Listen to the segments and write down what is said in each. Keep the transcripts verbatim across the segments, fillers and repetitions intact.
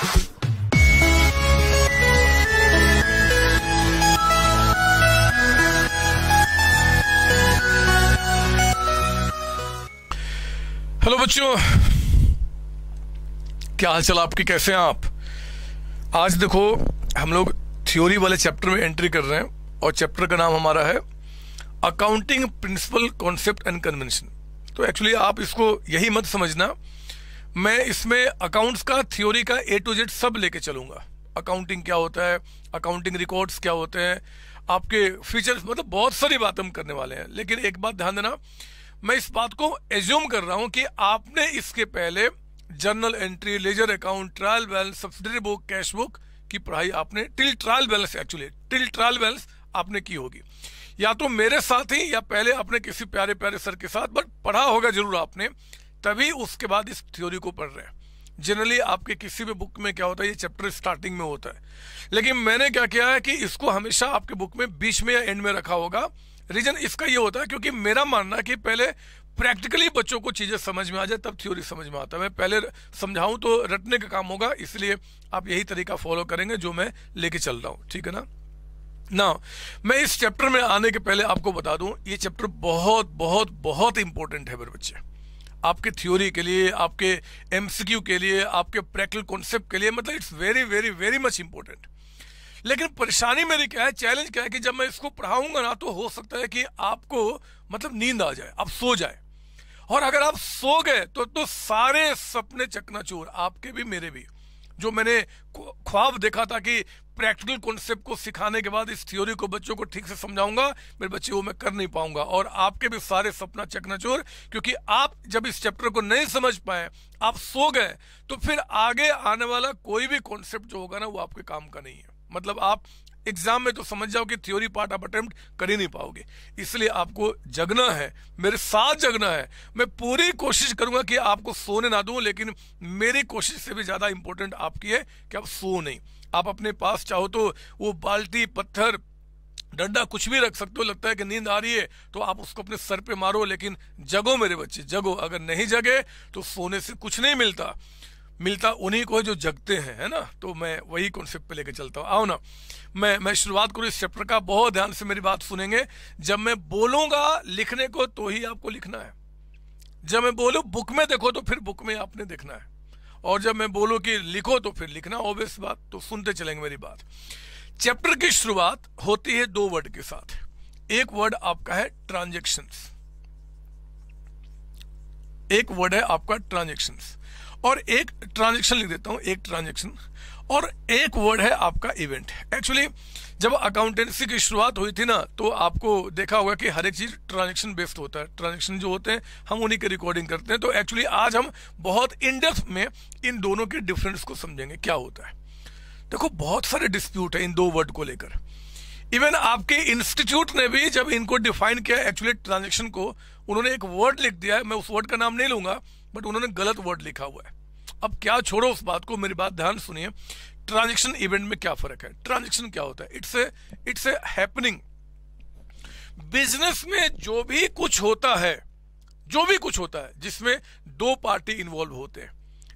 Hello बच्चों, क्या हाल चाल आपके, कैसे हैं आप? आज देखो हम लोग थ्योरी वाले चैप्टर में एंट्री कर रहे हैं और चैप्टर का नाम हमारा है accounting principle concept and convention. तो एक्चुअली आप इसको यही मत समझना, मैं इसमें अकाउंट्स का थ्योरी का ए टू जेड सब लेके चलूँगा। अकाउंटिंग क्या होता है, अकाउंटिंग रिकॉर्ड्स क्या होते हैं, आपके फीचर्स, मतलब बहुत सारी बात हम करने वाले हैं। लेकिन एक बात ध्यान देना, मैं इस बात को एज्यूम कर रहा हूं कि आपने इसके पहले journal entry, ledger account, trial balance, subsidiary book, cash book की पढ़ाई आपने till trial balance actually till trial balance आपने की होगी, या तो मेरे साथ ही या पहले आपने किसी प्यारे प्यारे सर के साथ, बट पढ़ा होगा जरूर आपने, तभी उसके बाद इस थ्योरी को पढ़ रहे हैं। जनरली आपके किसी भी बुक में क्या होता है, ये चैप्टर स्टार्टिंग में होता है, लेकिन मैंने क्या किया है कि इसको हमेशा आपके बुक में बीच में या एंड में रखा होगा। रीजन इसका ये होता है क्योंकि मेरा मानना है कि पहले प्रैक्टिकली बच्चों को चीज़ें समझ में आ जाए तब थ्योरी समझ में आता है। मैं पहले समझाऊं तो रटने का काम होगा, इसलिए आप यही तरीका फॉलो करेंगे जो मैं लेके चल रहा हूं, ठीक है ना। ना मैं इस चैप्टर में आने के पहले आपको बता दूं, ये चैप्टर बहुत बहुत बहुत इंपॉर्टेंट है मेरे बच्चे, आपके थ्योरी के लिए, आपके एमसीक्यू के लिए, आपके प्रैक्टिकल कॉन्सेप्ट के लिए, मतलब it's very very very much important. लेकिन परेशानी मेरी क्या है, चैलेंज क्या है कि जब मैं इसको पढ़ाऊंगा ना तो हो सकता है कि आपको मतलब नींद आ जाए, आप सो जाए, और अगर आप सो गए तो तो सारे सपने चकनाचूर, आपके भी मेरे भी। जो मैंने ख्वाब देखा था कि प्रैक्टिकल कॉन्सेप्ट को सिखाने के बाद इस थ्योरी को बच्चों को ठीक से समझाऊंगा, मेरे बच्चे, वो मैं कर नहीं पाऊंगा, और आपके भी सारे सपना चकनाचूर, क्योंकि आप जब इस चैप्टर को नहीं समझ पाए, आप सो गए, तो फिर आगे आने वाला कोई भी कॉन्सेप्ट जो होगा ना वो आपके काम का नहीं है। मतलब आप एग्जाम में तो समझ जाओ कि थ्योरी पार्ट आप अटेम्प्ट कर ही नहीं पाओगे। इसलिए आपको जगना है, मेरे साथ जगना है। मैं पूरी कोशिश करूंगा कि आपको सोने ना दूं, लेकिन मेरी कोशिश से भी ज़्यादा इम्पोर्टेंट आपकी है कि आप सो नहीं। आप अपने पास चाहो तो वो बाल्टी, पत्थर, डंडा, कुछ भी रख सकते हो। लगता है कि नींद आ रही है तो आप उसको अपने सर पे मारो, लेकिन जगो मेरे बच्चे, जगो। अगर नहीं जगे तो सोने से कुछ नहीं मिलता, मिलता उन्हीं को जो जगते हैं, है ना। तो मैं वही कॉन्सेप्ट पे लेके चलता हूँ। आओ ना मैं मैं शुरुआत करूँ इस चैप्टर का। बहुत ध्यान से मेरी बात सुनेंगे, जब मैं बोलूँगा लिखने को तो ही आपको लिखना है, जब मैं बोलूँ बुक में देखो तो फिर बुक में आपने देखना है, और जब मैं बोलूँ कि लिखो तो फिर लिखना, ऑब्वियस बात। तो सुनते चलेंगे मेरी बात। चैप्टर की शुरुआत होती है दो वर्ड के साथ। एक वर्ड आपका है ट्रांजेक्शन्स, एक वर्ड है आपका ट्रांजेक्शन्स, और एक ट्रांजेक्शन लिख देता हूं, एक ट्रांजेक्शन, और एक वर्ड है आपका इवेंट। एक्चुअली जब अकाउंटेंसी की शुरुआत हुई थी ना तो आपको देखा होगा कि हर एक चीज़ ट्रांजेक्शन बेस्ड होता है। ट्रांजेक्शन जो होते हैं हम उन्हीं की रिकॉर्डिंग करते हैं। तो एक्चुअली आज हम बहुत इन डेप्थ में इन दोनों के डिफरेंस को समझेंगे, क्या होता है। देखो बहुत सारे डिस्प्यूट है इन दो वर्ड को लेकर। इवन आपके इंस्टीट्यूट ने भी जब इनको डिफाइन किया एक्चुअली ट्रांजेक्शन को, उन्होंने एक वर्ड लिख दिया है, मैं उस वर्ड का नाम नहीं लूँगा, बट उन्होंने गलत वर्ड लिखा हुआ है। अब क्या, छोड़ो उस बात को, मेरी बात ध्यान सुनिए। ट्रांजेक्शन इवेंट में क्या फर्क है? ट्रांजेक्शन क्या होता है? It's a it's a happening. Business में जो भी कुछ होता है, जो भी कुछ होता है जिसमें दो पार्टी इन्वॉल्व होते हैं,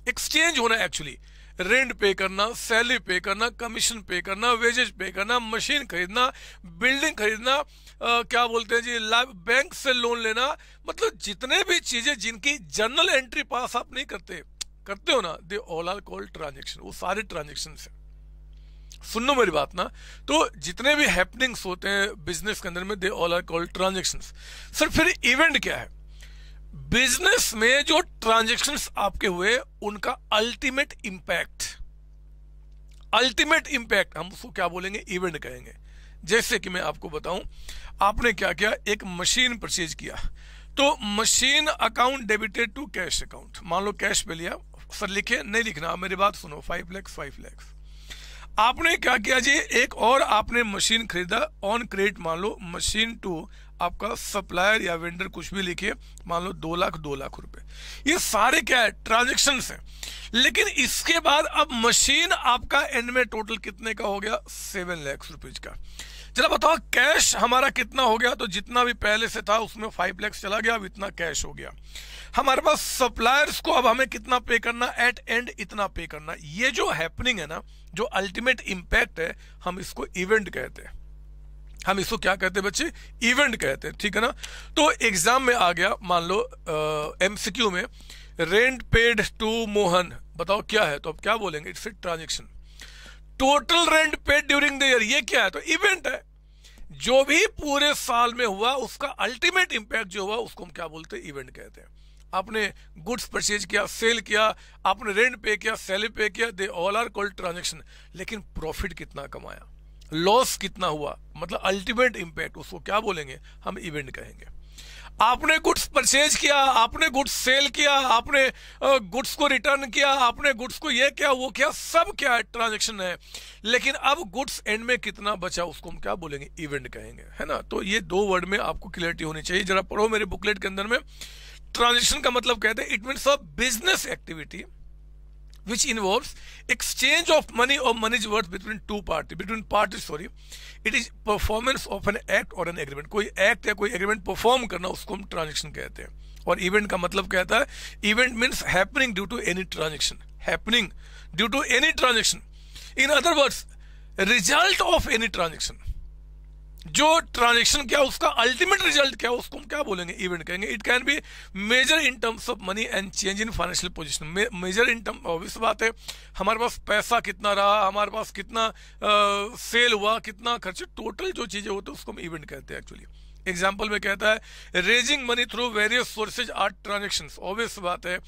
एक्सचेंज होना है एक्चुअली, रेंट पे करना, सैलरी पे करना, कमीशन पे करना, वेजेज पे करना, मशीन खरीदना, बिल्डिंग खरीदना, आ, क्या बोलते हैं जी, बैंक से लोन लेना, मतलब जितने भी चीजें जिनकी जर्नल एंट्री पास आप नहीं करते करते हो ना, they all are called transaction. वो सारे ट्रांजेक्शन है, सुन लो मेरी बात ना। तो जितने भी हैपनिंग्स होते हैं बिजनेस के अंदर में, they all are called transaction. Sir फिर इवेंट क्या है? बिजनेस में जो ट्रांजैक्शंस आपके हुए उनका अल्टीमेट इंपैक्ट, अल्टीमेट इंपैक्ट हम उसको क्या बोलेंगे, इवेंट कहेंगे। जैसे कि मैं आपको बताऊं, आपने क्या किया, एक मशीन परचेज किया, तो machine account debited to cash account. मान लो कैश पे लिया, सर लिखे नहीं लिखना, मेरी बात सुनो, फाइव लैक्स फाइव लैक्स। आपने क्या किया जी, एक और आपने मशीन खरीदा ऑन क्रेडिट, मान लो मशीन टू आपका सप्लायर या वेंडर, कुछ भी लिखिए, मान लो दो लाख दो लाख रुपए। ये सारे क्या है, ट्रांजेक्शन्स हैं। लेकिन इसके बाद अब मशीन आपका एंड में टोटल कितने का हो गया, सेवन लाख रुपीज का। चलो बताओ कैश हमारा कितना हो गया, तो जितना भी पहले से था उसमें फाइव लैक्स चला गया, अब इतना कैश हो गया। हमारे पास सप्लायर्स को अब हमें कितना पे करना, एट एंड इतना पे करना। ये जो हैपनिंग है ना, जो अल्टीमेट इंपैक्ट है, हम इसको इवेंट कहते हैं। हम इसको क्या कहते हैं बच्चे? इवेंट कहते हैं, ठीक है ना। तो एग्जाम में आ गया, मान लो एमसीक्यू में रेंट पेड टू मोहन, बताओ क्या है, तो अब क्या बोलेंगे? It's a transaction. Total rent paid during the year, ये क्या है? तो इवेंट है। जो भी पूरे साल में हुआ उसका अल्टीमेट इंपैक्ट जो हुआ उसको हम क्या बोलते हैं? इवेंट कहते हैं। आपने गुड्स परचेज किया, सेल किया, आपने रेंट पे किया, सैलरी पे किया, they all are called transaction. लेकिन प्रॉफिट कितना कमाया, लॉस कितना हुआ, मतलब अल्टीमेट इंपैक्ट, उसको क्या बोलेंगे? हम इवेंट कहेंगे। आपने गुड्स परचेज किया, आपने गुड्स सेल किया, आपने गुड्स को रिटर्न किया, आपने गुड्स को ये किया वो किया, सब क्या है? ट्रांजेक्शन है। लेकिन अब गुड्स एंड में कितना बचा उसको हम क्या बोलेंगे? इवेंट कहेंगे, है ना। तो ये दो वर्ड में आपको क्लियरिटी होनी चाहिए। जरा पढ़ो मेरे बुकलेट के अंदर में। ट्रांजेक्शन का मतलब कहते हैं it means a business activity which involves exchange of money or money's worth between two parties, between parties sorry, it is performance of an act or an agreement। कोई act या कोई agreement perform करना, उसको हम transaction कहते हैं। और event का मतलब क्या होता है? Event means happening due to any transaction, happening due to any transaction, in other words result of any transaction। जो ट्रांजेक्शन क्या, उसका अल्टीमेट रिजल्ट क्या, उसको हम क्या बोलेंगे? इवेंट कहेंगे। It can be measure in terms of money and change in financial position. Measure in term, obvious बात है, हमारे पास पैसा कितना रहा, हमारे पास कितना आ, सेल हुआ, कितना खर्च, टोटल जो चीजें होती है उसको हम इवेंट कहते हैं। एक्चुअली एग्जाम्पल में कहता है raising money through various sources are transaction, obvious बात है।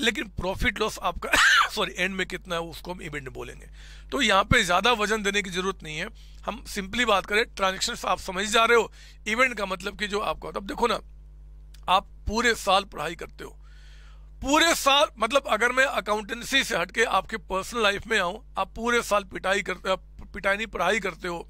लेकिन प्रॉफिट लॉस आपका सॉरी एंड में कितना है उसको हम इवेंट बोलेंगे। तो यहाँ पे ज्यादा वजन देने की जरूरत नहीं है, हम सिंपली बात करें ट्रांजेक्शन आप समझ जा रहे हो। इवेंट का मतलब कि जो आपका, अब देखो ना, आप पूरे साल पढ़ाई करते हो, पूरे साल, मतलब अगर मैं अकाउंटेंसी से हटके आपके पर्सनल लाइफ में आऊँ, आप पूरे साल पिटाई करते, पिटाई नहीं पढ़ाई करते हो।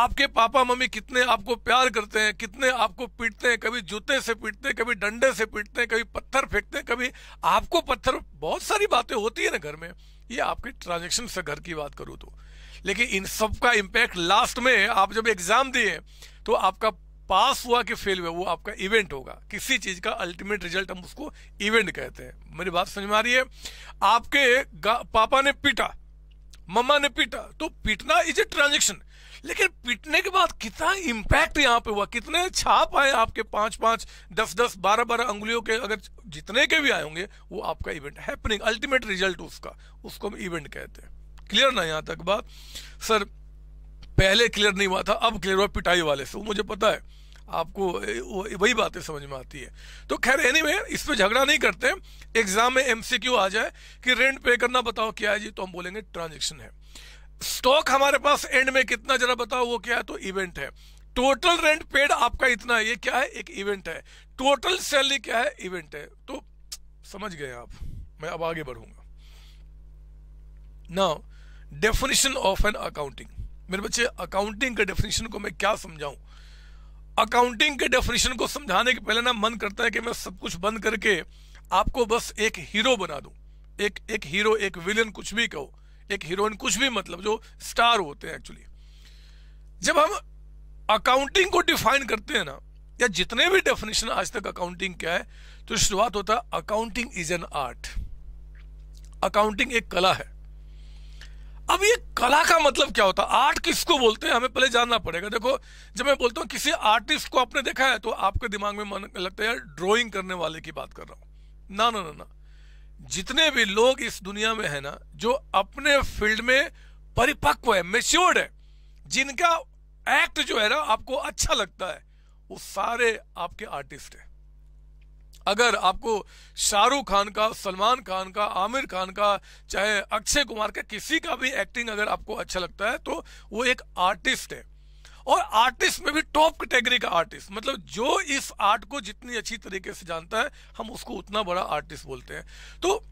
आपके पापा मम्मी कितने आपको प्यार करते हैं, कितने आपको पीटते हैं, कभी जूते से पीटते हैं, कभी डंडे से पीटते हैं, कभी पत्थर फेंकते हैं, कभी आपको पत्थर, बहुत सारी बातें होती है ना घर में। ये आपके ट्रांजेक्शन से घर की बात करूँ तो। लेकिन इन सब का इम्पैक्ट लास्ट में आप जब एग्जाम दिए तो आपका पास हुआ कि फेल हुआ वो आपका इवेंट होगा। किसी चीज का अल्टीमेट रिजल्ट हम उसको इवेंट कहते हैं। मेरी बात समझ में आ रही है? आपके पापा ने पीटा, मम्मा ने पीटा, तो पीटना इज ए ट्रांजेक्शन। लेकिन पीटने के बाद कितना इम्पैक्ट यहाँ पे हुआ, कितने छाप आए आपके, पांच पांच, दस दस, बारह बारह अंगुलियों के, अगर जितने के भी आए होंगे, वो आपका इवेंट, हैपनिंग, अल्टीमेट रिजल्ट उसका, उसको हम इवेंट कहते हैं। क्लियर ना यहाँ तक बात? सर पहले क्लियर नहीं हुआ था, अब क्लियर हुआ पिटाई वाले से, वो मुझे पता है। आपको वही बातें समझ में आती है। तो खैर एनीवे, इस पे झगड़ा नहीं करते। एग्जाम में एमसीक्यू आ जाए कि रेंट पे करना, बताओ क्या है जी, तो हम बोलेंगे ट्रांजेक्शन है। स्टॉक हमारे पास एंड में कितना, जरा बताओ वो क्या है, तो इवेंट है। टोटल रेंट पेड आपका इतना है, ये क्या है? एक इवेंट है। टोटल सैलरी क्या है? इवेंट है। तो समझ गए आप। मैं अब आगे बढ़ूंगा। Now definition of an accounting. मेरे बच्चे अकाउंटिंग के डेफिनेशन को मैं क्या समझाऊं? अकाउंटिंग के डेफिनेशन को समझाने के पहले ना मन करता है कि मैं सब कुछ बंद करके आपको बस एक हीरो बना दूं, एक एक हीरो, एक विलन, कुछ भी कहो, एक हीरोइन, कुछ भी, मतलब जो स्टार होते हैं। एक्चुअली जब हम अकाउंटिंग को डिफाइन करते हैं ना, या जितने भी डेफिनेशन आज तक अकाउंटिंग क्या है, तो शुरुआत होता है accounting is an art. Accounting एक कला है। अब ये कला का मतलब क्या होता है, आर्ट किसको बोलते हैं, हमें पहले जानना पड़ेगा। देखो जब मैं बोलता हूँ किसी आर्टिस्ट को आपने देखा है, तो आपके दिमाग में मन लगता है यार ड्राइंग करने वाले की बात कर रहा हूँ। ना ना ना ना, जितने भी लोग इस दुनिया में है ना, जो अपने फील्ड में परिपक्व है, मैच्योर्ड है, जिनका एक्ट जो है ना आपको अच्छा लगता है, वो सारे आपके आर्टिस्ट हैं। अगर आपको शाहरुख खान का, सलमान खान का, आमिर खान का, चाहे अक्षय कुमार का, किसी का भी एक्टिंग अगर आपको अच्छा लगता है, तो वो एक आर्टिस्ट है। और आर्टिस्ट में भी टॉप कैटेगरी का आर्टिस्ट, मतलब जो इस आर्ट को जितनी अच्छी तरीके से जानता है, हम उसको उतना बड़ा आर्टिस्ट बोलते हैं। तो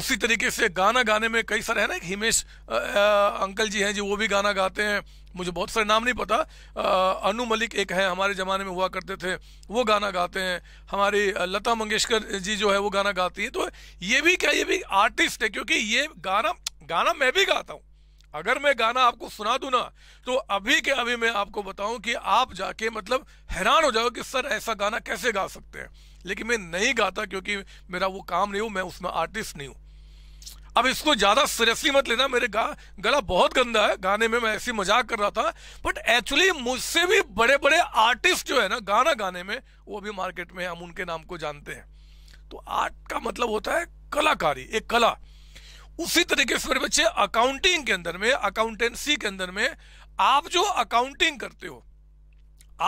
उसी तरीके से गाना गाने में कई सारे है ना, एक हिमेश आ, आ, अंकल जी हैं जी, वो भी गाना गाते हैं, मुझे बहुत सारे नाम नहीं पता। आ, अनु मलिक एक है, हमारे ज़माने में हुआ करते थे, वो गाना गाते हैं। हमारी लता मंगेशकर जी जो है वो गाना गाती है। तो ये भी क्या, ये भी आर्टिस्ट है, क्योंकि ये गाना गाना मैं भी गाता हूँ। अगर मैं गाना आपको सुना दूं ना, तो अभी के अभी मैं आपको बताऊं कि आप जाके मतलब हैरान हो जाओ कि सर ऐसा गाना कैसे गा सकते हैं। लेकिन मैं नहीं गाता क्योंकि मेरा वो काम नहीं हो, मैं उसमें आर्टिस्ट नहीं हूँ। अब इसको ज़्यादा सीरियसली मत लेना, मेरे गा गला बहुत गंदा है, गाने में मैं ऐसी मजाक कर रहा था, बट एक्चुअली मुझसे भी बड़े बड़े आर्टिस्ट जो है ना गाना गाने में, वो भी मार्केट में हम उनके नाम को जानते हैं। तो आर्ट का मतलब होता है कलाकारी, एक कला। उसी तरीके से मेरे बच्चे अकाउंटिंग के अंदर में, अकाउंटेंसी के अंदर में आप जो अकाउंटिंग करते हो,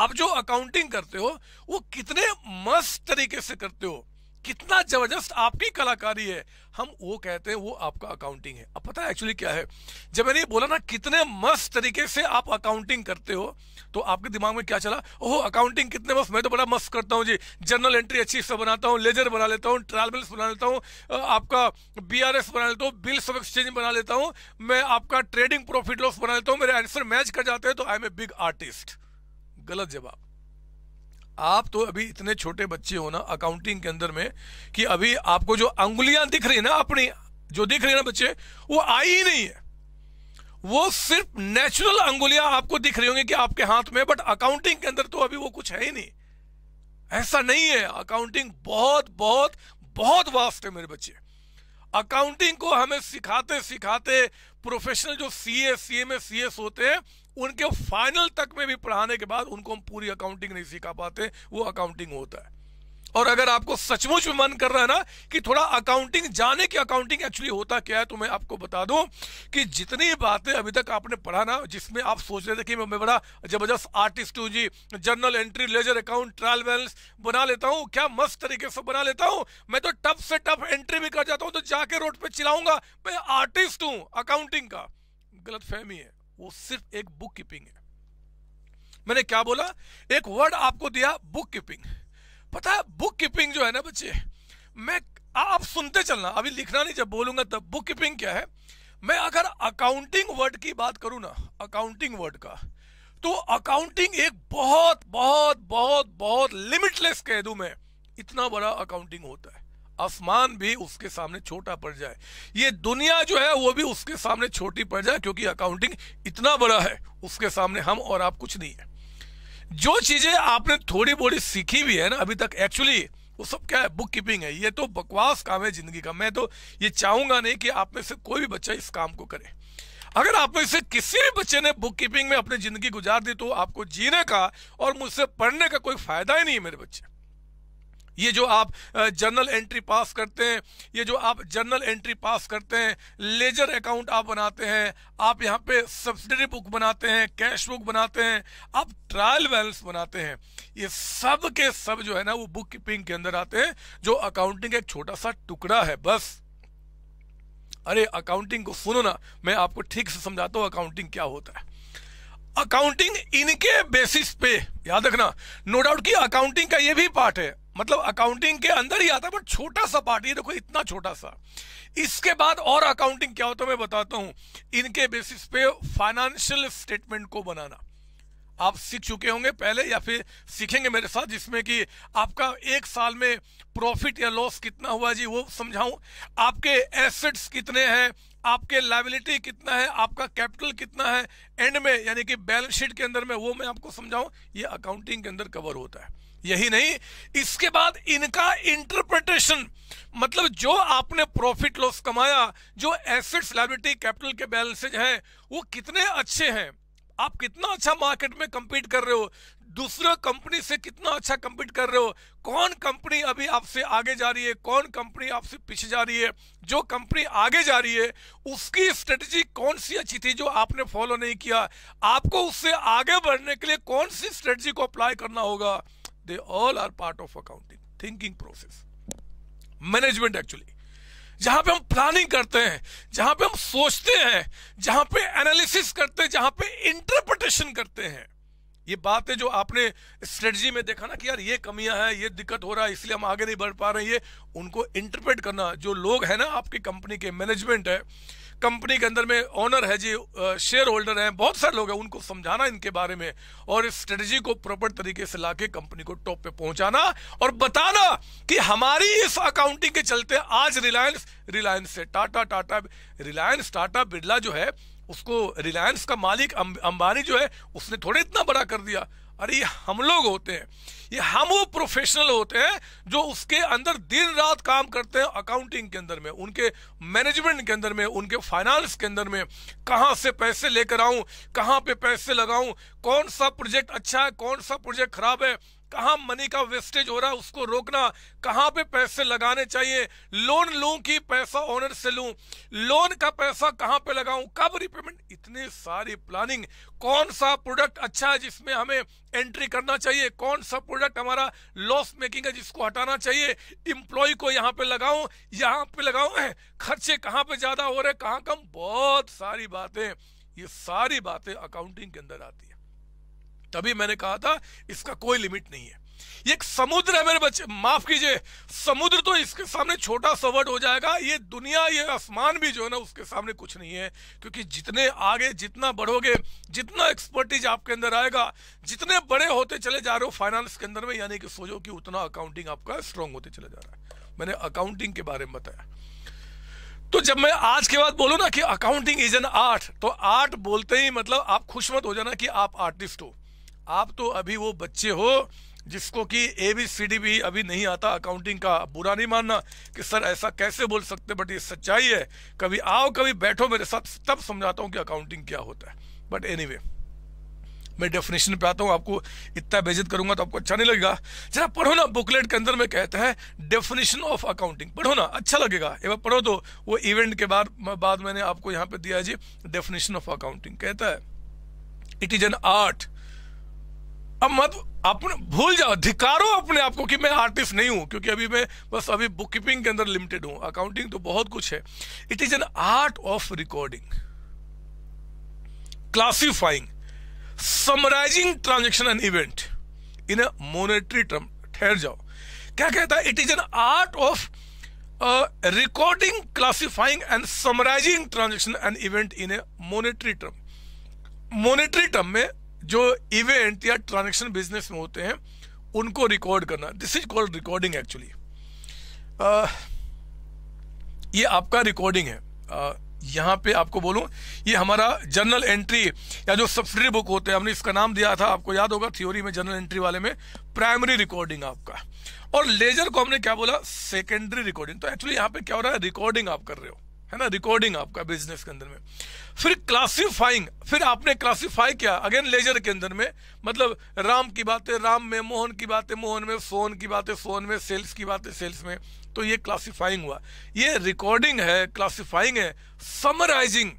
आप जो अकाउंटिंग करते हो वो कितने मस्त तरीके से करते हो, कितना जबरदस्त आपकी कलाकारी है, हम वो कहते हैं वो आपका अकाउंटिंग है। अब पता है एक्चुअली क्या है, जब मैंने ये बोला ना कितने मस्त तरीके से आप अकाउंटिंग करते हो, तो आपके दिमाग में क्या चला, ओह अकाउंटिंग कितने मस्त, मैं तो बड़ा मस्त करता हूँ जी, जर्नल एंट्री अच्छी से बनाता हूँ, लेजर बना लेता हूँ, ट्रायल बैलेंस बना लेता हूँ, आपका बी आर एस बना लेता हूँ, बिल्स ऑफ एक्सचेंज बना लेता हूँ, मैं आपका ट्रेडिंग प्रॉफिट लॉस बना लेता हूँ, मेरे आंसर मैच कर जाते हैं, तो I am a big artist. गलत जवाब। आप तो अभी इतने छोटे बच्चे हो ना अकाउंटिंग के अंदर में कि अभी आपको जो अंगुलियां दिख रही है ना, अपनी जो दिख रही है ना बच्चे, वो आई ही नहीं है, वो सिर्फ नेचुरल अंगुलियां आपको दिख रही होंगी कि आपके हाथ में, बट अकाउंटिंग के अंदर तो अभी वो कुछ है ही नहीं। ऐसा नहीं है, अकाउंटिंग बहुत बहुत बहुत वास्ट है मेरे बच्चे। अकाउंटिंग को हमें सिखाते सिखाते प्रोफेशनल जो सीए सीएमए सीएस होते हैं उनके फाइनल तक में भी पढ़ाने के बाद उनको हम पूरी अकाउंटिंग नहीं सिखा पाते, वो अकाउंटिंग होता है। और अगर आपको सचमुच में मन कर रहा है ना कि थोड़ा अकाउंटिंग जाने की, अकाउंटिंग एक्चुअली होता क्या है, तो मैं आपको बता दूं कि जितनी बातें अभी तक आपने पढ़ा ना, जिसमें आप सोच रहे थे कि मैं बड़ा जबरदस्त आर्टिस्ट हूँ जी, journal entry, ledger, account, trial balance बना लेता हूँ, क्या मस्त तरीके से बना लेता हूँ, मैं तो टफ से टफ एंट्री भी कर जाता हूँ, तो जाके रोड पर चिल्लाऊंगा मैं आर्टिस्ट हूँ अकाउंटिंग का, गलत फहमी है। वो सिर्फ एक बुक कीपिंग है। मैंने क्या बोला, एक वर्ड आपको दिया बुक कीपिंग। पता है बुक कीपिंग जो है ना बच्चे, मैं आप सुनते चलना, अभी लिखना नहीं, जब बोलूंगा तब। बुक कीपिंग क्या है, मैं अगर अकाउंटिंग वर्ड की बात करूं ना, अकाउंटिंग वर्ड का, तो अकाउंटिंग एक बहुत बहुत बहुत बहुत लिमिटलेस, कह दूं मैं, इतना बड़ा अकाउंटिंग होता है, आसमान भी उसके सामने छोटा पड़ जाए, ये दुनिया जो है वो भी उसके सामने छोटी पड़ जाए, क्योंकि अकाउंटिंग इतना बड़ा है, उसके सामने हम और आप कुछ नहीं है। जो चीजें आपने थोड़ी बोड़ी सीखी भी है ना अभी तक, एक्चुअली वो सब क्या है, बुक कीपिंग है। ये तो बकवास काम है जिंदगी का। मैं तो ये चाहूंगा नहीं कि आप में से कोई भी बच्चा इस काम को करे। अगर आप में से किसी भी बच्चे ने बुक कीपिंग में अपनी जिंदगी गुजार दी, तो आपको जीने का और मुझसे पढ़ने का कोई फायदा ही नहीं है मेरे बच्चे। ये जो आप जर्नल एंट्री पास करते हैं, ये जो आप जर्नल एंट्री पास करते हैं, लेजर अकाउंट आप बनाते हैं, आप यहाँ पे सब्सिडरी बुक बनाते हैं, कैश बुक बनाते हैं, आप ट्रायल बैलेंस बनाते हैं, ये सब के सब जो है ना वो बुक कीपिंग के अंदर आते हैं, जो अकाउंटिंग एक छोटा सा टुकड़ा है बस। अरे अकाउंटिंग को सुनो ना, मैं आपको ठीक से समझाता हूँ अकाउंटिंग क्या होता है। अकाउंटिंग इनके बेसिस पे याद रखना, नो डाउट कि अकाउंटिंग का ये भी पार्ट है, मतलब अकाउंटिंग के अंदर ही आता है, बट छोटा सा पार्ट, ये देखो इतना छोटा सा। इसके बाद और अकाउंटिंग क्या होता है मैं बताता हूं। इनके बेसिस पे फाइनेंशियल स्टेटमेंट को बनाना आप सीख चुके होंगे पहले, या फिर सीखेंगे मेरे साथ, जिसमें कि आपका एक साल में प्रॉफिट या लॉस कितना हुआ जी वो समझाऊं, आपके एसेट्स कितने हैं, आपके लायबिलिटी कितना है, आपका कैपिटल कितना है, एंड में यानी कि बैलेंस शीट के अंदर में, वो मैं आपको समझाऊं। ये अकाउंटिंग के अंदर कवर होता है। यही नहीं, इसके बाद इनका इंटरप्रिटेशन, मतलब जो आपने प्रॉफिट लॉस कमाया, जो एसेट्स, लायबिलिटी, कैपिटल के बैलेंसेज हैं, वो कितने अच्छे हैं, आप कितना अच्छा मार्केट में कम्पीट कर रहे हो, दूसरा कंपनी से कितना अच्छा कम्पीट कर रहे हो, कौन कंपनी अभी आपसे आगे जा रही है, कौन कंपनी आपसे पीछे जा रही है, जो कंपनी आगे जा रही है उसकी स्ट्रेटजी कौन सी अच्छी थी जो आपने फॉलो नहीं किया, आपको उससे आगे बढ़ने के लिए कौन सी स्ट्रेटजी को अप्लाई करना होगा। They all are part of accounting, thinking process, management actually, जहां पे हम प्लानिंग करते हैं, जहां पे हम सोचते हैं, जहां पे एनालिसिस करते हैं, जहां पे इंटरप्रिटेशन करते हैं। ये बातें जो आपने स्ट्रेटजी में देखा ना कि यार ये कमियां हैं, ये दिक्कत हो रहा है, इसलिए हम आगे नहीं बढ़ पा रहे हैं, ये उनको इंटरप्रेट करना। जो लोग हैं ना आपकी कंपनी के मैनेजमेंट है, कंपनी के अंदर में ओनर है जी, शेयर होल्डर हैं, बहुत सारे लोग हैं, उनको समझाना इनके बारे में, और इस स्ट्रेटजी को प्रॉपर तरीके से लाके कंपनी को टॉप पे पहुंचाना, और बताना कि हमारी इस अकाउंटिंग के चलते आज रिलायंस रिलायंस से टाटा टाटा रिलायंस टाटा बिरला जो है उसको रिलायंस का मालिक अंबानी जो है उसने थोड़े इतना बड़ा कर दिया। अरे ये हम लोग होते हैं, ये हम वो प्रोफेशनल होते हैं जो उसके अंदर दिन रात काम करते हैं, अकाउंटिंग के अंदर में, उनके मैनेजमेंट के अंदर में, उनके फाइनेंस के अंदर में, कहाँ से पैसे लेकर आऊँ, कहाँ पे पैसे लगाऊँ, कौन सा प्रोजेक्ट अच्छा है, कौन सा प्रोजेक्ट खराब है, कहाँ मनी का वेस्टेज हो रहा है उसको रोकना, कहाँ पे पैसे लगाने चाहिए, लोन लूँ कि पैसा ओनर से लूँ, लोन का पैसा कहाँ पे लगाऊँ, कब रिपेमेंट, इतनी सारी प्लानिंग, कौन सा प्रोडक्ट अच्छा है जिसमें हमें एंट्री करना चाहिए, कौन सा प्रोडक्ट हमारा लॉस मेकिंग है जिसको हटाना चाहिए, इम्प्लॉय को यहाँ पे लगाऊँ यहाँ पे लगाऊँ, खर्चे कहाँ पे ज़्यादा हो रहे कहाँ कम, बहुत सारी बातें, ये सारी बातें अकाउंटिंग के अंदर आती है। तभी मैंने कहा था इसका कोई लिमिट नहीं है, ये एक समुद्र है मेरे बच्चे, माफ कीजिए समुद्र तो इसके सामने छोटा सा वर्ड हो जाएगा, ये दुनिया ये आसमान भी जो है ना उसके सामने कुछ नहीं है, क्योंकि जितने आगे जितना बढ़ोगे, जितना एक्सपर्टीज आपके अंदर आएगा, जितने बड़े होते चले जा रहे हो फाइनेंस के अंदर में, यानी कि सोचो कि उतना अकाउंटिंग आपका स्ट्रांग होते चले जा रहा है। मैंने अकाउंटिंग के बारे में बताया। तो जब मैं आज के बाद बोलूँ ना कि अकाउंटिंग इज एन आर्ट, तो आर्ट बोलते ही मतलब आप खुश मत हो जाना कि आप आर्टिस्ट हो, आप तो अभी वो बच्चे हो जिसको कि ए बी सी डी भी अभी नहीं आता अकाउंटिंग का। बुरा नहीं मानना कि सर ऐसा कैसे बोल सकते, बट ये सच्चाई है। कभी आओ, कभी बैठो मेरे साथ, तब समझाता हूँ कि अकाउंटिंग क्या होता है। बट एनीवे मैं डेफिनेशन पे आता हूँ, आपको इतना बेइज्जत करूंगा तो आपको अच्छा नहीं लगेगा। जरा पढ़ो ना, बुकलेट के अंदर में कहता है डेफिनेशन ऑफ अकाउंटिंग, पढ़ो ना, अच्छा लगेगा, एक बार पढ़ो। तो वो इवेंट के बाद बाद मैंने आपको यहाँ पे दिया है जी, डेफिनेशन ऑफ अकाउंटिंग कहता है इट इज एन आर्ट। अब मत अपने भूल जाओ, धिकारो अपने आप को कि मैं आर्टिस्ट नहीं हूं, क्योंकि अभी मैं बस अभी बुक कीपिंग के अंदर लिमिटेड हूं, अकाउंटिंग तो बहुत कुछ है। It is an art of recording, classifying, summarising transaction and event in a monetary term. ठहर जाओ, क्या कहता है? It is an art of recording, classifying and summarising transaction and event in a monetary term. Monetary term में जो event या transaction business में होते हैं उनको रिकॉर्ड करना, this is called recording. Actually ये आपका रिकॉर्डिंग है। uh, यहाँ पे आपको बोलूँ, ये हमारा जर्नल एंट्री या जो सब्सिडरी बुक होते हैं, हमने इसका नाम दिया था, आपको याद होगा थ्योरी में जर्नल एंट्री वाले में, प्राइमरी रिकॉर्डिंग आपका। और लेजर को हमने क्या बोला? Secondary recording. तो एक्चुअली यहाँ पे क्या हो रहा है? रिकॉर्डिंग आप कर रहे हो, है ना, रिकॉर्डिंग आपका बिजनेस के अंदर में। फिर क्लासिफाइंग, फिर आपने क्लासिफाई किया अगेन लेजर के अंदर में, मतलब राम की बातें राम में, मोहन की बातें मोहन में, सोन की बातें सोन में, सेल्स की बातें सेल्स में। तो ये क्लासिफाइंग हुआ, ये रिकॉर्डिंग है, क्लासिफाइंग है। समराइजिंग,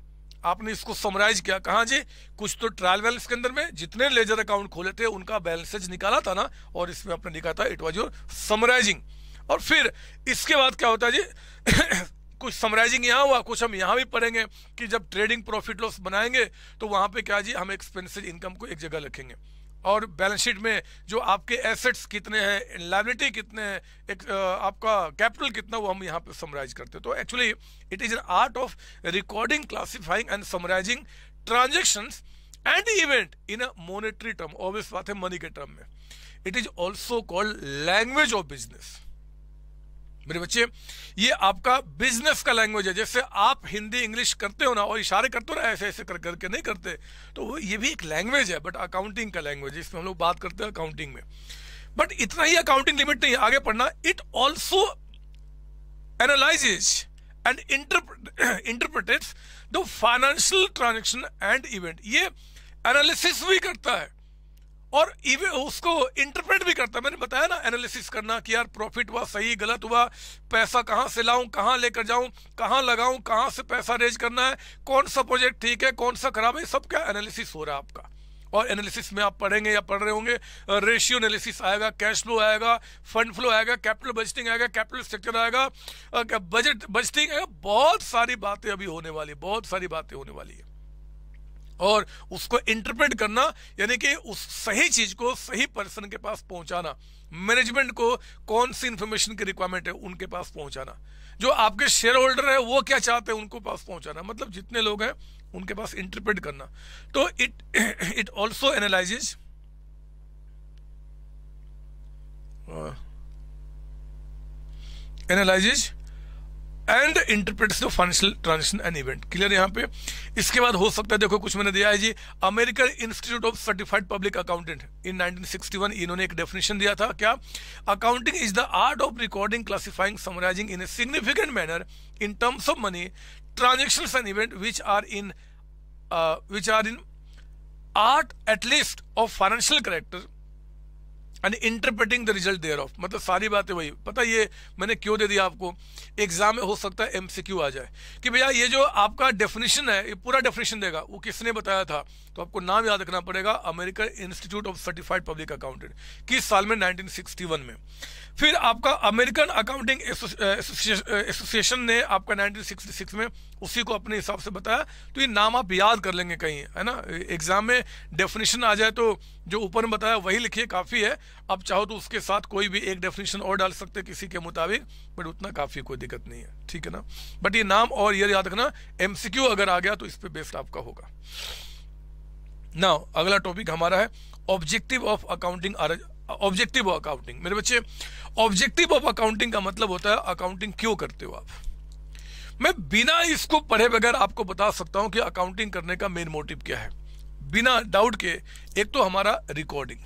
आपने इसको समराइज किया कहाँ जी? कुछ तो ट्रायल बैलेंस के अंदर में जितने लेजर अकाउंट खोले थे उनका बैलेंसेज निकाला था ना, और इसमें आपने लिखा था इट वॉज योर समराइजिंग। और फिर इसके बाद क्या होता है जी? कुछ समराइजिंग यहाँ हुआ, कुछ हम यहाँ भी पढ़ेंगे कि जब ट्रेडिंग प्रॉफिट लॉस बनाएंगे तो वहाँ पे क्या जी, हम एक्सपेंसेस इनकम को एक जगह रखेंगे। और बैलेंस शीट में जो आपके एसेट्स कितने हैं, लायबिलिटी कितने हैं, एक आपका कैपिटल कितना, वो हम यहाँ पे समराइज करते हैं। तो actually it is an art of recording, classifying and summarising transactions and event in a monetary term. Obvious बात है, मनी के टर्म में। It is also called language of business. मेरे बच्चे, ये आपका बिजनेस का लैंग्वेज है। जैसे आप हिंदी इंग्लिश करते हो ना और इशारे करते हो ना, ऐसे ऐसे कर करके नहीं करते, तो वो ये भी एक लैंग्वेज है, बट अकाउंटिंग का लैंग्वेज है। इसमें हम लोग बात करते हैं अकाउंटिंग में, बट इतना ही अकाउंटिंग लिमिट नहीं है, आगे पढ़ना। It also analyses and interprets the financial transaction and event. ये एनालिसिस भी करता है और उसको इंटरप्रेट भी करता है। मैंने बताया ना, एनालिसिस करना कि यार प्रॉफिट हुआ, सही गलत हुआ, पैसा कहाँ से लाऊं, कहाँ लेकर जाऊं, कहाँ लगाऊं, कहाँ से पैसा रेज करना है, कौन सा प्रोजेक्ट ठीक है, कौन सा खराब है, सब क्या एनालिसिस हो रहा है आपका। और एनालिसिस में आप पढ़ेंगे या पढ़ रहे होंगे, रेशियो एनालिसिस आएगा, कैश फ्लो आएगा, फंड फ्लो आएगा, कैपिटल बजटिंग आएगा, कैपिटल स्ट्रक्चर आएगा, बजट बजटिंग आएगा, बहुत सारी बातें अभी होने वाली, बहुत सारी बातें होने वाली है। और उसको इंटरप्रेट करना, यानी कि उस सही चीज को सही पर्सन के पास पहुंचाना, मैनेजमेंट को कौन सी इंफॉर्मेशन की रिक्वायरमेंट है उनके पास पहुंचाना, जो आपके शेयर होल्डर है वो क्या चाहते हैं उनको पास पहुंचाना, मतलब जितने लोग हैं उनके पास इंटरप्रेट करना। तो it it also analyses, analyses and interprets the financial transaction and event. Clear यहाँ पे। इसके बाद हो सकता है देखो कुछ मैंने दिया है जी American Institute of Certified Public Accountant in nineteen sixty one इन्होंने एक डेफिनेशन दिया था, क्या? Accounting is the art of recording, classifying, summarising in a significant manner in terms of money, transactions and event which are in which are in art at least of financial character and interpreting the result thereof. मतलब सारी बातें वही, पता ये मैंने क्यों दे दिया आपको, एग्जाम में हो सकता है एमसीक्यू आ जाए कि भैया ये जो आपका डेफिनेशन है ये पूरा डेफिनेशन देगा, वो किसने बताया था, तो आपको नाम याद रखना पड़ेगा, American Institute of Certified Public Accountant. किस साल में? नाइनटीन सिक्सटी वन में। फिर आपका अमेरिकन अकाउंटिंग एसोसिएशन ने आपका नाइनटीन सिक्सटी सिक्स में उसी को अपने हिसाब से बताया, तो ये नाम आप याद कर लेंगे कहीं, है ना। एग्जाम में डेफिनेशन आ जाए तो जो ऊपर में बताया वही लिखिए, काफ़ी है। आप चाहो तो उसके साथ कोई भी एक डेफिनेशन और डाल सकते किसी के मुताबिक, बट उतना काफ़ी, कोई दिक्कत नहीं है, ठीक है ना। बट ये नाम और ये याद रखना, एमसीक्यू अगर आ गया तो इस पर बेस्ड आपका होगा। नाउ अगला टॉपिक हमारा है objective of accounting, objective of accounting. मेरे बच्चे ऑब्जेक्टिव ऑफ अकाउंटिंग का मतलब होता है अकाउंटिंग क्यों करते हो आप। मैं बिना इसको पढ़े बगैर आपको बता सकता हूं कि अकाउंटिंग करने का मेन मोटिव क्या है, बिना डाउट के। एक तो हमारा रिकॉर्डिंग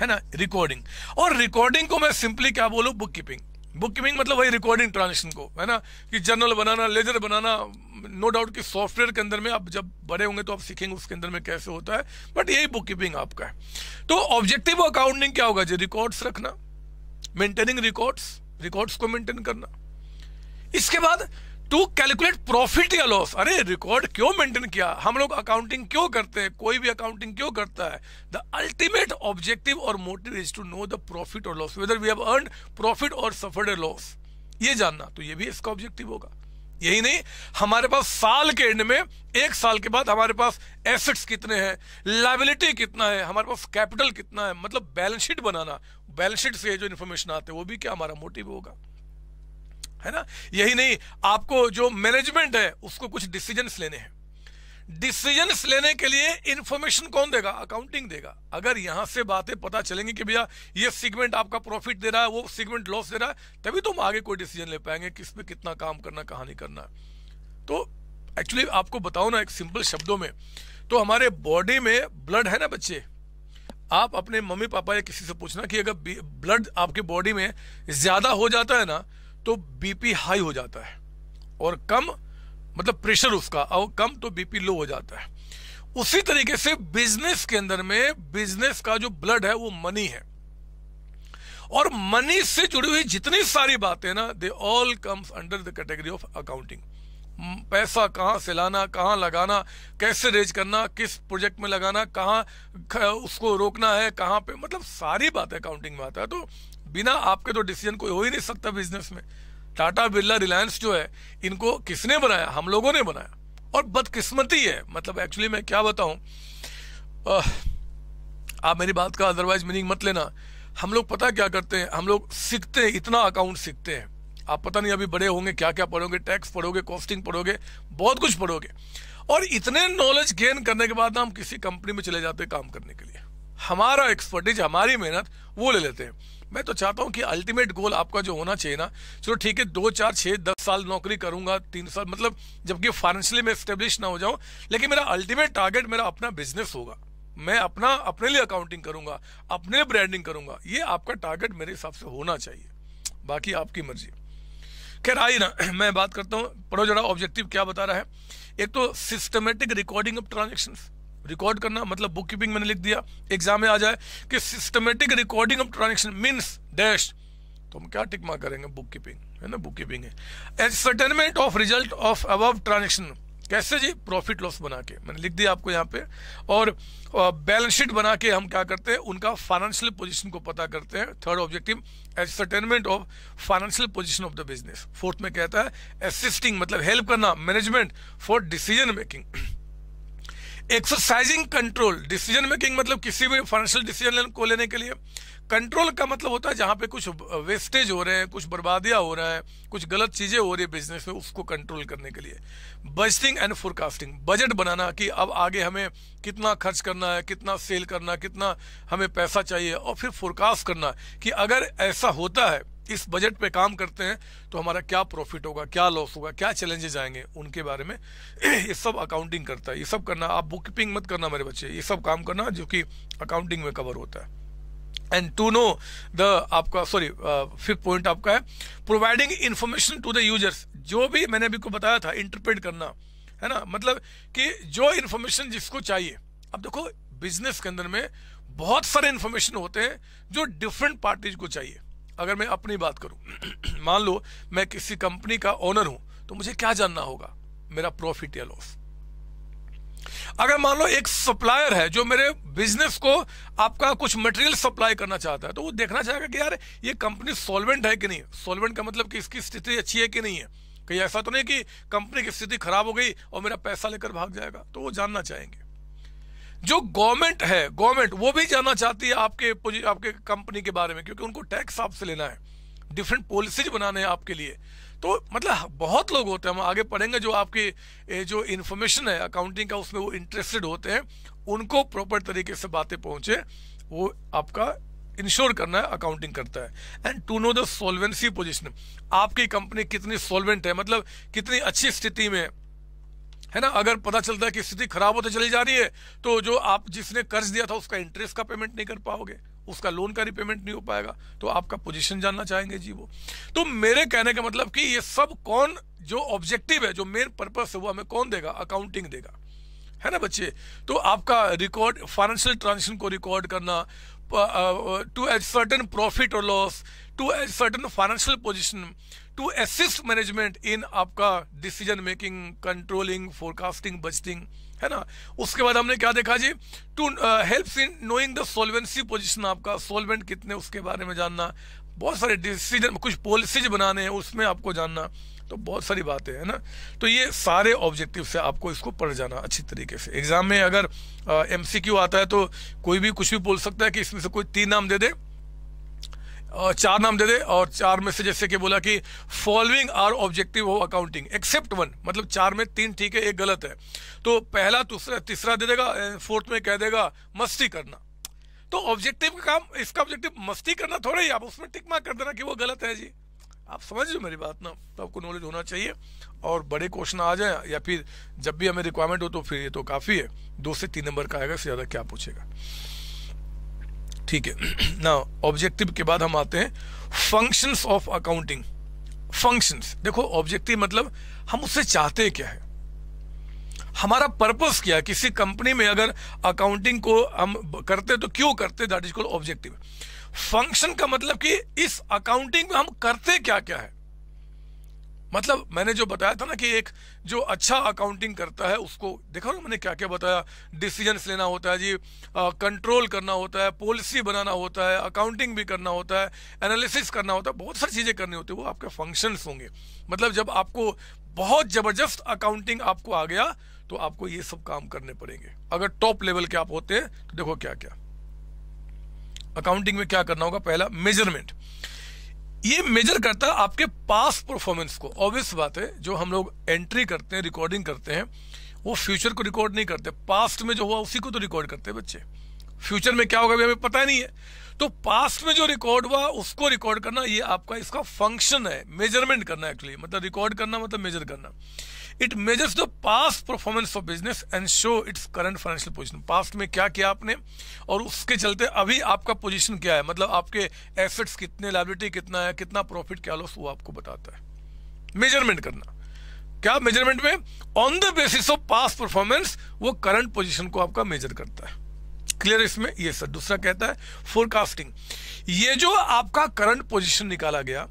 है ना, रिकॉर्डिंग, और रिकॉर्डिंग को मैं सिंपली क्या बोलूं, बुक कीपिंग। बुक कीपिंग मतलब वही रिकॉर्डिंग ट्रांजेक्शन को, है ना, कि जर्नल बनाना, लेजर बनाना। नो डाउट कि सॉफ्टवेयर के अंदर में आप जब बड़े होंगे तो आप सीखेंगे उसके अंदर में कैसे होता है, बट यही बुक कीपिंग आपका है। तो ऑब्जेक्टिव अकाउंटिंग क्या होगा जी, रिकॉर्ड्स रखना, मेंटेनिंग रिकॉर्ड्स, रिकॉर्ड्स को मेंटेन करना। इसके बाद टू कैलकुलेट प्रॉफिट या लॉस। अरे रिकॉर्ड क्यों मेंटेन किया, हम लोग अकाउंटिंग क्यों करते हैं, कोई भी अकाउंटिंग क्यों करता है। द अल्टीमेट ऑब्जेक्टिव और motive is to know the profit और loss, whether we have earned profit और सफर्ड अ लॉस, ये जानना। तो ये भी इसका ऑब्जेक्टिव होगा। यही नहीं, हमारे पास साल के एंड में, एक साल के बाद हमारे पास एसेट्स कितने हैं, लायबिलिटी कितना है, हमारे पास कैपिटल कितना है, मतलब बैलेंस शीट बनाना। बैलेंस शीट से जो इन्फॉर्मेशन आते हैं वो भी क्या हमारा मोटिव होगा, है ना। यही नहीं, आपको जो मैनेजमेंट है उसको कुछ डिसीजंस लेने हैं, डिसीजंस लेने के लिए इंफॉर्मेशन कौन देगा, अकाउंटिंग देगा। अगर यहां से बातें पता चलेंगी कि भैया ये सेगमेंट आपका प्रॉफिट दे रहा है, वो सेगमेंट लॉस दे रहा है, तभी तो हम आगे कोई डिसीजन ले पाएंगे किस पे कितना काम करना, कहाँ नहीं करना। तो एक्चुअली आपको बताओ ना एक सिंपल शब्दों में, तो हमारे बॉडी में ब्लड है ना बच्चे, आप अपने मम्मी पापा या किसी से पूछना कि अगर ब्लड आपके बॉडी में ज्यादा हो जाता है ना तो बीपी हाई हो जाता है, और कम मतलब प्रेशर उसका, और कम तो बीपी लो हो जाता है। उसी तरीके से बिजनेस के अंदर में, बिजनेस का जो ब्लड है वो मनी है, और मनी से जुड़ी हुई जितनी सारी बातें ना, they all comes under the category of accounting. पैसा कहाँ से लाना, कहाँ लगाना, कैसे रेज करना, किस प्रोजेक्ट में लगाना, कहाँ उसको रोकना है, कहाँ पे, मतलब सारी बातें अकाउंटिंग में आता है। तो बिना आपके तो डिसीजन कोई हो ही नहीं सकता बिजनेस में। टाटा, बिरला, रिलायंस जो है, इनको किसने बनाया, हम लोगों ने बनाया, और बदकिस्मती है। मतलब एक्चुअली मैं क्या बताऊं, आप मेरी बात का अदरवाइज मीनिंग मत लेना। हम लोग पता क्या करते हैं, हम लोग सीखते हैं, इतना अकाउंट सीखते हैं। आप पता नहीं अभी बड़े होंगे क्या क्या पढ़ोगे, टैक्स पढ़ोगे, कॉस्टिंग पढ़ोगे, बहुत कुछ पढ़ोगे, और इतने नॉलेज गेन करने के बाद हम किसी कंपनी में चले जाते हैं काम करने के लिए। हमारा एक्सपर्टीज, हमारी मेहनत वो ले लेते हैं। मैं तो चाहता हूं कि अल्टीमेट गोल आपका जो होना चाहिए ना, चलो ठीक है दो चार छः दस साल नौकरी करूंगा, तीन साल मतलब, जबकि फाइनेंशियली मैं स्टेब्लिश ना हो जाऊं, लेकिन मेरा अल्टीमेट टारगेट मेरा अपना बिजनेस होगा। मैं अपना अपने लिए अकाउंटिंग करूंगा, अपने लिए ब्रांडिंग करूंगा, ये आपका टारगेट मेरे हिसाब से होना चाहिए, बाकी आपकी मर्जी। खैर आइए ना मैं बात करता हूँ, पढ़ो जरा ऑब्जेक्टिव क्या बता रहा है। एक तो systematic recording of transactions, record करना, मतलब बुक कीपिंग मैंने लिख दिया, एग्जाम में आ जाए कि systematic recording of transaction means dash, तो हम क्या टिक मार्क करेंगे, बुक कीपिंग है ना, बुक कीपिंग है। Ascertainment of result of above transaction, कैसे जी, प्रॉफिट लॉस बना के, मैंने लिख दिया आपको यहाँ पे। और बैलेंस शीट बना के हम क्या करते हैं, उनका फाइनेंशियल पोजीशन को पता करते हैं। Third objective, ascertainment of financial position of the business. Fourth में कहता है असिस्टिंग, मतलब हेल्प करना, management for decision making. Exercising control, decision making मतलब किसी भी फाइनेंशियल डिसीजन को लेने के लिए। कंट्रोल का मतलब होता है जहाँ पे कुछ वेस्टेज हो रहे हैं, कुछ बर्बादियाँ हो रहे हैं, कुछ गलत चीज़ें हो रही है बिजनेस में, उसको कंट्रोल करने के लिए। बजटिंग एंड फोरकास्टिंग, बजट बनाना कि अब आगे हमें कितना खर्च करना है, कितना सेल करना है, कितना हमें पैसा चाहिए, और फिर फोरकास्ट करना कि अगर ऐसा होता है इस बजट पे काम करते हैं तो हमारा क्या प्रॉफिट होगा, क्या लॉस होगा, क्या चैलेंजेस आएंगे, उनके बारे में ये सब अकाउंटिंग करता है। ये सब करना, आप बुक कीपिंग मत करना मेरे बच्चे, ये सब काम करना जो कि अकाउंटिंग में कवर होता है। एंड टू नो द आपका सॉरी फिफ्थ पॉइंट आपका है providing information to the users. जो भी मैंने अभी को बताया था इंटरप्रेट करना है ना, मतलब कि जो इन्फॉर्मेशन जिसको चाहिए। अब देखो बिजनेस के अंदर में बहुत सारे इन्फॉर्मेशन होते हैं जो डिफरेंट पार्टीज को चाहिए। अगर मैं अपनी बात करूं मान लो मैं किसी कंपनी का ओनर हूं तो मुझे क्या जानना होगा, मेरा प्रॉफिट या लॉस। अगर मान लो एक सप्लायर है जो मेरे बिजनेस को आपका कुछ मटेरियल सप्लाई करना चाहता है तो वो देखना चाहेगा कि यार ये कंपनी सॉल्वेंट है कि नहीं। सॉल्वेंट का मतलब कि इसकी स्थिति अच्छी है कि नहीं है, कहीं ऐसा तो नहीं कि कंपनी की स्थिति खराब हो गई और मेरा पैसा लेकर भाग जाएगा, तो वो जानना चाहेंगे। जो गवर्नमेंट है, गवर्नमेंट वो भी जानना चाहती है आपके आपके कंपनी के बारे में, क्योंकि उनको टैक्स आपसे लेना है, डिफरेंट पॉलिसीज बनाने हैं आपके लिए। तो मतलब बहुत लोग होते हैं, हम आगे पढ़ेंगे, जो आपके जो इन्फॉर्मेशन है अकाउंटिंग का उसमें वो इंटरेस्टेड होते हैं, उनको प्रॉपर तरीके से बातें पहुंचे, वो आपका इंश्योर करना है अकाउंटिंग करता है। And to know the solvency position, आपकी कंपनी कितनी सॉल्वेंट है, मतलब कितनी अच्छी स्थिति में है ना। अगर पता चलता है कि स्थिति खराब होते चली जा रही है तो जो आप जिसने कर्ज दिया था उसका इंटरेस्ट का पेमेंट नहीं कर पाओगे, उसका लोन का रिपेमेंट नहीं हो पाएगा, तो आपका पोजीशन जानना चाहेंगे जी वो। तो मेरे कहने का मतलब कि ये सब कौन, जो ऑब्जेक्टिव है, जो मेन पर्पस है, वो हमें कौन देगा, अकाउंटिंग देगा, है ना बच्चे। तो आपका रिकॉर्ड, फाइनेंशियल ट्रांजेक्शन को रिकॉर्ड करना, टू एज सर्टन प्रॉफिट और loss, to ascertain financial position, to assist management in आपका decision making, controlling, forecasting, budgeting, है ना। उसके बाद हमने क्या देखा जी, to helps in knowing the solvency position, आपका सॉल्वेंट कितने उसके बारे में जानना, बहुत सारे डिसीजन, कुछ पॉलिसीज बनाने हैं उसमें आपको जानना, तो बहुत सारी बातें हैं ना। तो ये सारे ऑब्जेक्टिव से आपको इसको पढ़ जाना अच्छी तरीके से। एग्जाम में अगर एमसीक्यू आता है तो कोई भी कुछ भी बोल सकता है कि इसमें से कोई तीन नाम दे दे और चार नाम दे दे, और चार में से जैसे कि बोला कि फॉलोइंग आर ऑब्जेक्टिव हो अकाउंटिंग एक्सेप्ट वन, मतलब चार में तीन ठीक है एक गलत है, तो पहला दूसरा तीसरा दे देगा, फोर्थ में कह देगा मस्ती करना। तो ऑब्जेक्टिव का काम, इसका ऑब्जेक्टिव मस्ती करना थोड़ा ही, आप उसमें टिक मार्क कर देना कि वो गलत है जी। आप समझ लो मेरी बात ना, तो आपको नॉलेज होना चाहिए। और बड़े क्वेश्चन आ जाए या फिर जब भी हमें रिक्वायरमेंट हो तो फिर ये तो काफ़ी है, दो से तीन नंबर का आएगा, इससे ज़्यादा क्या पूछेगा, ठीक है ना। ऑब्जेक्टिव के बाद हम आते हैं फंक्शंस ऑफ अकाउंटिंग। फंक्शंस देखो, ऑब्जेक्टिव मतलब हम उससे चाहते क्या है, हमारा पर्पस क्या है, किसी कंपनी में अगर अकाउंटिंग को हम करते तो क्यों करते, that is called objective. Function का मतलब कि इस अकाउंटिंग में हम करते क्या क्या है, मतलब मैंने जो बताया था ना कि एक जो अच्छा अकाउंटिंग करता है उसको देखा ना मैंने क्या क्या बताया, डिसीजंस लेना होता है जी, कंट्रोल करना होता है, पॉलिसी बनाना होता है, अकाउंटिंग भी करना होता है, एनालिसिस करना होता है, बहुत सारी चीज़ें करनी होती है, वो आपके फंक्शंस होंगे। मतलब जब आपको बहुत ज़बरदस्त अकाउंटिंग आपको आ गया तो आपको ये सब काम करने पड़ेंगे। अगर टॉप लेवल के आप होते हैं तो देखो क्या क्या अकाउंटिंग में क्या करना होगा। पहला मेजरमेंट, ये मेजर करता है आपके पास परफॉर्मेंस को। ऑब्वियस बात है, जो हम लोग एंट्री करते हैं, रिकॉर्डिंग करते हैं, वो फ्यूचर को रिकॉर्ड नहीं करते, पास्ट में जो हुआ उसी को तो रिकॉर्ड करते हैं बच्चे। फ्यूचर में क्या होगा भी हमें पता नहीं है, तो पास्ट में जो रिकॉर्ड हुआ उसको रिकॉर्ड करना, ये आपका इसका फंक्शन है। मेजरमेंट करना एक्चुअली मतलब रिकॉर्ड करना मतलब मेजर करना। It measures the past performance of business and show its current financial position. Past में क्या किया आपने और उसके चलते अभी आपका पोजीशन क्या है, मतलब आपके एसेट्स कितने, लायबिलिटी कितना है, कितना प्रॉफिट क्या लॉस, वो आपको बताता है। मेजरमेंट करना क्या, मेजरमेंट में on the basis of past performance वो करंट पोजीशन को आपका मेजर करता है। क्लियर इसमें ये सर। दूसरा कहता है फोरकास्टिंग, ये जो आपका करंट पोजीशन निकाला गया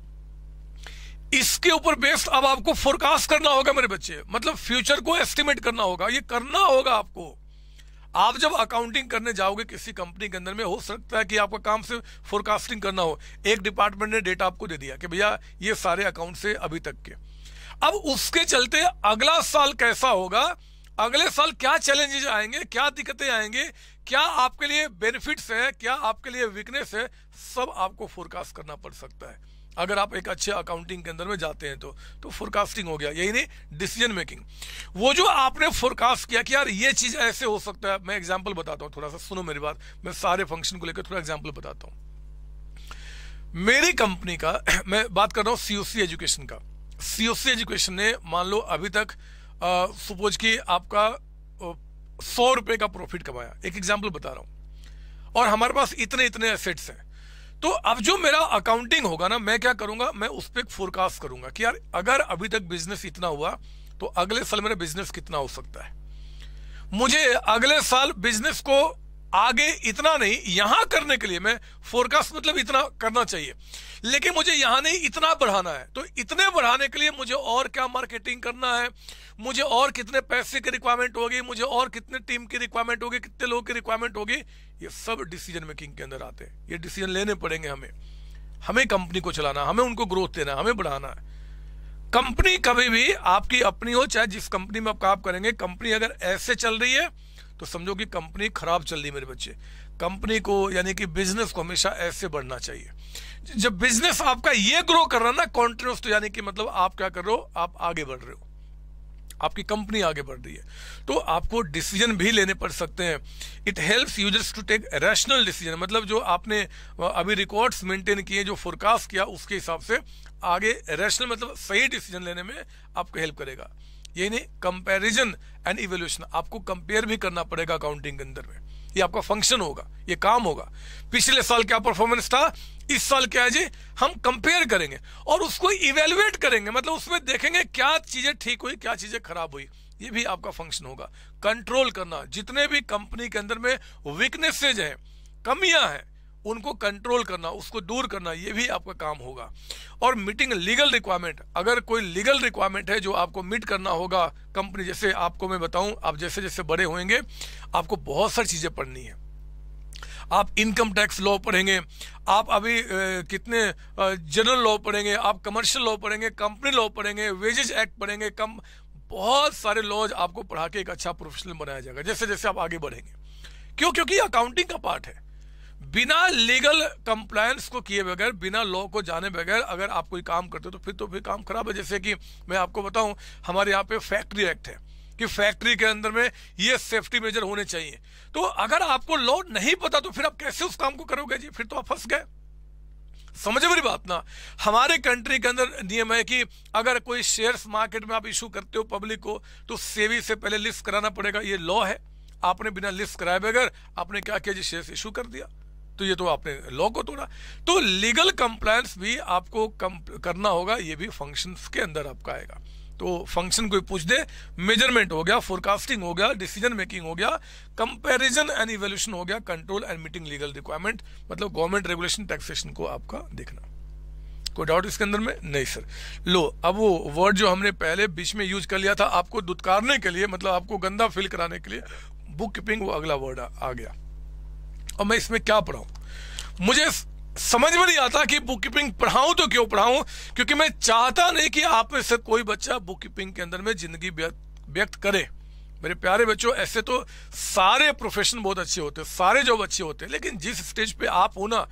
इसके ऊपर बेस्ड अब आपको फोरकास्ट करना होगा मेरे बच्चे, मतलब फ्यूचर को एस्टिमेट करना होगा, ये करना होगा आपको। आप जब अकाउंटिंग करने जाओगे किसी कंपनी के अंदर में, हो सकता है कि आपका काम से फोरकास्टिंग करना हो, एक डिपार्टमेंट ने डेटा आपको दे दिया कि भैया ये सारे अकाउंट से अभी तक के, अब उसके चलते अगला साल कैसा होगा, अगले साल क्या चैलेंजेस आएंगे, क्या दिक्कतें आएंगे, क्या आपके लिए बेनिफिट्स है, क्या आपके लिए वीकनेस है, सब आपको फोरकास्ट करना पड़ सकता है अगर आप एक अच्छे अकाउंटिंग के अंदर में जाते हैं तो। तो फोरकास्टिंग हो गया, यही नहीं डिसीजन मेकिंग, वो जो आपने फोरकास्ट किया कि यार ये चीज़ ऐसे हो सकता है। मैं एग्जांपल बताता हूँ, थोड़ा सा सुनो मेरी बात, मैं सारे फंक्शन को लेकर थोड़ा एग्जांपल बताता हूँ। मेरी कंपनी का, मैं बात कर रहा हूँ सीओसी एजुकेशन का, सीओसी एजुकेशन ने मान लो अभी तक सपोज कि आपका सौ रुपये का प्रॉफिट कमाया, एक एग्जाम्पल बता रहा हूँ, और हमारे पास इतने इतने एसेट्स हैं, तो अब जो मेरा अकाउंटिंग होगा ना, मैं क्या करूंगा, मैं उस पर फोरकास्ट करूंगा कि यार अगर अभी तक बिजनेस इतना हुआ तो अगले साल मेरा बिजनेस कितना हो सकता है, मुझे अगले साल बिजनेस को आगे इतना नहीं, यहां करने के लिए मैं फोरकास्ट मतलब इतना करना चाहिए, लेकिन मुझे यहां नहीं इतना बढ़ाना है, तो इतने बढ़ाने के लिए मुझे और क्या मार्केटिंग करना है, मुझे और कितने पैसे की रिक्वायरमेंट होगी, मुझे और कितने टीम की रिक्वायरमेंट होगी, कितने लोगों की रिक्वायरमेंट होगी, ये सब डिसीजन मेकिंग के अंदर आते हैं। ये डिसीजन लेने पड़ेंगे हमें, हमें कंपनी को चलाना, हमें उनको ग्रोथ देना, हमें बढ़ाना है। कंपनी कभी भी आपकी अपनी हो, चाहे जिस कंपनी में आप काम करेंगे, कंपनी अगर ऐसे चल रही है तो समझो कि कंपनी खराब चल रही है मेरे बच्चे। कंपनी को यानी कि बिजनेस को हमेशा ऐसे बढ़ना चाहिए। जब बिजनेस आपका ये ग्रो कर रहा है ना कॉन्टिन्यूस, तो यानी कि मतलब आप क्या कर रहे हो, आप आगे बढ़ रहे हो, आपकी कंपनी आगे बढ़ रही है, तो आपको डिसीजन भी लेने पड़ सकते हैं। It helps users to take rational decision, मतलब जो आपने अभी रिकॉर्ड्स मेंटेन किए, जो फोरकास्ट किया, उसके हिसाब से आगे रैशनल मतलब सही डिसीजन लेने में आपको हेल्प करेगा। यही नहीं, कंपैरिजन एंड इवोल्यूशन, आपको कंपेयर भी करना पड़ेगा अकाउंटिंग के अंदर में, ये आपका फंक्शन होगा, ये काम होगा। पिछले साल क्या परफॉर्मेंस था, इस साल क्या है जी, हम कंपेयर करेंगे और उसको इवेल्युएट करेंगे, मतलब उसमें देखेंगे क्या चीजें ठीक हुई, क्या चीजें खराब हुई, ये भी आपका फंक्शन होगा। कंट्रोल करना, जितने भी कंपनी के अंदर में वीकनेसेज हैं, कमियां हैं, उनको कंट्रोल करना, उसको दूर करना, ये भी आपका काम होगा। और मीटिंग लीगल रिक्वायरमेंट, अगर कोई लीगल रिक्वायरमेंट है जो आपको मीट करना होगा कंपनी, जैसे आपको मैं बताऊं, आप जैसे जैसे बड़े होंगे आपको बहुत सारी चीजें पढ़नी है, आप इनकम टैक्स लॉ पढ़ेंगे, आप अभी ए, कितने जनरल लॉ पढ़ेंगे, आप कमर्शियल लॉ पढ़ेंगे, कंपनी लॉ पढ़ेंगे, वेजेज एक्ट पढ़ेंगे, कम बहुत सारे लॉज आपको पढ़ा के एक अच्छा प्रोफेशनल बनाया जाएगा जैसे जैसे आप आगे बढ़ेंगे। क्यों? क्योंकि अकाउंटिंग का पार्ट है। बिना लीगल कंप्लायंस को किए बगैर, बिना लॉ को जाने बगैर अगर आप कोई काम करते हो तो फिर तो फिर काम खराब है। जैसे कि मैं आपको बताऊं, हमारे यहाँ पे फैक्ट्री एक्ट है कि फैक्ट्री के अंदर में ये सेफ्टी मेजर होने चाहिए, तो अगर आपको लॉ नहीं पता तो फिर आप कैसे उस काम को करोगे जी, फिर तो आप फंस गए। समझे मेरी बात ना? हमारे कंट्री के अंदर नियम है कि अगर कोई शेयर्स मार्केट में आप इशू करते हो पब्लिक को, तो सेबी से पहले लिस्ट कराना पड़ेगा, ये लॉ है। आपने बिना लिस्ट कराए बगैर आपने क्या किया जी, शेयर्स इशू कर दिया, तो ये तो आपने लॉ को तोड़ा। तो लीगल कंप्लायंस भी आपको करना होगा, ये भी फंक्शंस के अंदर आपका आएगा। तो फंक्शन कोई पूछ दे, मेजरमेंट हो गया, फोरकास्टिंग हो गया, डिसीजन मेकिंग हो गया, कंपैरिजन एंड इवोल्यूशन हो गया, control and meeting legal requirement, मतलब गवर्नमेंट रेगुलेशन टैक्सेशन को आपका देखना। कोई डाउट इसके अंदर में? नहीं सर। लो, अब वो वर्ड जो हमने पहले बीच में यूज कर लिया था आपको दुत्कारने के लिए, मतलब आपको गंदा फील कराने के लिए, बुक कीपिंग, वो अगला वर्ड आ गया। और मैं इसमें क्या पढ़ाऊं, मुझे समझ में नहीं आता कि बुक कीपिंग पढ़ाऊं तो क्यों पढ़ाऊं, क्योंकि मैं चाहता नहीं कि आप में से कोई बच्चा बुक कीपिंग के अंदर में जिंदगी व्यक्त करे। मेरे प्यारे बच्चों, ऐसे तो सारे प्रोफेशन बहुत अच्छे होते, सारे जॉब अच्छे होते, लेकिन जिस स्टेज पे आप हो ना,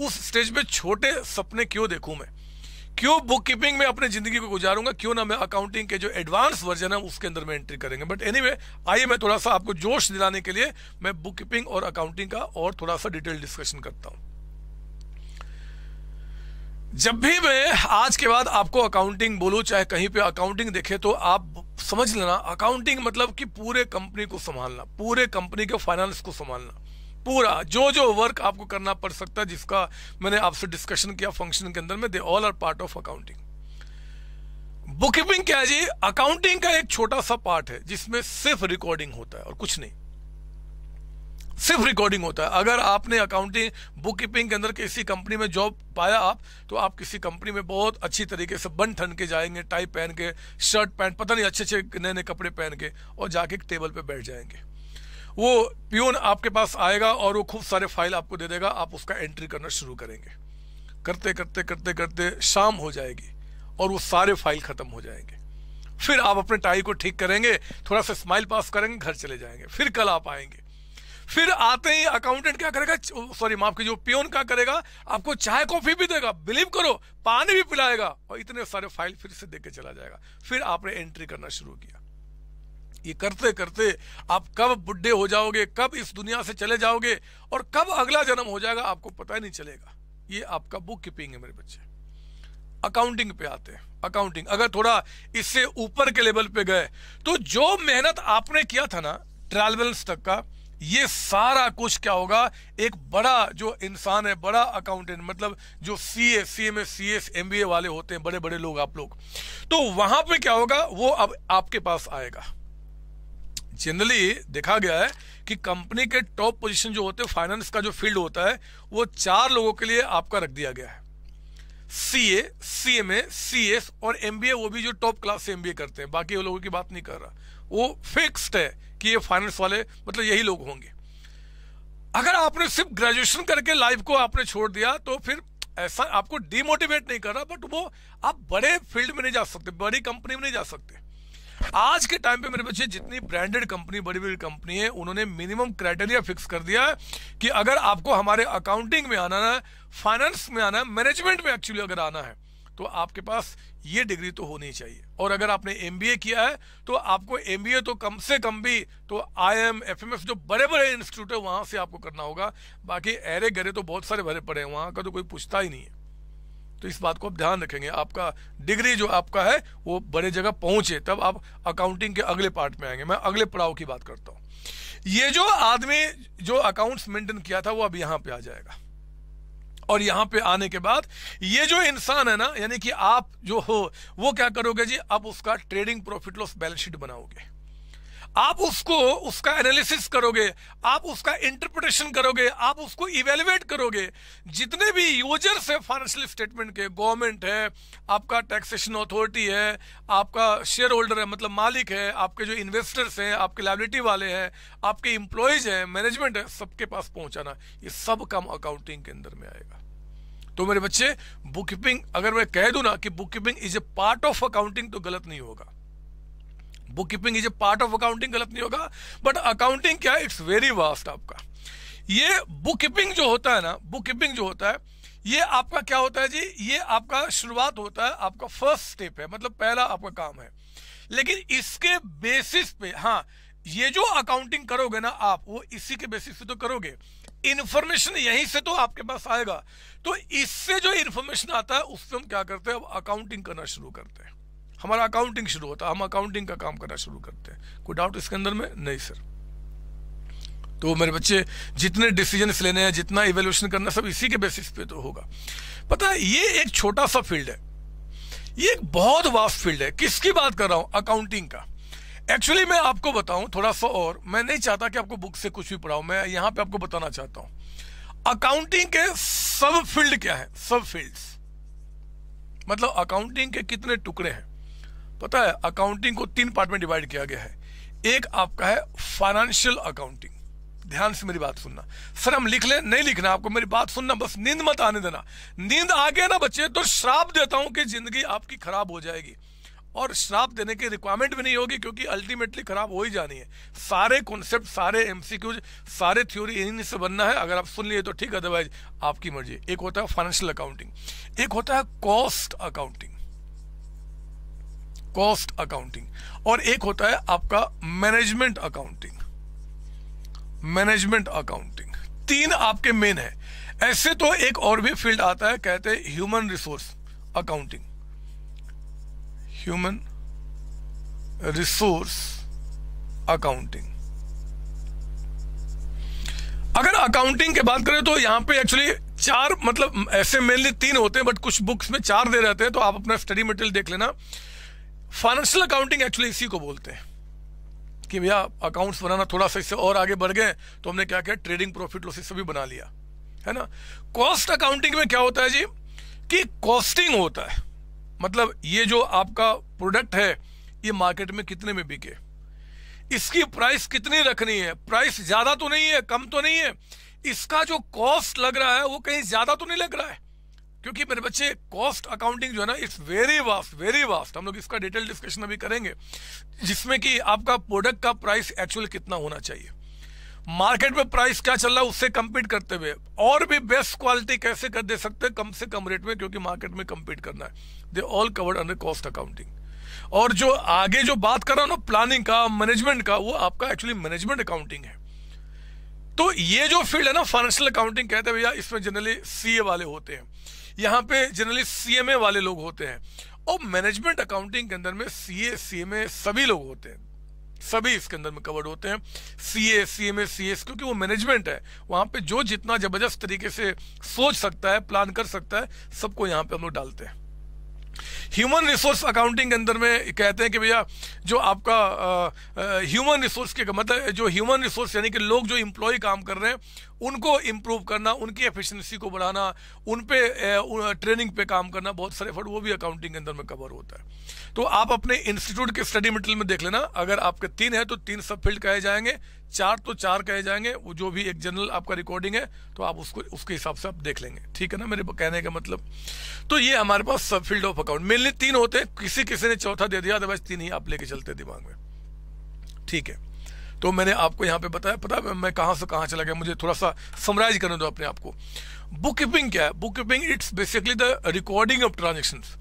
उस स्टेज पे छोटे सपने क्यों देखूं मैं, क्यों बुक कीपिंग में अपनी जिंदगी को गुजारूंगा, क्यों ना मैं अकाउंटिंग के जो एडवांस वर्जन है उसके अंदर में एंट्री करेंगे। बट एनीवे, आइए मैं थोड़ा सा आपको जोश दिलाने के लिए मैं बुक कीपिंग और अकाउंटिंग का और थोड़ा सा डिटेल डिस्कशन करता हूं। जब भी मैं आज के बाद आपको अकाउंटिंग बोलूं, चाहे कहीं पे अकाउंटिंग देखे, तो आप समझ लेना अकाउंटिंग मतलब कि पूरे कंपनी को संभालना, पूरे कंपनी के फाइनेंस को संभालना, पूरा जो जो वर्क आपको करना पड़ सकता है, जिसका मैंने आपसे डिस्कशन किया फंक्शन के अंदर में, they all are part of accounting. Book keeping क्या है जी, अकाउंटिंग का एक छोटा सा पार्ट है जिसमें सिर्फ रिकॉर्डिंग होता है और कुछ नहीं, सिर्फ रिकॉर्डिंग होता है। अगर आपने अकाउंटिंग बुक कीपिंग के अंदर किसी कंपनी में जॉब पाया आप, तो आप किसी कंपनी में बहुत अच्छी तरीके से बन ठन के जाएंगे, टाई पहन के, शर्ट पैंट, पता नहीं अच्छे अच्छे नए नए कपड़े पहन के, और जाके एक टेबल पर बैठ जाएंगे, वो पियून आपके पास आएगा और वो खूब सारे फाइल आपको दे देगा, आप उसका एंट्री करना शुरू करेंगे, करते करते करते करते शाम हो जाएगी और वो सारे फाइल खत्म हो जाएंगे। फिर आप अपने टाई को ठीक करेंगे, थोड़ा सा स्माइल पास करेंगे, घर चले जाएंगे, फिर कल आप आएंगे, फिर आते ही अकाउंटेंट क्या करेगा, सॉरी माफ कीजिए, पियून क्या करेगा, आपको चाय कॉफी भी देगा, बिलीव करो पानी भी पिलाएगा, और इतने सारे फाइल फिर से देके चला जाएगा, फिर आपने एंट्री करना शुरू किया। ये करते करते आप कब बुढ़े हो जाओगे, कब इस दुनिया से चले जाओगे और कब अगला जन्म हो जाएगा, आपको पता ही नहीं चलेगा। ये आपका बुक कीपिंग है मेरे बच्चे। अकाउंटिंग पे आते हैं, अकाउंटिंग अगर थोड़ा इससे ऊपर के लेवल पे गए तो जो मेहनत आपने किया था ना ट्रायल बैलेंस तक का, ये सारा कुछ क्या होगा, एक बड़ा जो इंसान है, बड़ा अकाउंटेंट, मतलब जो सीए सीएमए सीएस एमबीए वाले होते हैं, बड़े बड़े लोग आप लोग, तो वहां पे क्या होगा वो अब आपके पास आएगा। जनरली देखा गया है कि कंपनी के टॉप पोजीशन जो होते हैं, फाइनेंस का जो फील्ड होता है, वो चार लोगों के लिए आपका रख दिया गया है, सीए सीएमए सीएस और एमबीए, वो भी जो टॉप क्लास से एमबीए करते हैं। बाकी वो लोगों की बात नहीं कर रहा, वो फिक्स्ड है कि ये फाइनेंस वाले मतलब यही लोग होंगे। अगर आपने सिर्फ ग्रेजुएशन करके लाइफ को आपने छोड़ दिया तो फिर ऐसा आपको डिमोटिवेट नहीं कर रहा, बट वो आप बड़े फील्ड में नहीं जा सकते, बड़ी कंपनी में नहीं जा सकते। आज के टाइम पे मेरे बच्चे जितनी ब्रांडेड कंपनी, बड़ी बड़ी कंपनी है, उन्होंने मिनिमम क्राइटेरिया फिक्स कर दिया है कि अगर आपको हमारे अकाउंटिंग में आना है, फाइनेंस में आना है, मैनेजमेंट में एक्चुअली अगर आना है तो आपके पास ये डिग्री तो होनी चाहिए। और अगर आपने एमबीए किया है तो आपको एमबीए तो कम से कम भी तो आईएम एफएमएस जो बड़े बड़े इंस्टीट्यूट है वहां से आपको करना होगा। बाकी ऐरे गरे तो बहुत सारे भरे पड़े हैं, वहां का तो कोई पूछता ही नहीं है। तो इस बात को आप ध्यान रखेंगे, आपका डिग्री जो आपका है वो बड़े जगह पहुंचे, तब आप अकाउंटिंग के अगले पार्ट में आएंगे। मैं अगले पड़ाव की बात करता हूँ। ये जो आदमी जो अकाउंट्स मेंटेन किया था वो अब यहाँ पे आ जाएगा, और यहाँ पे आने के बाद ये जो इंसान है ना, यानी कि आप जो हो वो क्या करोगे जी, आप उसका trading profit loss balance sheet बनाओगे, आप उसको उसका एनालिसिस करोगे, आप उसका इंटरप्रिटेशन करोगे, आप उसको इवेल्युएट करोगे। जितने भी यूजर्स है फाइनेंशियल स्टेटमेंट के, गवर्नमेंट है, आपका टैक्सेशन अथॉरिटी है, आपका शेयर होल्डर है मतलब मालिक है, आपके जो इन्वेस्टर्स हैं, आपके लायबिलिटी वाले हैं, आपके इंप्लॉयज हैं, मैनेजमेंट है, सबके पास पहुंचाना, ये सब काम अकाउंटिंग के अंदर में आएगा। तो मेरे बच्चे बुक कीपिंग, अगर मैं कह दूं ना कि book keeping is a part of accounting तो गलत नहीं होगा, book keeping is a part of accounting गलत नहीं होगा। बट अकाउंटिंग क्या है, इट्स वेरी वास्ट। आपका ये बुक कीपिंग जो होता है ना, बुक कीपिंग जो होता है ये आपका क्या होता है जी, ये आपका शुरुआत होता है, आपका फर्स्ट स्टेप है, मतलब पहला आपका काम है। लेकिन इसके बेसिस पे हाँ, ये जो अकाउंटिंग करोगे ना आप, वो इसी के बेसिस पे तो करोगे, इन्फॉर्मेशन यहीं से तो आपके पास आएगा। तो इससे जो इन्फॉर्मेशन आता है उससे हम क्या करते हैं, अब अकाउंटिंग करना शुरू करते हैं, हमारा अकाउंटिंग शुरू होता है, हम अकाउंटिंग का काम करना शुरू करते हैं। कोई डाउट इसके अंदर में नहीं सर? तो मेरे बच्चे जितने डिसीजंस लेने हैं, जितना इवेल्यूशन करना, सब इसी के बेसिस पे तो होगा। पता है ये एक छोटा सा फील्ड है, ये एक बहुत वास्ट फील्ड है। किसकी बात कर रहा हूँ, अकाउंटिंग का। एक्चुअली मैं आपको बताऊं थोड़ा सा, और मैं नहीं चाहता कि आपको बुक से कुछ भी पढ़ाऊं, मैं यहाँ पे आपको बताना चाहता हूं अकाउंटिंग के सब फील्ड क्या है, सब फील्ड्स मतलब अकाउंटिंग के कितने टुकड़े हैं। पता है अकाउंटिंग को तीन पार्ट में डिवाइड किया गया है। एक आपका है फाइनेंशियल अकाउंटिंग। ध्यान से मेरी बात सुनना, सर हम लिख ले, नहीं लिखना, आपको मेरी बात सुनना, बस नींद मत आने देना। नींद आ गया ना बच्चे तो श्राप देता हूं कि जिंदगी आपकी खराब हो जाएगी, और श्राप देने की रिक्वायरमेंट भी नहीं होगी क्योंकि अल्टीमेटली खराब हो ही जानी है। सारे कॉन्सेप्ट, सारे एमसीक्यूज, सारे थ्योरी इन्हीं से बनना है। अगर आप सुन लिए तो ठीक, अदरवाइज आपकी मर्जी। एक होता है फाइनेंशियल अकाउंटिंग, एक होता है कॉस्ट अकाउंटिंग, कॉस्ट अकाउंटिंग, और एक होता है आपका मैनेजमेंट अकाउंटिंग, मैनेजमेंट अकाउंटिंग। तीन आपके मेन है। ऐसे तो एक और भी फील्ड आता है, कहते हैं human resource accounting, human resource accounting. अगर अकाउंटिंग की बात करें तो यहाँ पे एक्चुअली चार, मतलब ऐसे मेनली तीन होते हैं, बट कुछ बुक्स में चार दे रहते हैं, तो आप अपना स्टडी मटेरियल देख लेना। फाइनेंशियल अकाउंटिंग एक्चुअली इसी को बोलते हैं कि भैया अकाउंट्स बनाना, थोड़ा सा इससे और आगे बढ़ गए तो हमने क्या किया, ट्रेडिंग प्रॉफिट लॉस इससे भी बना लिया, है ना। कॉस्ट अकाउंटिंग में क्या होता है जी कि कॉस्टिंग होता है, मतलब ये जो आपका प्रोडक्ट है ये मार्केट में कितने में बिके, इसकी प्राइस कितनी रखनी है, प्राइस ज्यादा तो नहीं है, कम तो नहीं है, इसका जो कॉस्ट लग रहा है वो कहीं ज्यादा तो नहीं लग रहा है। क्योंकि मेरे बच्चे कॉस्ट अकाउंटिंग जो है ना, it's very vast, very vast. हम लोग इसका डिटेल डिस्कशन अभी करेंगे, जिसमें कि आपका प्रोडक्ट का प्राइस एक्चुअल कितना होना चाहिए, मार्केट में प्राइस क्या चल रहा है उससे कंपीट करते हुए, और भी बेस्ट क्वालिटी कैसे कर दे सकते हैं कम से कम रेट में, क्योंकि मार्केट में कंपीट करना है। They all covered under cost accounting. और जो आगे जो बात कर रहा हूं ना, प्लानिंग का, मैनेजमेंट का, वो आपका एक्चुअली मैनेजमेंट अकाउंटिंग है। तो ये जो फील्ड है ना फाइनेंशियल अकाउंटिंग कहते हैं भैया, इसमें जनरली सीए वाले होते हैं, यहाँ पे जनरली सीएमए वाले लोग होते हैं, और मैनेजमेंट अकाउंटिंग के अंदर में सीए सीएमए सभी लोग होते हैं, सभी इसके अंदर में कवर्ड होते हैं, सीए सीएमए सीएस, क्योंकि वो मैनेजमेंट है, वहाँ पे जो जितना जबरदस्त तरीके से सोच सकता है, प्लान कर सकता है, सबको यहाँ पे हम लोग डालते हैं। ह्यूमन रिसोर्स अकाउंटिंग के अंदर में कहते हैं कि भैया जो आपका ह्यूमन रिसोर्स के मतलब जो ह्यूमन रिसोर्स यानी कि लोग जो एम्प्लॉय काम कर रहे हैं उनको इम्प्रूव करना, उनकी एफिशिएंसी को बढ़ाना, उन पे ट्रेनिंग पे काम करना, बहुत सारे एफर्ट वो भी अकाउंटिंग के अंदर में कवर होता है। तो आप अपने इंस्टीट्यूट के स्टडी मटेरियल में देख लेना, अगर आपके तीन है तो तीन सब फील्ड कहे जाएंगे, चार तो चार कहे जाएंगे, वो जो भी एक जनरल आपका रिकॉर्डिंग है तो आप उसको उसके हिसाब से आप देख लेंगे, ठीक है ना मेरे कहने का मतलब। तो ये हमारे पास सब फील्ड ऑफ अकाउंट मेनली तीन होते हैं, किसी किसी ने चौथा दे दिया, अदरवाइज तीन ही आप लेके चलते दिमाग में, ठीक है। तो मैंने आपको यहाँ पे बताया, पता है मैं कहाँ से कहाँ चला गया, मुझे थोड़ा सा समराइज करने दो अपने आप को। बुक कीपिंग क्या है? Book keeping it's basically the recording of transactions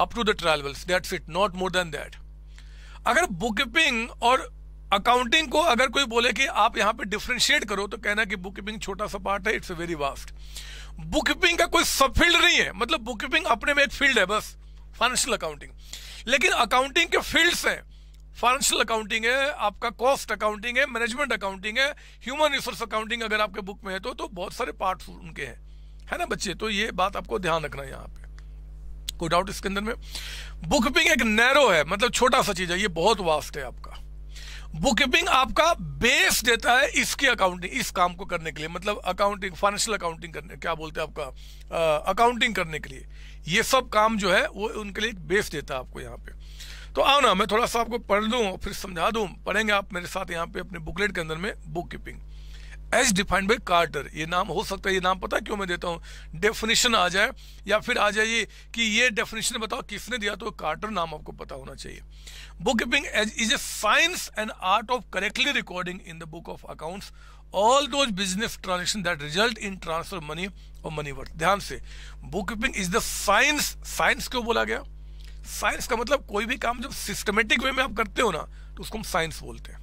up to the trials, that's it, not more than that. अगर बुक कीपिंग और अकाउंटिंग को अगर कोई बोले कि आप यहाँ पे डिफ्रेंशिएट करो तो कहना कि बुक कीपिंग छोटा सा पार्ट है, it's very vast. Book keeping का कोई सब फील्ड नहीं है, मतलब बुक कीपिंग अपने में एक फील्ड है बस, फाइनेंशियल अकाउंटिंग। लेकिन अकाउंटिंग के फील्ड्स हैं, फाइनेंशियल अकाउंटिंग है, आपका कॉस्ट अकाउंटिंग है, मैनेजमेंट अकाउंटिंग है, ह्यूमन रिसोर्स अकाउंटिंग अगर आपके बुक में है तो, तो बहुत सारे पार्ट्स उनके हैं, है ना बच्चे। तो ये बात आपको ध्यान रखना है, यहाँ पे कोई डाउट इसके अंदर में। बुक कीपिंग एक नैरो है, मतलब छोटा सा चीज है, ये बहुत वास्ट है आपका। बुक कीपिंग आपका बेस देता है इसकी अकाउंटिंग, इस काम को करने के लिए, मतलब अकाउंटिंग फाइनेंशियल अकाउंटिंग करने, क्या बोलते हैं आपका आ, अकाउंटिंग करने के लिए ये सब काम जो है वो उनके लिए एक बेस देता है आपको। यहाँ पे तो आओ ना मैं थोड़ा सा आपको पढ़ दूं फिर समझा दूं, पढ़ेंगे आप मेरे साथ यहाँ पे अपने बुकलेट के अंदर में। Book keeping as defined by Carter, ये नाम हो सकता है, ये नाम पता है क्यों मैं देता हूँ, डेफिनेशन आ जाए या फिर आ जाइए कि ये डेफिनेशन बताओ किसने दिया, तो कार्टर नाम आपको पता होना चाहिए। Book keeping as is a science and art of correctly recording in the book of accounts all those business transaction that result in transfer money और मनी वर्थ। ध्यान से, book keeping is the science, science क्यों बोला गया? Science का मतलब कोई भी काम जब सिस्टमेटिक वे में आप करते हो ना तो उसको हम साइंस बोलते हैं।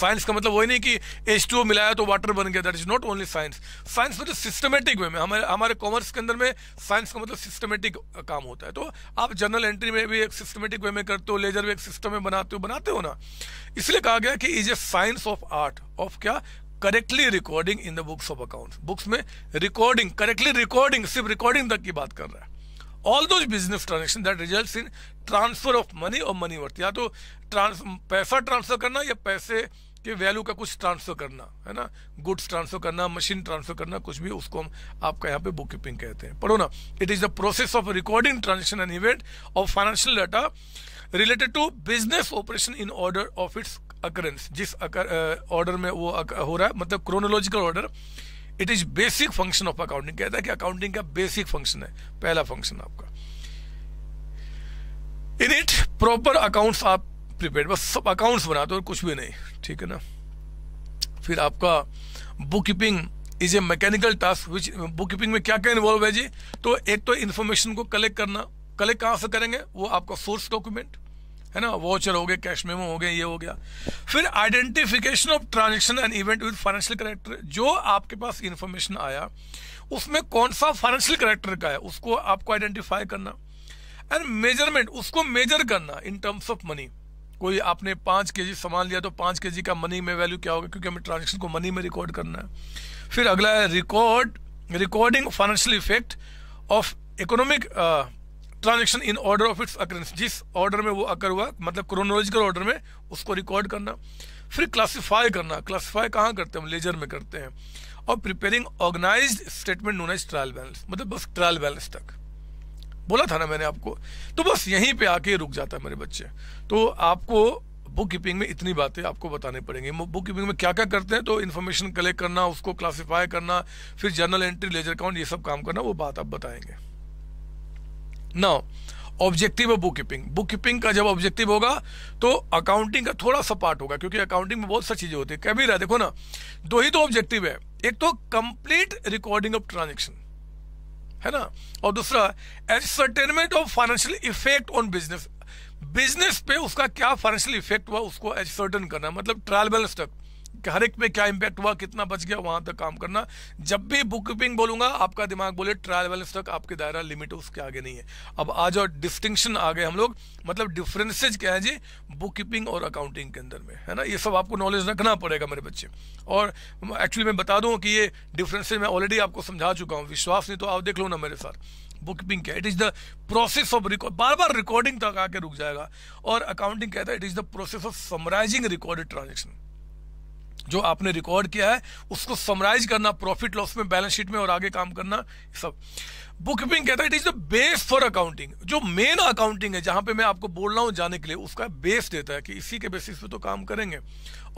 साइंस का मतलब वही नहीं कि एच टू ओ मिलाया तो वाटर बन गया, that is not only science. Science मतलब सिस्टमेटिक वे में, हमारे हमारे कॉमर्स के अंदर में साइंस का मतलब सिस्टमेटिक काम होता है। तो आप जर्नल एंट्री में भी एक सिस्टमेटिक वे में करते हो, लेजर वे एक सिस्टम में बनाते हो बनाते हो ना, इसलिए कहा गया कि is a science of art of क्या correctly recording in the books of accounts. Books में रिकॉर्डिंग, करेक्टली रिकॉर्डिंग, सिर्फ रिकॉर्डिंग तक की बात कर रहा है। All those business transaction that results in transfer of money और मनी वर्थ, या तो ट्रांस पैसा ट्रांसफर करना या पैसे के वैल्यू का कुछ ट्रांसफर करना, है ना, गुड्स ट्रांसफर करना, मशीन ट्रांसफर करना, कुछ भी, उसको हम आपका यहाँ पे बुक कीपिंग कहते हैं। पढ़ो ना, it is the process of recording transaction and event of financial data related to business operation in order of its occurrence, जिस ऑर्डर में वो हो रहा है, मतलब chronological order. It is basic function of accounting, कहता है कि अकाउंटिंग का बेसिक फंक्शन है, पहला फंक्शन आपका। इन इट प्रॉपर अकाउंट्स आप प्रिपेयर, बस सब अकाउंट्स बनाते हो और कुछ भी नहीं, ठीक है ना। फिर आपका book keeping is a mechanical task which, book keeping में क्या क्या इन्वॉल्व है जी? तो एक तो इन्फॉर्मेशन को कलेक्ट करना, कलेक्ट कहाँ से करेंगे, वो आपका सोर्स डॉक्यूमेंट है ना, वाउचर हो गए, कैश मेमो हो गए, ये हो गया। फिर identification of transaction and event with financial character, जो आपके पास इंफॉर्मेशन आया उसमें कौन सा फाइनेंशियल कैरेक्टर का है उसको आपको आइडेंटिफाई करना। एंड मेजरमेंट, उसको मेजर करना इन टर्म्स ऑफ मनी, कोई आपने पाँच के जी सामान लिया तो पाँच के जी का मनी में वैल्यू क्या होगा, क्योंकि हमें ट्रांजेक्शन को मनी में रिकॉर्ड करना है। फिर अगला है record, recording financial effect of economic transaction in order of its occurrence, जिस ऑर्डर में वो अकर हुआ, मतलब क्रोनोलॉजिकल ऑर्डर में, उसको रिकॉर्ड करना। फिर क्लासिफाई करना, क्लासिफाई कहाँ करते हैं, हम लेजर में करते हैं। और preparing organised statement known as trial balance, मतलब बस ट्रायल बैलेंस तक बोला था ना मैंने आपको, तो बस यहीं पे आके रुक जाता है मेरे बच्चे। तो आपको बुक कीपिंग में इतनी बातें आपको बताने पड़ेंगे, बुक कीपिंग में क्या क्या करते हैं, तो इन्फॉर्मेशन कलेक्ट करना, उसको क्लासीफाई करना, फिर जर्नल एंट्री, लेजर काउंट, ये सब काम करना, वो बात आप बताएंगे। Now objective of book keeping, book keeping का जब ऑब्जेक्टिव होगा तो अकाउंटिंग का थोड़ा सा पार्ट होगा, क्योंकि अकाउंटिंग में बहुत सारी चीजें होती है। कभी रहा देखो ना, दो ही तो ऑब्जेक्टिव है, एक तो कंप्लीट रिकॉर्डिंग ऑफ ट्रांजेक्शन है ना, और दूसरा ascertainment of financial effect on business, business पे उसका क्या फाइनेंशियल इफेक्ट हुआ उसको एसरटेन करना, मतलब ट्रायल बैलेंस तक, हर एक पे क्या इम्पैक्ट हुआ, कितना बच गया, वहां तक काम करना। जब भी बुक कीपिंग बोलूंगा आपका दिमाग बोले ट्रायल बैलेंस तक, आपके दायरा लिमिट उसके आगे नहीं है। अब आज और डिस्टिंक्शन आ गए हम लोग, मतलब डिफरेंसेज क्या है जी बुक कीपिंग और अकाउंटिंग के अंदर में, है ना। ये सब आपको नॉलेज रखना पड़ेगा मेरे बच्चे। और एक्चुअली मैं बता दूं कि ये डिफरेंसेज मैं ऑलरेडी आपको समझा चुका हूँ, विश्वास नहीं तो आप देख लो ना मेरे साथ। बुक कीपिंग क्या, it is the process of record, बार बार रिकॉर्डिंग तक आके रुक जाएगा। और अकाउंटिंग कहता है it is the process of summarising recorded transaction, जो आपने रिकॉर्ड किया है उसको समराइज करना प्रॉफिट लॉस में, बैलेंस शीट में और आगे काम करना सब। बुक कीपिंग कहता है it is the base for accounting, जो मेन अकाउंटिंग है जहां पे मैं आपको बोल रहा हूं जाने के लिए, उसका बेस देता है कि इसी के बेसिस पे तो काम करेंगे।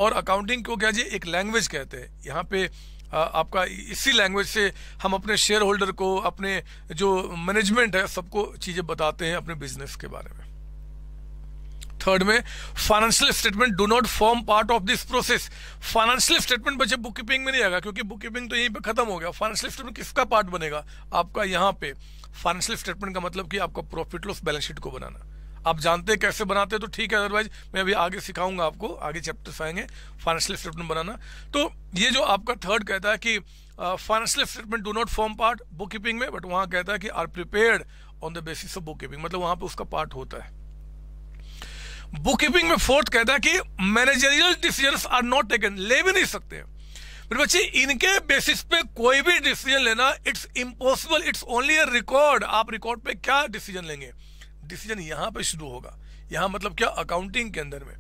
और अकाउंटिंग को क्या जी एक लैंग्वेज कहते हैं, यहाँ पे आपका इसी लैंग्वेज से हम अपने शेयर होल्डर को, अपने जो मैनेजमेंट है सबको चीजें बताते हैं अपने बिजनेस के बारे में। थर्ड में financial statement do not form part of this process. Financial statement बच्चे बुक कीपिंग में नहीं आएगा, क्योंकि बुक कीपिंग तो यहीं पे खत्म हो गया। फाइनेंशियल स्टेटमेंट किसका पार्ट बनेगा आपका, यहाँ पे फाइनेंशियल स्टेटमेंट का मतलब कि आपका प्रॉफिट लॉस बैलेंस शीट को बनाना। आप जानते हैं कैसे बनाते हैं तो ठीक है, अदरवाइज मैं अभी आगे सिखाऊंगा आपको, आगे चैप्टर्स आएंगे फाइनेंशियल स्टेटमेंट बनाना। तो ये जो आपका थर्ड कहता है कि financial statement do not form part book keeping में, बट वहाँ कहता है कि are prepared on the basis of book keeping, मतलब वहाँ पे उसका पार्ट होता है। बुक कीपिंग में फोर्थ कहता है कि managerial decisions are not taken, ले भी नहीं सकते हैं मेरे बच्चे, इनके बेसिस पे कोई भी डिसीजन लेना it's impossible, it's only a record. आप रिकॉर्ड पे क्या डिसीजन लेंगे, डिसीजन यहाँ पे शुरू होगा। यहाँ मतलब क्या, अकाउंटिंग के अंदर में।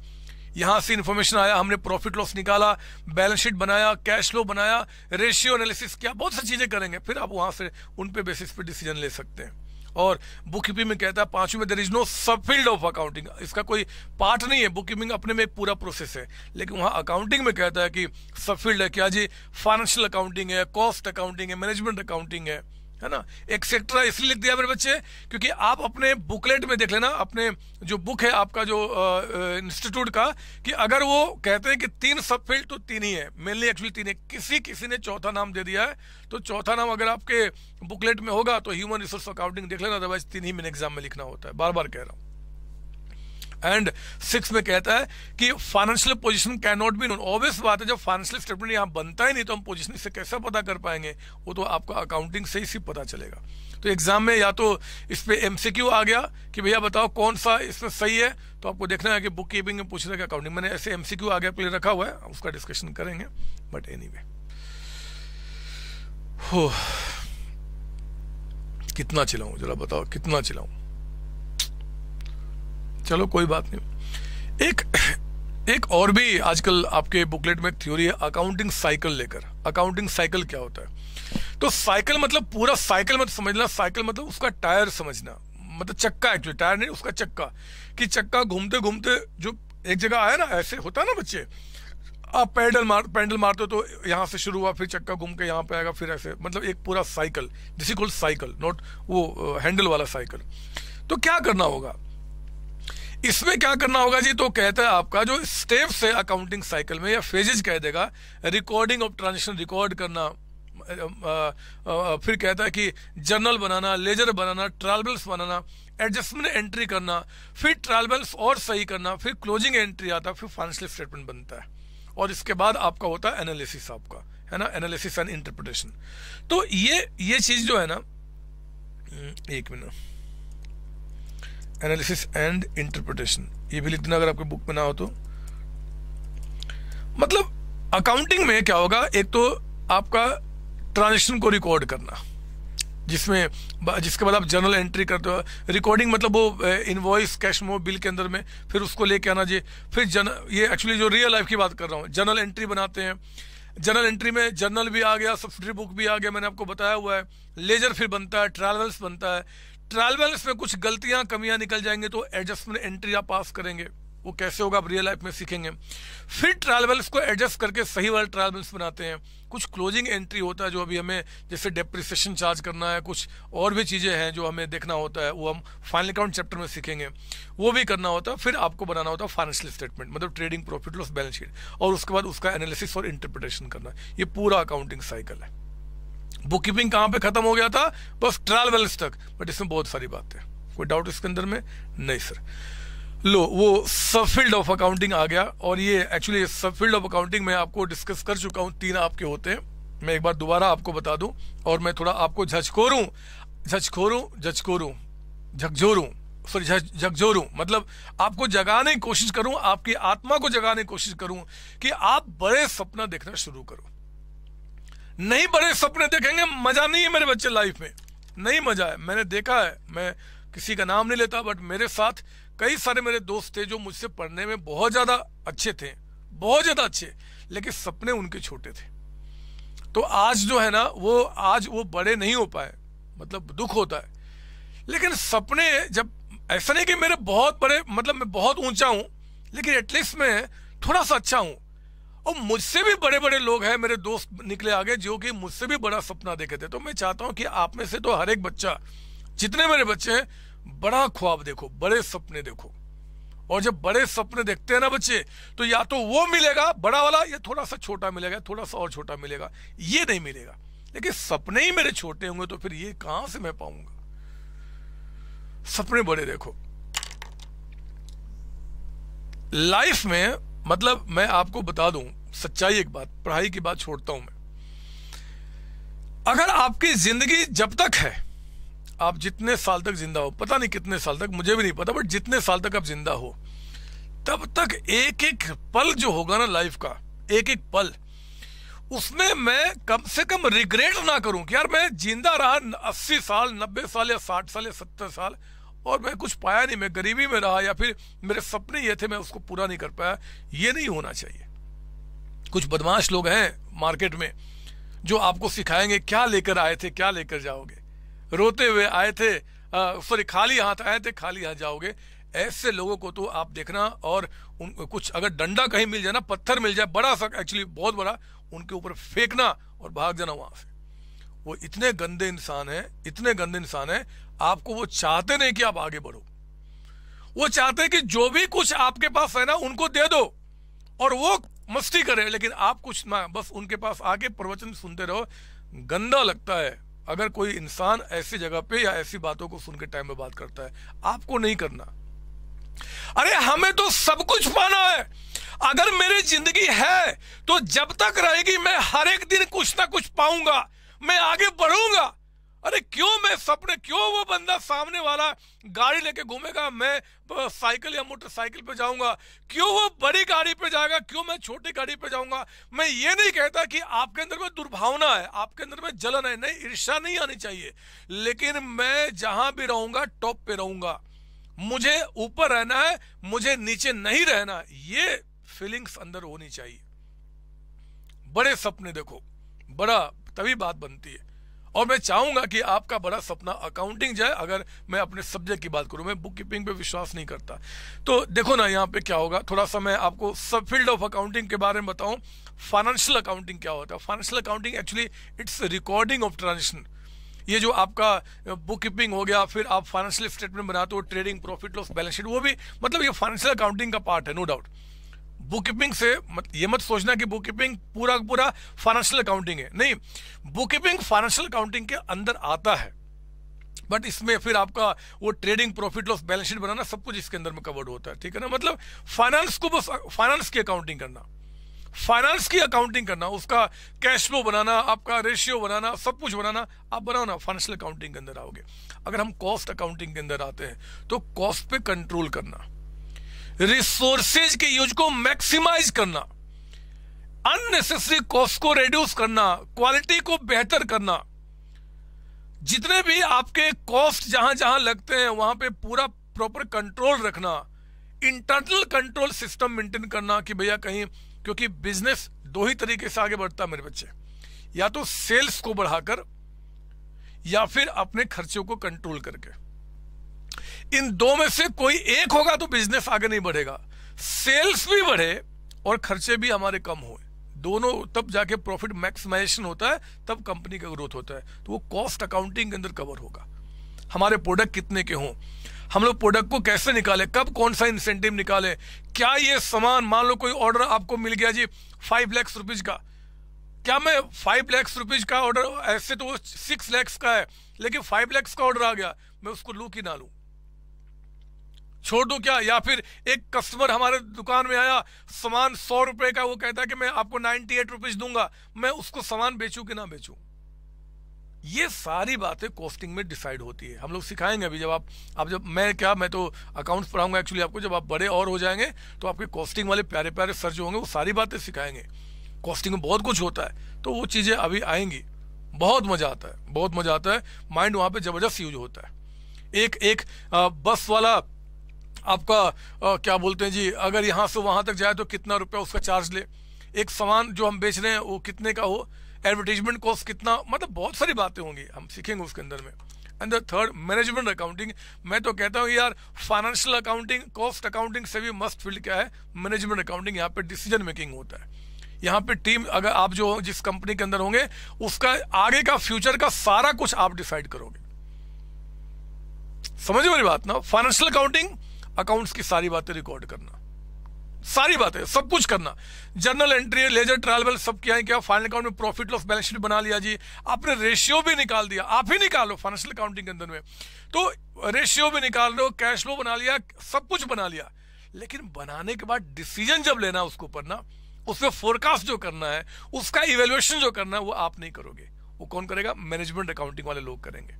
यहाँ से इन्फॉर्मेशन आया, हमने प्रॉफिट लॉस निकाला, बैलेंस शीट बनाया, कैश फ्लो बनाया, रेशियो एनालिसिस किया, बहुत सारी चीजें करेंगे, फिर आप वहां से उन पे बेसिस पे डिसीजन ले सकते हैं। और बुक कीपिंग में कहता है पांचवी में there is no sub field of accounting, इसका कोई पार्ट नहीं है। बुक कीपिंग अपने में एक पूरा प्रोसेस है, लेकिन वहाँ अकाउंटिंग में कहता है कि सब फील्ड है, क्या जी फाइनेंशियल अकाउंटिंग है, कॉस्ट अकाउंटिंग है, मैनेजमेंट अकाउंटिंग है, है ना, एक्सेट्रा। इसलिए लिख दिया मेरे बच्चे क्योंकि आप अपने बुकलेट में देख लेना, अपने जो बुक है आपका जो इंस्टीट्यूट का, कि अगर वो कहते हैं कि तीन सब फील्ड तो तीन ही है, मेनली एक्चुअली तीन है, किसी किसी ने चौथा नाम दे दिया है, तो चौथा नाम अगर आपके बुकलेट में होगा तो ह्यूमन रिसोर्स अकाउंटिंग देख लेना, अदरवाइज तीन ही मैंने एग्जाम में लिखना होता है, बार बार कह रहा हूँ। एंड सिक्स में कहता है कि financial position can not be known, obvious बात है जब फाइनेंशियल स्टेटमेंट यहाँ बनता ही नहीं तो हम पोजीशन से कैसा पता कर पाएंगे, वो तो आपका अकाउंटिंग से ही सिर्फ पता चलेगा। तो एग्जाम में या तो इस पर एमसीक्यू आ गया कि भैया बताओ कौन सा इसमें सही है, तो आपको देखना है कि बुक कीपिंग में पूछ रहे हैं अकाउंटिंग, मैंने ऐसे एमसीक्यू आगे आपके लिए रखा हुआ है, उसका डिस्कशन करेंगे। बट एनीवे हो कितना चिल्लाऊं जरा बताओ, कितना चिल्लाऊं, चलो कोई बात नहीं। एक एक और भी आजकल आपके बुकलेट में एक थ्योरी है अकाउंटिंग साइकिल लेकर। अकाउंटिंग साइकिल क्या होता है, तो साइकिल मतलब पूरा साइकिल मत समझना, साइकिल मतलब उसका टायर समझना, मतलब चक्का, एक्चुअली टायर नहीं उसका चक्का, कि चक्का घूमते घूमते जो एक जगह आया ना, ऐसे होता है ना बच्चे, आप पैडल मार पैडल मारते हो तो यहाँ से शुरू हुआ, फिर चक्का घूम के यहाँ पे आएगा, फिर ऐसे, मतलब एक पूरा cycle, this is called cycle, not वो हैंडल वाला साइकिल। तो क्या करना होगा इसमें, क्या करना होगा जी, तो कहता है आपका जो स्टेप्स है अकाउंटिंग साइकिल में या फेजेस कह देगा, रिकॉर्डिंग ऑफ ट्रांजेक्शन रिकॉर्ड करना, आ, आ, फिर कहता है कि जर्नल बनाना, लेजर बनाना, ट्रायल बैलेंस बनाना, एडजस्टमेंट एंट्री करना, फिर ट्रायल बैलेंस और सही करना, फिर क्लोजिंग एंट्री आता है, फिर फाइनेंशियल स्टेटमेंट बनता है, और इसके बाद आपका होता है एनालिसिस आपका, है ना, एनालिसिस एंड इंटरप्रिटेशन। तो ये ये चीज जो है ना, एक मिनट, एनालिसिस एंड इंटरप्रिटेशन ये भी लिखना अगर आपके बुक में ना हो तो। मतलब अकाउंटिंग में क्या होगा, एक तो आपका ट्रांजेक्शन को रिकॉर्ड करना, जिसमें जिसके बाद आप जर्नल एंट्री करते हो, रिकॉर्डिंग मतलब वो इनवॉइस कैश मो बिल के अंदर में, फिर उसको लेके आना जी, फिर जन ये एक्चुअली जो रियल लाइफ की बात कर रहा हूँ, जर्नल एंट्री बनाते हैं, जनरल एंट्री में जर्नल भी आ गया, सब्सिडरी बुक भी आ गया, मैंने आपको बताया हुआ है, लेजर फिर बनता है, ट्रायल बैलेंस बनता है, ट्रायल बैलेंस में कुछ गलतियां कमियां निकल जाएंगे तो एडजस्टमेंट एंट्री आप पास करेंगे, वो कैसे होगा आप रियल लाइफ में सीखेंगे, फिर ट्रायल बैलेंस को एडजस्ट करके सही वाला ट्रायल बैलेंस बनाते हैं, कुछ क्लोजिंग एंट्री होता है जो अभी हमें जैसे डेप्रिसिएशन चार्ज करना है, कुछ और भी चीज़ें हैं जो हमें देखना होता है, वो हम फाइनल अकाउंट चैप्टर में सीखेंगे, वो भी करना होता है। फिर आपको बनाना होता है फाइनेंशियल स्टेटमेंट, मतलब trading profit loss balance sheet, और उसके बाद उसका एनालिसिस और इंटरप्रिटेशन करना, ये पूरा अकाउंटिंग साइकिल है। बुक कीपिंग कहाँ पे खत्म हो गया था, बस ट्रायल बैलेंस तक, बट इसमें बहुत सारी बातें, कोई डाउट इसके अंदर में नहीं सर। लो वो सब फील्ड ऑफ अकाउंटिंग आ गया। और ये एक्चुअली सब फील्ड ऑफ अकाउंटिंग में आपको डिस्कस कर चुका हूँ, तीन आपके होते हैं। मैं एक बार दोबारा आपको बता दूं और मैं थोड़ा आपको झचकोरूं झचकोरूं झचकोरूं झकझोरूं सॉरी झकझोरूं मतलब आपको जगाने की कोशिश करूं, आपकी आत्मा को जगाने की कोशिश करूं कि आप बड़े सपना देखना शुरू करो। नहीं बड़े सपने देखेंगे मजा नहीं है मेरे बच्चे, लाइफ में नहीं मजा है। मैंने देखा है, मैं किसी का नाम नहीं लेता, बट मेरे साथ कई सारे मेरे दोस्त थे जो मुझसे पढ़ने में बहुत ज्यादा अच्छे थे, बहुत ज्यादा अच्छे, लेकिन सपने उनके छोटे थे। तो आज जो है ना वो आज वो बड़े नहीं हो पाए, मतलब दुख होता है। लेकिन सपने जब ऐसा नहीं कि मेरे बहुत बड़े, मतलब मैं बहुत ऊंचा हूं, लेकिन एटलीस्ट मैं थोड़ा सा अच्छा हूं। और मुझसे भी बड़े बड़े लोग हैं, मेरे दोस्त निकले आगे जो कि मुझसे भी बड़ा सपना देखे थे। तो मैं चाहता हूं कि आप में से तो हर एक बच्चा, जितने मेरे बच्चे हैं, बड़ा ख्वाब देखो, बड़े सपने देखो। और जब बड़े सपने देखते हैं ना बच्चे, तो या तो वो मिलेगा बड़ा वाला, या थोड़ा सा छोटा मिलेगा, थोड़ा सा और छोटा मिलेगा, ये नहीं मिलेगा। लेकिन सपने ही मेरे छोटे होंगे तो फिर ये कहां से मैं पाऊंगा। सपने बड़े देखो लाइफ में। मतलब मैं आपको बता दूं सच्चाई एक बात, पढ़ाई की बात छोड़ता हूं मैं। अगर आपकी जिंदगी जब तक है, आप जितने साल तक जिंदा हो, पता नहीं कितने साल तक, मुझे भी नहीं पता, बट जितने साल तक आप जिंदा हो, तब तक एक एक पल जो होगा ना लाइफ का, एक एक पल, उसमें मैं कम से कम रिग्रेट ना करूं कि यार मैं जिंदा रहा अस्सी साल, नब्बे साल या साठ साल या सत्तर साल और मैं कुछ पाया नहीं, मैं गरीबी में रहा, या फिर मेरे सपने ये थे मैं उसको पूरा नहीं कर पाया। ये नहीं होना चाहिए। कुछ बदमाश लोग हैं मार्केट में जो आपको सिखाएंगे क्या लेकर आए थे क्या लेकर जाओगे, रोते हुए आए थे, सॉरी खाली हाथ आए थे खाली हाथ जाओगे। ऐसे लोगों को तो आप देखना, और उन कुछ अगर डंडा कहीं मिल जाए ना, पत्थर मिल जाए बड़ा सा, एक्चुअली बहुत बड़ा, उनके ऊपर फेंकना और भाग जाना वहां से। वो इतने गंदे इंसान हैं, इतने गंदे इंसान हैं, आपको वो चाहते नहीं कि आप आगे बढ़ो। वो चाहते हैं कि जो भी कुछ आपके पास है ना उनको दे दो और वो मस्ती करे, लेकिन आप कुछ ना, बस उनके पास आके प्रवचन सुनते रहो। गंदा लगता है अगर कोई इंसान ऐसी जगह पे या ऐसी बातों को सुनकर टाइम में बात करता है। आपको नहीं करना। अरे हमें तो सब कुछ पाना है। अगर मेरी जिंदगी है तो जब तक रहेगी मैं हर एक दिन कुछ ना कुछ पाऊंगा, मैं आगे बढ़ूंगा। अरे क्यों मैं सपने, क्यों वो बंदा सामने वाला गाड़ी लेके घूमेगा, मैं साइकिल या मोटरसाइकिल पे जाऊंगा, क्यों वो बड़ी गाड़ी पे जाएगा, क्यों मैं छोटी गाड़ी पे जाऊंगा। मैं ये नहीं कहता कि आपके अंदर में दुर्भावना है, आपके अंदर में जलन है, नहीं, ईर्ष्या नहीं आनी चाहिए, लेकिन मैं जहां भी रहूंगा टॉप पे रहूंगा। मुझे ऊपर रहना है, मुझे नीचे नहीं रहना, ये फीलिंग्स अंदर होनी चाहिए। बड़े सपने देखो, बड़ा तभी बात बनती है। और मैं चाहूंगा कि आपका बड़ा सपना अकाउंटिंग जाए। अगर मैं अपने सब्जेक्ट की बात करूं, मैं बुक कीपिंग पे विश्वास नहीं करता। तो देखो ना यहाँ पे क्या होगा, थोड़ा सा मैं आपको सब फील्ड ऑफ अकाउंटिंग के बारे में बताऊं। फाइनेंशियल अकाउंटिंग क्या होता है? Financial accounting actually it's recording of transaction. ये जो आपका बुक कीपिंग हो गया, फिर आप फाइनेंशियल स्टेटमेंट बनाते हो, trading, profit loss, balance sheet, वो भी मतलब ये फाइनेंशियल अकाउंटिंग का पार्ट है, नो डाउट। बुक कीपिंग से मत, ये मत सोचना कि बुक कीपिंग पूरा पूरा फाइनेंशियल अकाउंटिंग है, नहीं, बुक कीपिंग फाइनेंशियल अकाउंटिंग के अंदर आता है, बट इसमें फिर आपका वो trading, profit loss, balance sheet बनाना, सब कुछ इसके अंदर में कवर्ड होता है, ठीक है ना। मतलब फाइनेंस को बस फाइनेंस की अकाउंटिंग करना, फाइनेंस की अकाउंटिंग करना, उसका कैश फ्लो बनाना, आपका रेशियो बनाना, सब कुछ बनाना, आप बनाओ ना, फाइनेंशियल अकाउंटिंग के अंदर आओगे। अगर हम कॉस्ट अकाउंटिंग के अंदर आते हैं तो कॉस्ट पे कंट्रोल करना, रिसोर्सेज के यूज को मैक्सिमाइज करना, अननेसेसरी कॉस्ट को रिड्यूस करना, क्वालिटी को बेहतर करना, जितने भी आपके कॉस्ट जहां जहां लगते हैं वहां पे पूरा प्रॉपर कंट्रोल रखना, इंटरनल कंट्रोल सिस्टम मेंटेन करना कि भैया कहीं, क्योंकि बिजनेस दो ही तरीके से आगे बढ़ता है मेरे बच्चे, या तो सेल्स को बढ़ाकर या फिर अपने खर्चों को कंट्रोल करके। इन दो में से कोई एक होगा तो बिजनेस आगे नहीं बढ़ेगा। सेल्स भी बढ़े और खर्चे भी हमारे कम हो, दोनों, तब जाके प्रॉफिट मैक्सिमाइजेशन होता है, तब कंपनी का ग्रोथ होता है। तो वो कॉस्ट अकाउंटिंग के अंदर कवर होगा। हमारे प्रोडक्ट कितने के हों, हम लोग प्रोडक्ट को कैसे निकाले, कब कौन सा इंसेंटिव निकाले, क्या ये सामान, मान लो कोई ऑर्डर आपको मिल गया जी फाइव लैक्स रुपीज का, क्या मैं फाइव लैक्स रुपीज का ऑर्डर, ऐसे तो वो सिक्स लैक्स का है लेकिन फाइव लैक्स का ऑर्डर आ गया, मैं उसको लू कि ना लू, छोड़ दूं क्या? या फिर एक कस्टमर हमारे दुकान में आया, सामान सौ रुपए का, वो कहता है कि मैं आपको नाइन्टी एट रुपीज दूंगा, मैं उसको सामान बेचूं कि ना बेचूं? ये सारी बातें कॉस्टिंग में डिसाइड होती है। हम लोग सिखाएंगे अभी, जब आप आप जब मैं क्या मैं तो अकाउंट्स पढ़ाऊंगा एक्चुअली आपको, जब आप बड़े और हो जाएंगे तो आपके कॉस्टिंग वाले प्यारे प्यारे सर जो होंगे वो सारी बातें सिखाएंगे। कॉस्टिंग में बहुत कुछ होता है, तो वो चीज़ें अभी आएंगी। बहुत मज़ा आता है, बहुत मज़ा आता है, माइंड वहाँ पे ज़बरदस्त यूज होता है। एक एक आ, बस वाला आपका आ, क्या बोलते हैं जी, अगर यहाँ से वहाँ तक जाए तो कितना रुपया उसका चार्ज ले, एक सामान जो हम बेच रहे हैं वो कितने का हो, एडवर्टीजमेंट कॉस्ट कितना, मतलब बहुत सारी बातें होंगी, हम सीखेंगे उसके अंदर में। अंदर थर्ड मैनेजमेंट अकाउंटिंग, मैं तो कहता हूँ यार फाइनेंशियल अकाउंटिंग, कॉस्ट अकाउंटिंग से भी मस्ट फील्ड क्या है, मैनेजमेंट अकाउंटिंग। यहाँ पे डिसीजन मेकिंग होता है, यहाँ पे टीम, अगर आप जो जिस कंपनी के अंदर होंगे उसका आगे का फ्यूचर का सारा कुछ आप डिसाइड करोगे। समझ मेरी बात ना? फाइनेंशियल अकाउंटिंग, अकाउंट्स की सारी बातें रिकॉर्ड करना, सारी बातें, सब कुछ करना, जर्नल एंट्री, लेजर ट्रैवल, सब क्या है क्या, फाइनल अकाउंट में प्रॉफिट लॉस, बैलेंस शीट बना लिया जी आपने, रेशियो भी निकाल दिया, आप ही निकालो फाइनेंशियल अकाउंटिंग के अंदर में, तो रेशियो भी निकाल दो, कैश फ्लो बना लिया, सब कुछ बना लिया। लेकिन बनाने के बाद डिसीजन जब लेना उसके ऊपर ना, उसमें फोरकास्ट जो करना है, उसका इवेल्युएशन जो करना है, वो आप नहीं करोगे, वो कौन करेगा? मैनेजमेंट अकाउंटिंग वाले लोग करेंगे।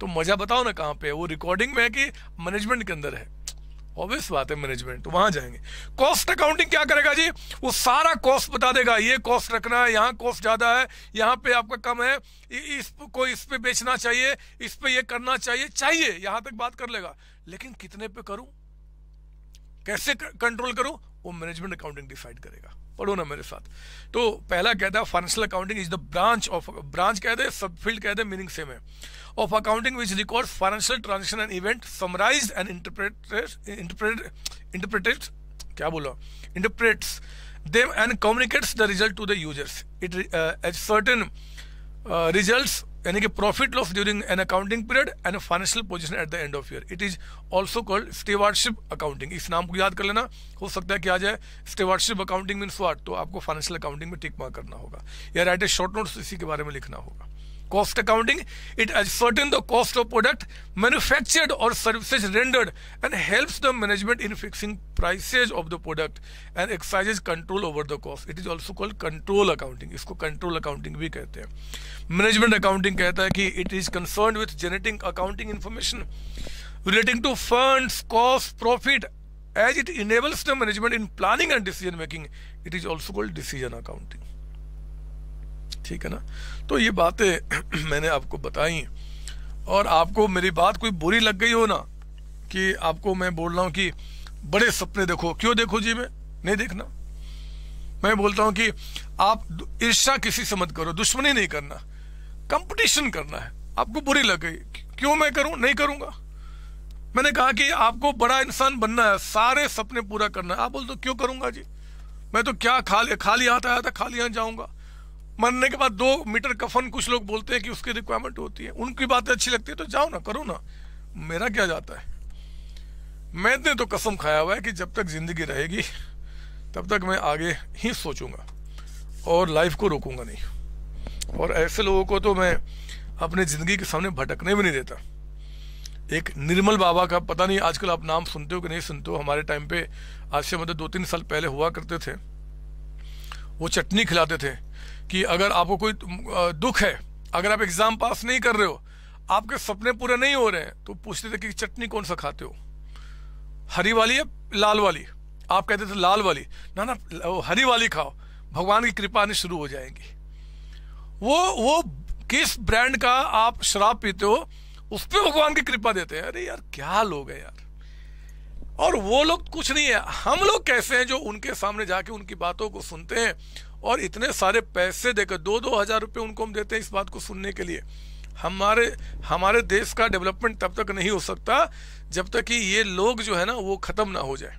तो मजा बताओ ना कहाँ पे है, वो रिकॉर्डिंग में है कि मैनेजमेंट के अंदर है? ऑब्वियस बात है मैनेजमेंट, तो वहां जाएंगे। कॉस्ट अकाउंटिंग क्या करेगा जी, वो सारा कॉस्ट बता देगा, ये कॉस्ट रखना है, यहाँ कॉस्ट ज्यादा है, यहाँ पे आपका कम है, इस को इस पे बेचना चाहिए, इस पे ये करना चाहिए चाहिए यहाँ तक बात कर लेगा, लेकिन कितने पे करूं, कैसे कंट्रोल करूं, वो मैनेजमेंट अकाउंटिंग डिसाइड करेगा। पढ़ो ना मेरे साथ। तो पहला कहता है financial accounting is the branch of, branch कह दे, सब फील्ड कह दे, मीनिंग सेम है, of accounting which record financial transaction and event summarised and interpreted, क्या बोला, interprets them and communicates the result to the users. It ascertain results, यानी कि profit loss during an accounting period and financial position at the end of year. It is also called stewardship accounting. इस नाम को याद कर लेना, हो सकता है कि आ जाए। स्टीवार्डशिप अकाउंटिंग मीन्स व्हाट, तो आपको फाइनेंशियल अकाउंटिंग में टिक मार्क करना होगा या राइट ए शॉर्ट नोट्स इसी के बारे में लिखना होगा। Cost accounting, it ascertain the cost of product manufactured और services rendered and helps the management in fixing prices of the product and exercises control over the cost. It is also called control accounting, इसको control accounting भी कहते हैं। Management accounting कहता है कि it is concern with generating accounting information relating to funds, cost, profit as it enables the management in planning and decision making. It is also called decision accounting. ठीक है ना? तो ये बातें मैंने आपको बताई, और आपको मेरी बात कोई बुरी लग गई हो ना, कि आपको मैं बोल रहा हूँ कि बड़े सपने देखो, क्यों देखो जी? मैं नहीं देखना, मैं बोलता हूँ कि आप ईर्ष्या किसी से मत करो, दुश्मनी नहीं करना, कंपटीशन करना है। आपको बुरी लग गई, क्यों मैं करूँ? नहीं करूँगा। मैंने कहा कि आपको बड़ा इंसान बनना है, सारे सपने पूरा करना है। आप बोलते हो क्यों करूँगा जी, मैं तो क्या खाली खाली हाथ आया था, खाली हाथ जाऊँगा। मरने के बाद दो मीटर कफन, कुछ लोग बोलते हैं कि उसकी रिक्वायरमेंट होती है, उनकी बातें अच्छी लगती है, तो जाओ ना, करो ना, मेरा क्या जाता है। मैंने तो कसम खाया हुआ है कि जब तक जिंदगी रहेगी तब तक मैं आगे ही सोचूंगा और लाइफ को रोकूंगा नहीं, और ऐसे लोगों को तो मैं अपने जिंदगी के सामने भटकने भी नहीं देता। एक निर्मल बाबा का, पता नहीं आजकल आप नाम सुनते हो कि नहीं सुनते हो, हमारे टाइम पे आज से मतलब दो तीन साल पहले हुआ करते थे, वो चटनी खिलाते थे कि अगर आपको कोई दुख है, अगर आप एग्जाम पास नहीं कर रहे हो, आपके सपने पूरे नहीं हो रहे हैं, तो पूछते थे कि चटनी कौन सा खाते हो, हरी वाली या लाल वाली? आप कहते थे लाल वाली, ना ना हरी वाली खाओ, भगवान की कृपा आनी शुरू हो जाएगी। वो वो किस ब्रांड का आप शराब पीते हो, उस पर भगवान की कृपा देते हैं। अरे यार क्या लोग हैं यार, और वो लोग कुछ नहीं है, हम लोग कैसे हैं जो उनके सामने जाके उनकी बातों को सुनते हैं, और इतने सारे पैसे देकर दो दो हजार रुपये उनको हम देते हैं इस बात को सुनने के लिए। हमारे हमारे देश का डेवलपमेंट तब तक नहीं हो सकता जब तक कि ये लोग जो है ना वो ख़त्म ना हो जाए,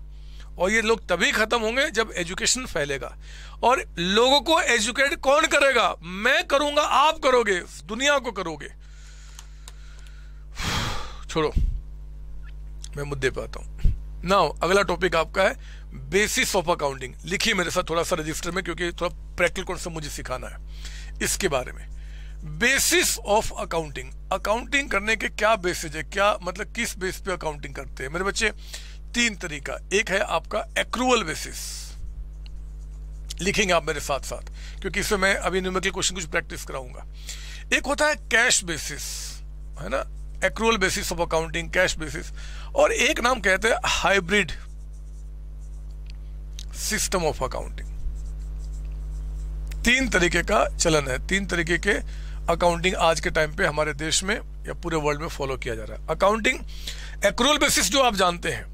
और ये लोग तभी ख़त्म होंगे जब एजुकेशन फैलेगा। और लोगों को एजुकेट कौन करेगा? मैं करूँगा, आप करोगे, दुनिया को करोगे। छोड़ो, मैं मुद्दे पे आता हूँ। नाउ अगला टॉपिक आपका है बेसिस ऑफ अकाउंटिंग। लिखिए मेरे साथ थोड़ा सा रजिस्टर में, क्योंकि थोड़ा प्रैक्टिकल कॉन्सेप्ट मुझे सिखाना है इसके बारे में। बेसिस ऑफ अकाउंटिंग, अकाउंटिंग करने के क्या बेसिस है, क्या मतलब किस बेस पे अकाउंटिंग करते हैं मेरे बच्चे? तीन तरीका, एक है आपका एक्रूअल बेसिस, लिखेंगे आप मेरे साथ साथ क्योंकि इसमें मैं अभी न्यूमेरिकल क्वेश्चन कुछ प्रैक्टिस कराऊंगा। एक होता है कैश बेसिस, है ना, accrual basis of accounting, cash basis, और एक नाम कहते हैं हाइब्रिड सिस्टम ऑफ अकाउंटिंग। तीन तरीके का चलन है, तीन तरीके के अकाउंटिंग आज के टाइम पे हमारे देश में या पूरे वर्ल्ड में फॉलो किया जा रहा है। अकाउंटिंग एक्रूअल बेसिस जो आप जानते हैं,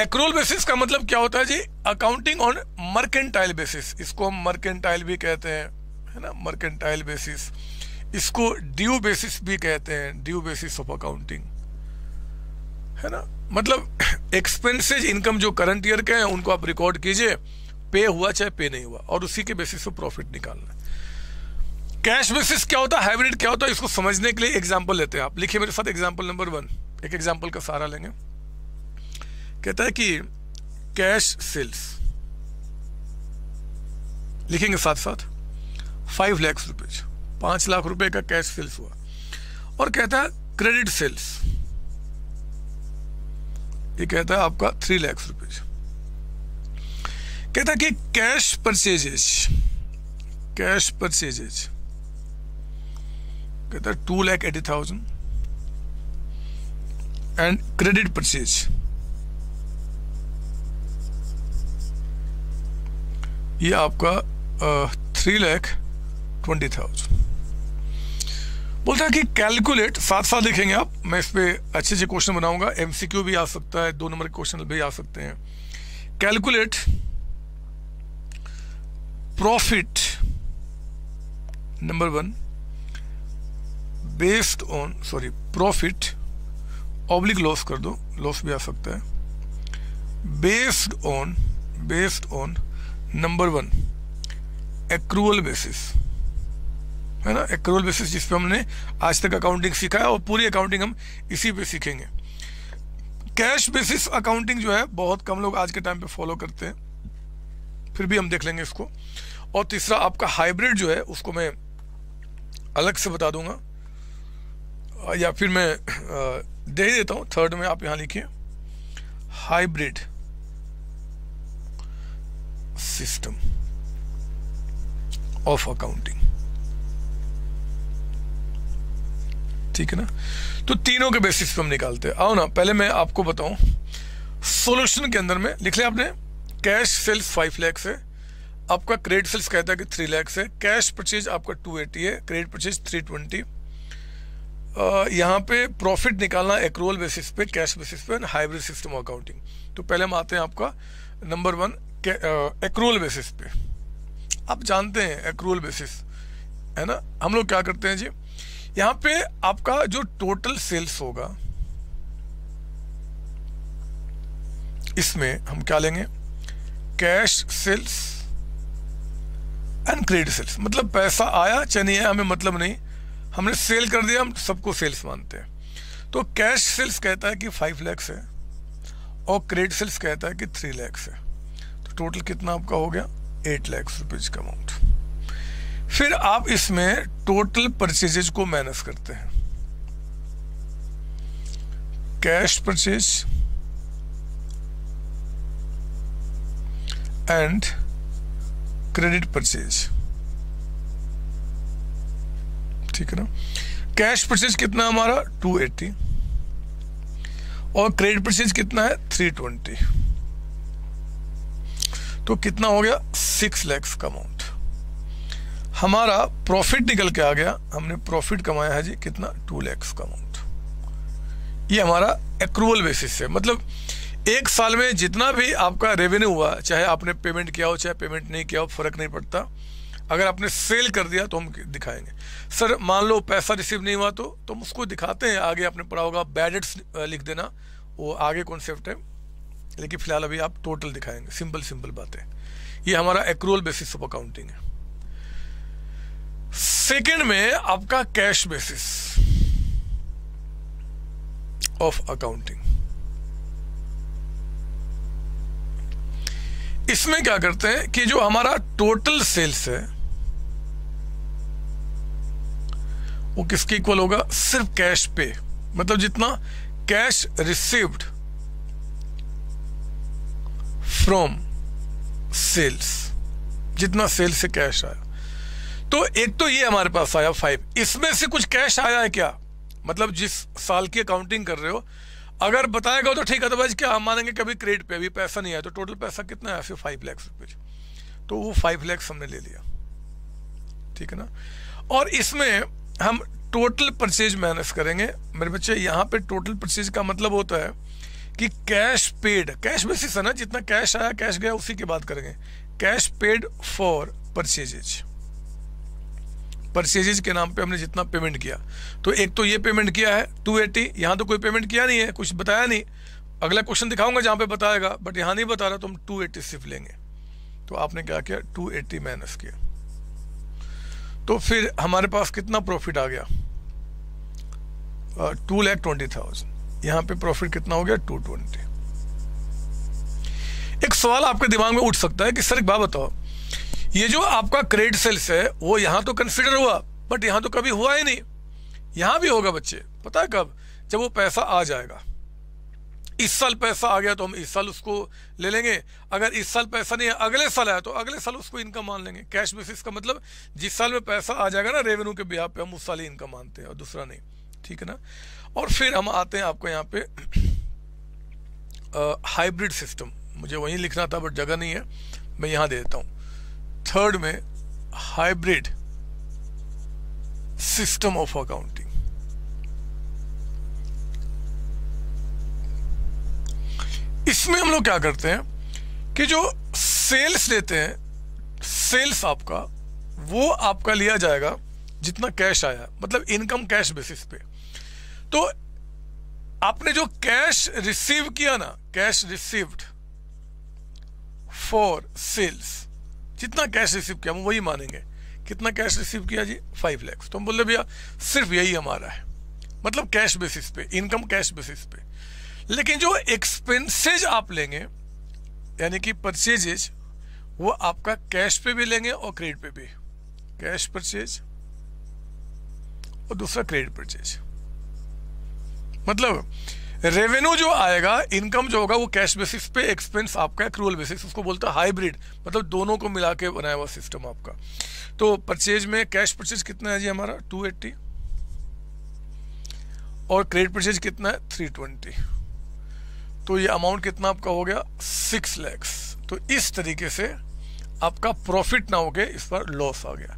एक्रूअल बेसिस का मतलब क्या होता है जी, अकाउंटिंग ऑन मर्केंटाइल बेसिस, इसको हम मर्केंटाइल भी कहते हैं, है ना, मर्केंटाइल बेसिस, इसको ड्यू बेसिस भी कहते हैं, ड्यू बेसिस ऑफ अकाउंटिंग, है ना, मतलब एक्सपेंसेज इनकम जो करंट ईयर के हैं उनको आप रिकॉर्ड कीजिए, पे हुआ चाहे पे नहीं हुआ, और उसी के बेसिस पे प्रॉफिट निकालना है। कैश बेसिस क्या होता है, हाइब्रिड क्या होता है, इसको समझने के लिए एग्जांपल लेते हैं। आप लिखिए मेरे साथ एग्जांपल नंबर वन, एक एग्जांपल का सहारा लेंगे। कहता है कि कैश सेल्स, लिखेंगे साथ साथ, फाइव लाख रुपीज, पांच लाख रुपए का कैश सेल्स हुआ, और कहता है क्रेडिट सेल्स, ये कहता है आपका थ्री लाख रुपीज। कहता है कि कैश परचेजेज, कैश परचेजेज कहता है two lakh eighty thousand and credit purchase ये आपका थ्री लाख ट्वेंटी थाउजेंड। बोलता है कि कैलकुलेट, साथ साथ देखेंगे आप, मैं इस पर अच्छे अच्छे क्वेश्चन बनाऊंगा, एमसीक्यू भी आ सकता है, दो नंबर के क्वेश्चन भी आ सकते हैं। Calculate profit number one based on, sorry profit oblique loss कर दो, लॉस भी आ सकता है, based on, based on number one accrual basis, है ना, एक्रूअल बेसिस जिस पे हमने आज तक अकाउंटिंग सीखा है और पूरी अकाउंटिंग हम इसी पे सीखेंगे। कैश बेसिस अकाउंटिंग जो है बहुत कम लोग आज के टाइम पे फॉलो करते हैं, फिर भी हम देख लेंगे इसको। और तीसरा आपका हाइब्रिड जो है उसको मैं अलग से बता दूंगा या फिर मैं दे ही देता हूँ, थर्ड में आप यहाँ लिखिए हाइब्रिड सिस्टम ऑफ अकाउंटिंग, ठीक है ना। तो तीनों के बेसिस पे हम निकालते हैं। आओ ना पहले मैं आपको बताऊं सॉल्यूशन के अंदर में, लिख लिया आपने कैश सेल्स फाइव लैक्स है, आपका क्रेडिट सेल्स कहता है कि थ्री लैक्स है, कैश परचेज आपका टू एटी है, क्रेडिट परचेज थ्री ट्वेंटी, यहाँ पे प्रॉफिट निकालना एक्रूअल बेसिस पे, कैश बेसिस पे, हाइब्रिड सिस्टम अकाउंटिंग। तो पहले हम आते हैं आपका नंबर वन एक्रूअल बेसिस पे। आप जानते हैं एक्रूअल बेसिस, है ना, हम लोग क्या करते हैं जी, यहाँ पे आपका जो टोटल सेल्स होगा इसमें हम क्या लेंगे, cash sales and credit sales, मतलब पैसा आया चाहे नहीं आया हमें मतलब नहीं, हमने सेल कर दिया, हम सबको सेल्स मानते हैं। तो कैश सेल्स कहता है कि फाइव लैक्स है और क्रेडिट सेल्स कहता है कि थ्री लैक्स है, तो टोटल कितना आपका हो गया एट लाख रुपीज का अमाउंट। फिर आप इसमें टोटल परचेजेज को माइनस करते हैं, cash purchase and credit purchase, ठीक है ना। कैश परचेज कितना हमारा टू एटी और क्रेडिट परचेज कितना है थ्री ट्वेंटी, तो कितना हो गया सिक्स लैक्स का अमाउंट। हमारा प्रॉफिट निकल के आ गया, हमने प्रॉफिट कमाया है जी कितना, टू लैक्स का अमाउंट। ये हमारा एक्रूअल बेसिस है, मतलब एक साल में जितना भी आपका रेवेन्यू हुआ, चाहे आपने पेमेंट किया हो चाहे पेमेंट नहीं किया हो, फर्क नहीं पड़ता, अगर आपने सेल कर दिया तो हम दिखाएंगे। सर मान लो पैसा रिसीव नहीं हुआ तो, तो हम उसको दिखाते हैं, आगे आपने पढ़ा होगा बैड डेट्स लिख देना, वो आगे कॉन्सेप्ट है, लेकिन फिलहाल अभी आप टोटल दिखाएंगे, सिंपल सिंपल बातें। ये हमारा एक्रूअल बेसिस ऑफ अकाउंटिंग है। सेकंड में आपका कैश बेसिस ऑफ अकाउंटिंग, इसमें क्या करते हैं कि जो हमारा टोटल सेल्स है वो किसके इक्वल होगा, सिर्फ कैश पे, मतलब जितना कैश रिसीव्ड फ्रॉम सेल्स, जितना सेल से कैश आया। तो एक तो ये हमारे पास आया फाइव, इसमें से कुछ कैश आया है क्या, मतलब जिस साल की अकाउंटिंग कर रहे हो अगर बताएगा तो ठीक है, अदरवाइज क्या हम मानेंगे कभी क्रेडिट पे अभी पैसा नहीं आया, तो टोटल पैसा कितना है फिर फाइव लैक्स रुपीज, तो वो फाइव लैक्स हमने ले लिया, ठीक है ना। और इसमें हम टोटल परचेज माइनस करेंगे मेरे बच्चे। यहाँ पे टोटल परचेज का मतलब होता है कि कैश पेड, कैश बेसिस है ना, जितना कैश आया कैश गया उसी की बात करेंगे। Cash paid for purchases, purchases के नाम पे हमने जितना पेमेंट किया, तो एक तो ये पेमेंट किया है टू एटी, यहाँ तो कोई पेमेंट किया नहीं है, कुछ बताया नहीं, अगला क्वेश्चन दिखाऊंगा जहाँ पे बताएगा, बट यहाँ नहीं बता रहा तो हम टू एटी सिर्फ लेंगे। तो आपने क्या किया, टू एटी माइनस किया, तो फिर हमारे पास कितना प्रॉफिट आ गया, टू लैख ट्वेंटी थाउजेंड। यहाँ पे प्रॉफिट कितना हो गया, टू ट्वेंटी। एक सवाल आपके दिमाग में उठ सकता है कि सर एक बात बताओ, ये जो आपका क्रेडिट सेल्स है वो यहाँ तो कंसिडर हुआ, बट यहाँ तो कभी हुआ ही नहीं। यहाँ भी होगा बच्चे, पता है कब, जब वो पैसा आ जाएगा। इस साल पैसा आ गया तो हम इस साल उसको ले लेंगे, अगर इस साल पैसा नहीं है अगले साल आया तो अगले साल उसको इनकम मान लेंगे। कैश बेसिस का मतलब जिस साल में पैसा आ जाएगा ना रेवेन्यू के ब्याह पे, हम उस साल ही इनकम मानते हैं और दूसरा नहीं, ठीक है ना। और फिर हम आते हैं आपको यहाँ पे हाइब्रिड सिस्टम, मुझे वहीं लिखना था बट जगह नहीं है, मैं यहाँ दे देता हूँ, थर्ड में हाइब्रिड सिस्टम ऑफ अकाउंटिंग। इसमें हम लोग क्या करते हैं कि जो सेल्स लेते हैं, सेल्स आपका वो आपका लिया जाएगा जितना कैश आया, मतलब इनकम कैश बेसिस पे। तो आपने जो कैश रिसीव किया ना, कैश रिसीव्ड फॉर सेल्स, जितना कैश रिसीव किया हम वही मानेंगे। कितना कैश रिसीव किया जी, फाइव लैक्स। तो हम बोले भैया सिर्फ यही हमारा है, मतलब कैश बेसिस पे, इनकम कैश बेसिस पे। लेकिन जो एक्सपेंसेज आप लेंगे यानी कि परचेजेज, वो आपका कैश पे भी लेंगे और क्रेडिट पे भी, कैश परचेज और दूसरा क्रेडिट परचेज। मतलब रेवेन्यू जो आएगा, इनकम जो होगा वो कैश बेसिस पे, एक्सपेंस आपका एक्रूअल बेसिस, उसको बोलता है हाइब्रिड, मतलब दोनों को मिला के बनाया हुआ सिस्टम आपका। तो परचेज में कैश परचेज कितना है जी हमारा, टू एटी, और क्रेडिट परचेज कितना है, थ्री ट्वेंटी। तो ये अमाउंट कितना आपका हो गया, सिक्स लैक्स। तो इस तरीके से आपका प्रॉफिट ना हो गया, इस बार लॉस आ गया,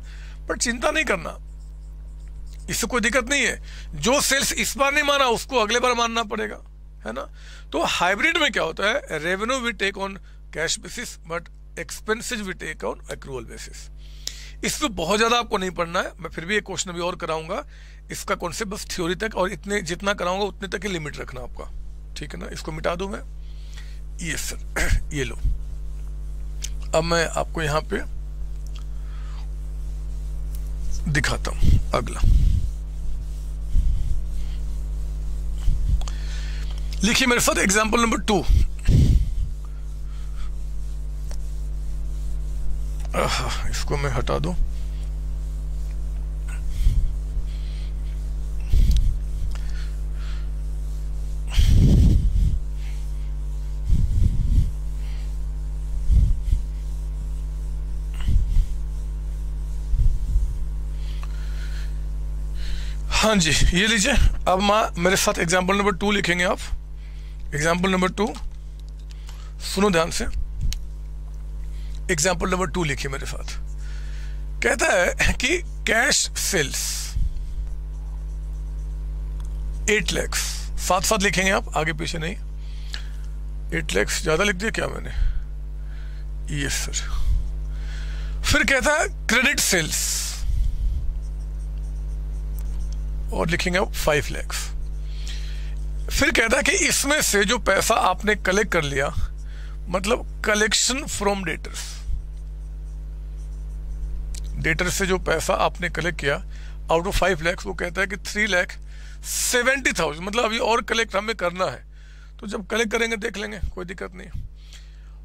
पर चिंता नहीं करना, इससे कोई दिक्कत नहीं है। जो सेल्स इस बार नहीं माना उसको अगले बार मानना पड़ेगा, है ना। तो हाइब्रिड में क्या होता है, revenue we take on cash basis but expenses we take on accrual basis. इस पर बहुत ज़्यादा आपको नहीं पढ़ना है, मैं फिर भी एक क्वेश्चन भी और कराऊंगा, इसका कॉन्सेप्ट बस थ्योरी तक, और इतने जितना कराऊंगा उतने तक ही लिमिट रखना आपका, ठीक है ना। इसको मिटा दूँ मैं, ये सर ये लो। अब मैं आपको यहाँ पे दिखाता हूँ अगला, लिखिए मेरे साथ एग्जाम्पल नंबर टू। इसको मैं हटा दूं। हाँ जी, ये लीजिए। अब माँ मेरे साथ एग्जाम्पल नंबर टू लिखेंगे आप, एग्जाम्पल नंबर टू, सुनो ध्यान से। एग्जाम्पल नंबर टू लिखिए मेरे साथ। कहता है कि कैश सेल्स एट लैक्स, साथ साथ लिखेंगे आप, आगे पीछे नहीं। एट लैक्स ज्यादा लिख दिया क्या मैंने, यस सर। फिर कहता है क्रेडिट सेल्स, और लिखेंगे आप फाइव लैक्स। फिर कहता है कि इसमें से जो पैसा आपने कलेक्ट कर लिया, मतलब कलेक्शन फ्रॉम डेटर्स, डेटर से जो पैसा आपने कलेक्ट किया आउट ऑफ फाइव लैक्स, वो कहता है कि थ्री लैख सेवेंटी थाउजेंड, मतलब अभी और कलेक्ट हमें करना है, तो जब कलेक्ट करेंगे देख लेंगे, कोई दिक्कत नहीं।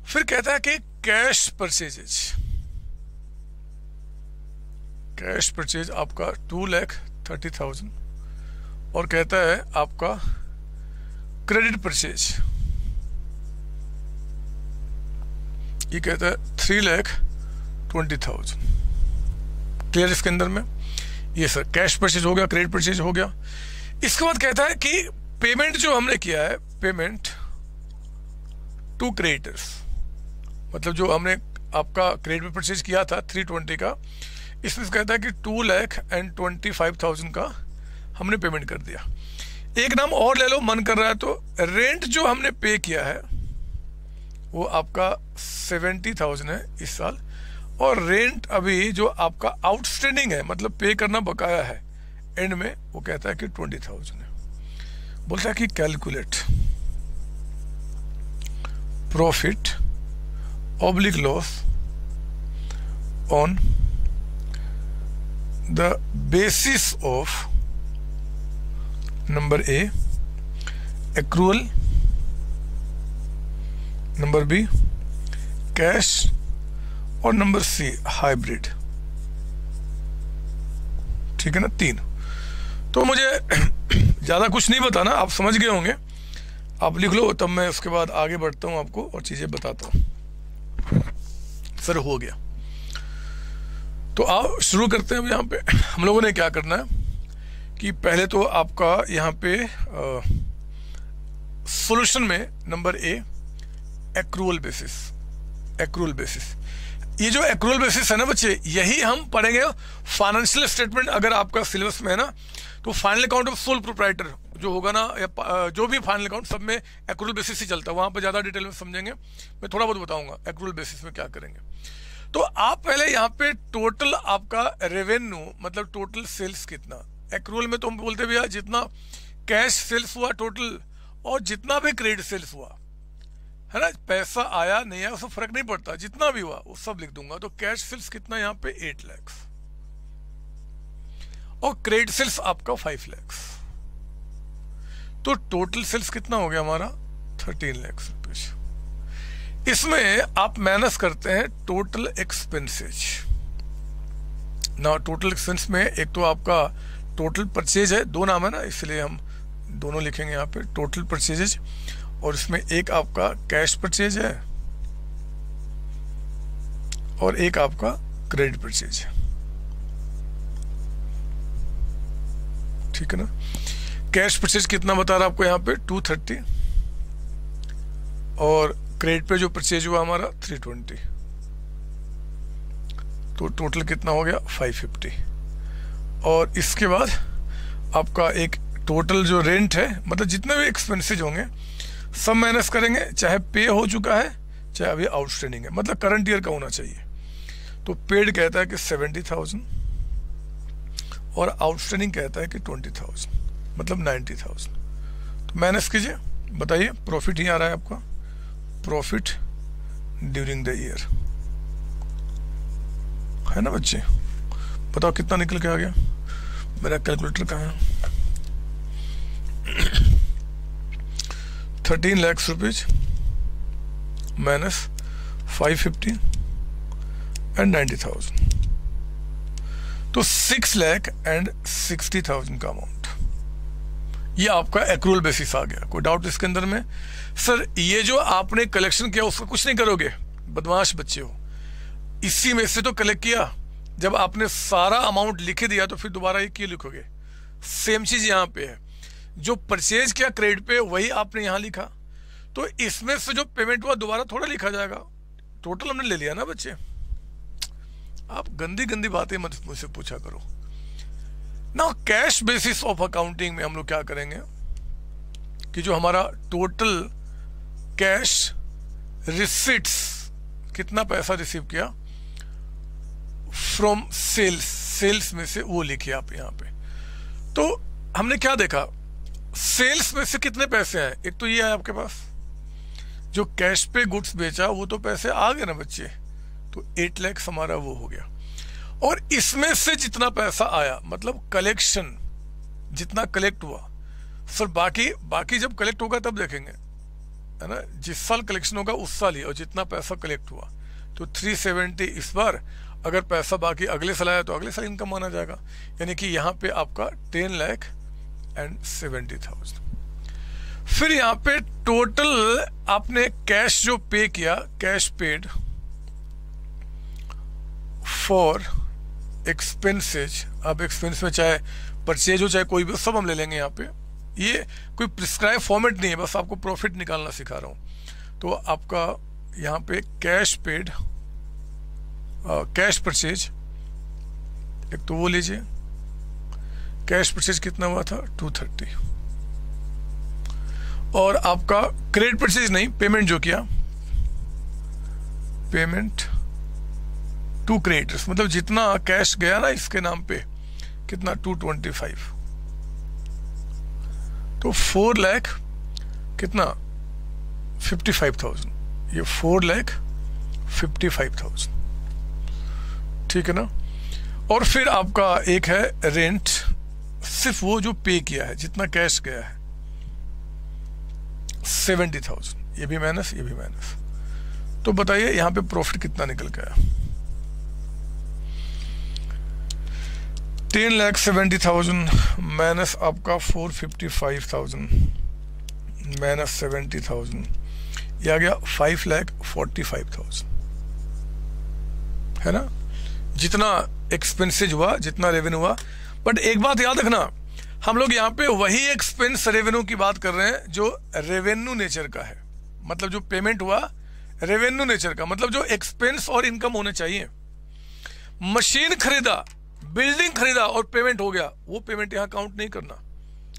फिर कहता है कि कैश परचेजेज, कैश परचेज आपका टू लैख थर्टी थाउजेंड, और कहता है आपका क्रेडिट परचेज ये कहता है three lakh twenty thousand. Clear, इसके अंदर में ये सर कैश परचेज हो गया, क्रेडिट परचेज हो गया। इसके बाद कहता है कि पेमेंट जो हमने किया है, पेमेंट टू क्रेडिटर्स, मतलब जो हमने आपका क्रेडिट में परचेज किया था थ्री ट्वेंटी का, इसमें कहता है कि two lakh and twenty five thousand का हमने पेमेंट कर दिया। एक नाम और ले लो, मन कर रहा है तो, रेंट जो हमने पे किया है वो आपका सेवेंटी थाउजेंड है इस साल, और रेंट अभी जो आपका आउटस्टैंडिंग है, मतलब पे करना बकाया है, एंड में वो कहता है कि ट्वेंटी थाउजेंड है। बोलता है कि calculate profit oblique loss on the basis of number A accrual, number B cash, और नंबर सी हाइब्रिड। ठीक है ना, तीन। तो मुझे ज़्यादा कुछ नहीं बताना, आप समझ गए होंगे, आप लिख लो, तब मैं उसके बाद आगे बढ़ता हूँ आपको और चीज़ें बताता हूँ। सर हो गया, तो आप शुरू करते हैं। अब यहाँ पे हम लोगों ने क्या करना है कि पहले तो आपका यहाँ पे सॉल्यूशन में number A accrual basis, accrual basis, ये जो एक्रूअल बेसिस है ना बच्चे, यही हम पढ़ेंगे फाइनेंशियल स्टेटमेंट। अगर आपका सिलेबस में है ना, तो final account of sole proprietor जो होगा ना, या जो भी फाइनल अकाउंट, सब में एक्रूअल बेसिस ही चलता है। वहाँ पर ज़्यादा डिटेल में समझेंगे, मैं थोड़ा बहुत बताऊँगा एक्रूअल बेसिस में क्या करेंगे। तो आप पहले यहाँ पे टोटल आपका रेवेन्यू, मतलब टोटल सेल्स कितना, एक्रूअल में तो हम बोलते भैया जितना कैश सेल्स हुआ टोटल, और जितना भी क्रेडिट सेल्स हुआ है ना, पैसा आया नहीं आया उससे फर्क नहीं पड़ता, जितना भी हुआ वो सब लिख दूंगा। तो कैश सेल्स कितना यहाँ पे एट लैक्स, और क्रेडिट सेल्स आपका फाइव लैक्स, तो टोटल सेल्स कितना हो गया हमारा थर्टीन लैक्स रुपीज। इसमें आप माइनस करते हैं टोटल एक्सपेंसेज ना। टोटल एक्सपेंस में एक तो आपका टोटल परचेज है, दो नाम है ना, इसलिए हम दोनों लिखेंगे यहाँ पे, टोटल परचेजेज, और इसमें एक आपका कैश परचेज है और एक आपका क्रेडिट परचेज है। ठीक है ना, कैश परचेज कितना बता रहा आपको यहाँ पे टू थर्टी, और क्रेडिट पे जो परचेज हुआ हमारा थ्री ट्वेंटी, तो टोटल कितना हो गया फाइव फिफ्टी। और इसके बाद आपका एक टोटल जो रेंट है, मतलब जितने भी एक्सपेंसेज होंगे सब माइनस करेंगे, चाहे पे हो चुका है चाहे अभी आउटस्टैंडिंग है, मतलब करंट ईयर का होना चाहिए। तो पेड कहता है कि सेवेंटी थाउजेंड और आउटस्टैंडिंग कहता है कि ट्वेंटी थाउजेंड, मतलब नाइन्टी थाउजेंड। तो माइनस कीजिए, बताइए प्रॉफिट ही आ रहा है आपका, प्रॉफिट ड्यूरिंग द ईयर, है ना बच्चे। बताओ कितना निकल के आ गया, मेरा कैलकुलेटर कहाँ है। Thirteen lakhs rupees minus five fifty and ninety thousand, तो six lakh and sixty thousand का अमाउंट, ये आपका एक्रूअल बेसिस आ गया। कोई डाउट इसके अंदर में? सर ये जो आपने कलेक्शन किया उसका कुछ नहीं करोगे, बदमाश बच्चे हो, इसी में से तो कलेक्ट किया। जब आपने सारा अमाउंट लिख दिया तो फिर दोबारा ये क्यों लिखोगे? सेम चीज़ यहाँ पे है, जो परचेज किया क्रेडिट पे वही आपने यहाँ लिखा, तो इसमें से जो पेमेंट हुआ दोबारा थोड़ा लिखा जाएगा, टोटल हमने ले लिया ना बच्चे। आप गंदी गंदी बातें मत मुझसे पूछा करो ना। कैश बेसिस ऑफ अकाउंटिंग में हम लोग क्या करेंगे कि जो हमारा टोटल कैश रिसिट्स, कितना पैसा रिसीव किया फ्रॉम सेल्स, सेल्स में से वो लिखिए आप यहाँ पे। तो हमने क्या देखा, सेल्स में से कितने पैसे हैं, एक तो ये है आपके पास जो कैश पे गुड्स बेचा, वो तो पैसे आ गए ना बच्चे, तो एट लाख हमारा वो हो गया। और इसमें से जितना पैसा आया, मतलब कलेक्शन जितना कलेक्ट हुआ, सर बाकी बाकी जब कलेक्ट होगा तब देखेंगे, है ना, जिस साल कलेक्शन होगा उस साल ही, और जितना पैसा कलेक्ट हुआ तो थ्री सेवेंटी इस बार, अगर पैसा बाकी अगले साल आया तो अगले साल इनकम माना जाएगा। यानी कि यहाँ पे आपका ten lakh and seventy thousand. फिर यहाँ पे टोटल आपने कैश जो पे किया, कैश पेड फॉर एक्सपेंसेज, आप एक्सपेंस में चाहे परचेज हो चाहे कोई भी, सब हम ले लेंगे यहाँ पे। ये कोई प्रिस्क्राइब फॉर्मेट नहीं है, बस आपको प्रॉफिट निकालना सिखा रहा हूँ। तो आपका यहाँ पे कैश पेड, कैश परचेज, एक तो वो लीजिए, कैश परचेज कितना हुआ था टू थर्टी, और आपका क्रेडिट परचेज नहीं, पेमेंट जो किया, पेमेंट टू क्रेडिटर्स, मतलब जितना कैश गया ना इसके नाम पे कितना टू ट्वेंटी फाइव, तो फोर लाख कितना फिफ्टी फाइव थाउजेंड, ये four lakh fifty five thousand ठीक है ना। और फिर आपका एक है रेंट, सिर्फ वो जो पे किया है जितना कैश गया है सेवेंटी थाउजेंड, ये भी माइनस ये भी माइनस, तो बताइए यहाँ पे प्रॉफिट कितना निकल गया, ten lakh seventy thousand minus आपका four fifty five thousand minus seventy thousand, यह आ गया five lakh forty five thousand है ना, जितना एक्सपेंसेज हुआ जितना रेवेन्यू हुआ। बट एक बात याद रखना, हम लोग यहाँ पे वही एक्सपेंस रेवेन्यू की बात कर रहे हैं जो रेवेन्यू नेचर का है, मतलब जो पेमेंट हुआ रेवेन्यू नेचर का, मतलब जो एक्सपेंस और इनकम होने चाहिए। मशीन खरीदा, बिल्डिंग खरीदा और पेमेंट हो गया, वो पेमेंट यहाँ काउंट नहीं करना,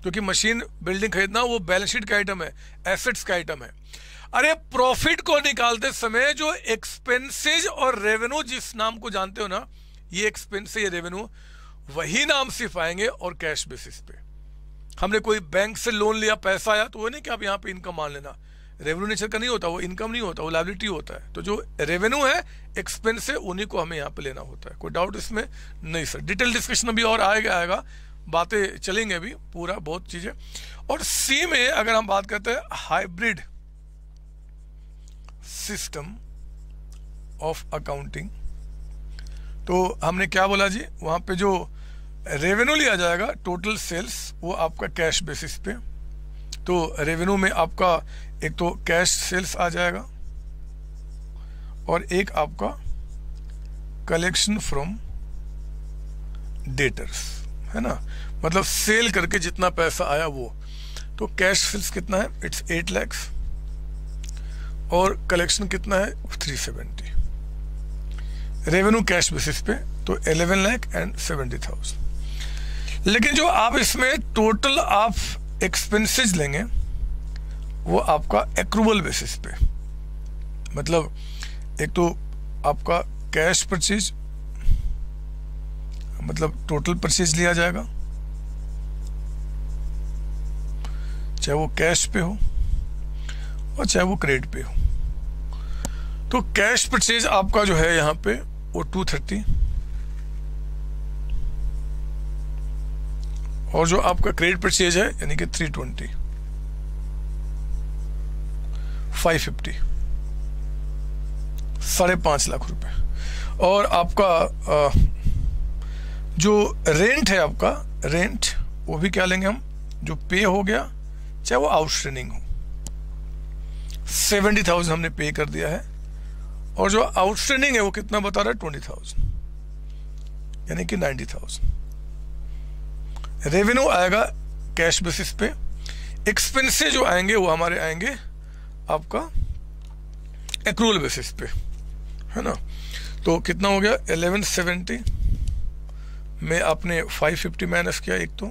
क्योंकि मशीन बिल्डिंग खरीदना वो बैलेंस शीट का आइटम है, एसेट्स का आइटम है। अरे प्रॉफिट को निकालते समय जो एक्सपेंसेज और रेवेन्यू, जिस नाम को जानते हो ना, ये एक्सपेंस ये रेवेन्यू, वही नाम सिर्फ आएंगे और कैश बेसिस पे। हमने कोई बैंक से लोन लिया, पैसा आया, तो वो नहीं कि आप यहाँ पे इनकम मान लेना, रेवेन्यू नेचर का नहीं होता, वो इनकम नहीं होता, वो लायबिलिटी होता है। तो जो रेवेन्यू है एक्सपेंस है उन्हीं को हमें यहाँ पे लेना होता है। कोई डाउट इसमें नहीं सर? डिटेल डिस्कशन अभी और आएगा आएगा बातें चलेंगे अभी पूरा बहुत चीजें। और सी में अगर हम बात करते हैं हाइब्रिड सिस्टम ऑफ अकाउंटिंग, तो हमने क्या बोला जी, वहाँ पे जो रेवेन्यू लिया जाएगा टोटल सेल्स, वो आपका कैश बेसिस पे। तो रेवेन्यू में आपका एक तो कैश सेल्स आ जाएगा और एक आपका कलेक्शन फ्रॉम डेटर्स है ना, मतलब सेल करके जितना पैसा आया वो। तो कैश सेल्स कितना है, इट्स एट लैक्स और कलेक्शन कितना है three seventy, revenue cash basis पे तो eleven lakh and seventy thousand. लेकिन जो आप इसमें टोटल आप एक्सपेंसेस लेंगे वो आपका एक्रूवल बेसिस पे, मतलब एक तो आपका कैश परचेज, मतलब टोटल परचेज लिया जाएगा, चाहे वो कैश पे हो और चाहे वो क्रेडिट पे हो। तो कैश परचेज आपका जो है यहाँ पे वो टू थर्टी, और जो आपका क्रेडिट परचेज है यानी कि थ्री ट्वेंटी, फाइव फिफ्टी, साढ़े पाँच लाख रुपए। और आपका जो रेंट है, आपका रेंट वो भी क्या लेंगे हम, जो पे हो गया चाहे वो आउटस्टैंडिंग हो, सेवेंटी थाउजेंड हमने पे कर दिया है, और जो आउटस्टैंडिंग है वो कितना बता रहा है, ट्वेंटी थाउजेंड यानी कि नाइन्टी थाउजेंड। रेवेन्यू आएगा कैश बेसिस पे, एक्सपेंसेस जो आएंगे वो हमारे आएंगे आपका एक्रूअल बेसिस पे है ना। तो कितना हो गया, इलेवन सेवेंटी में आपने फाइव फिफ्टी माइनस किया एक तो,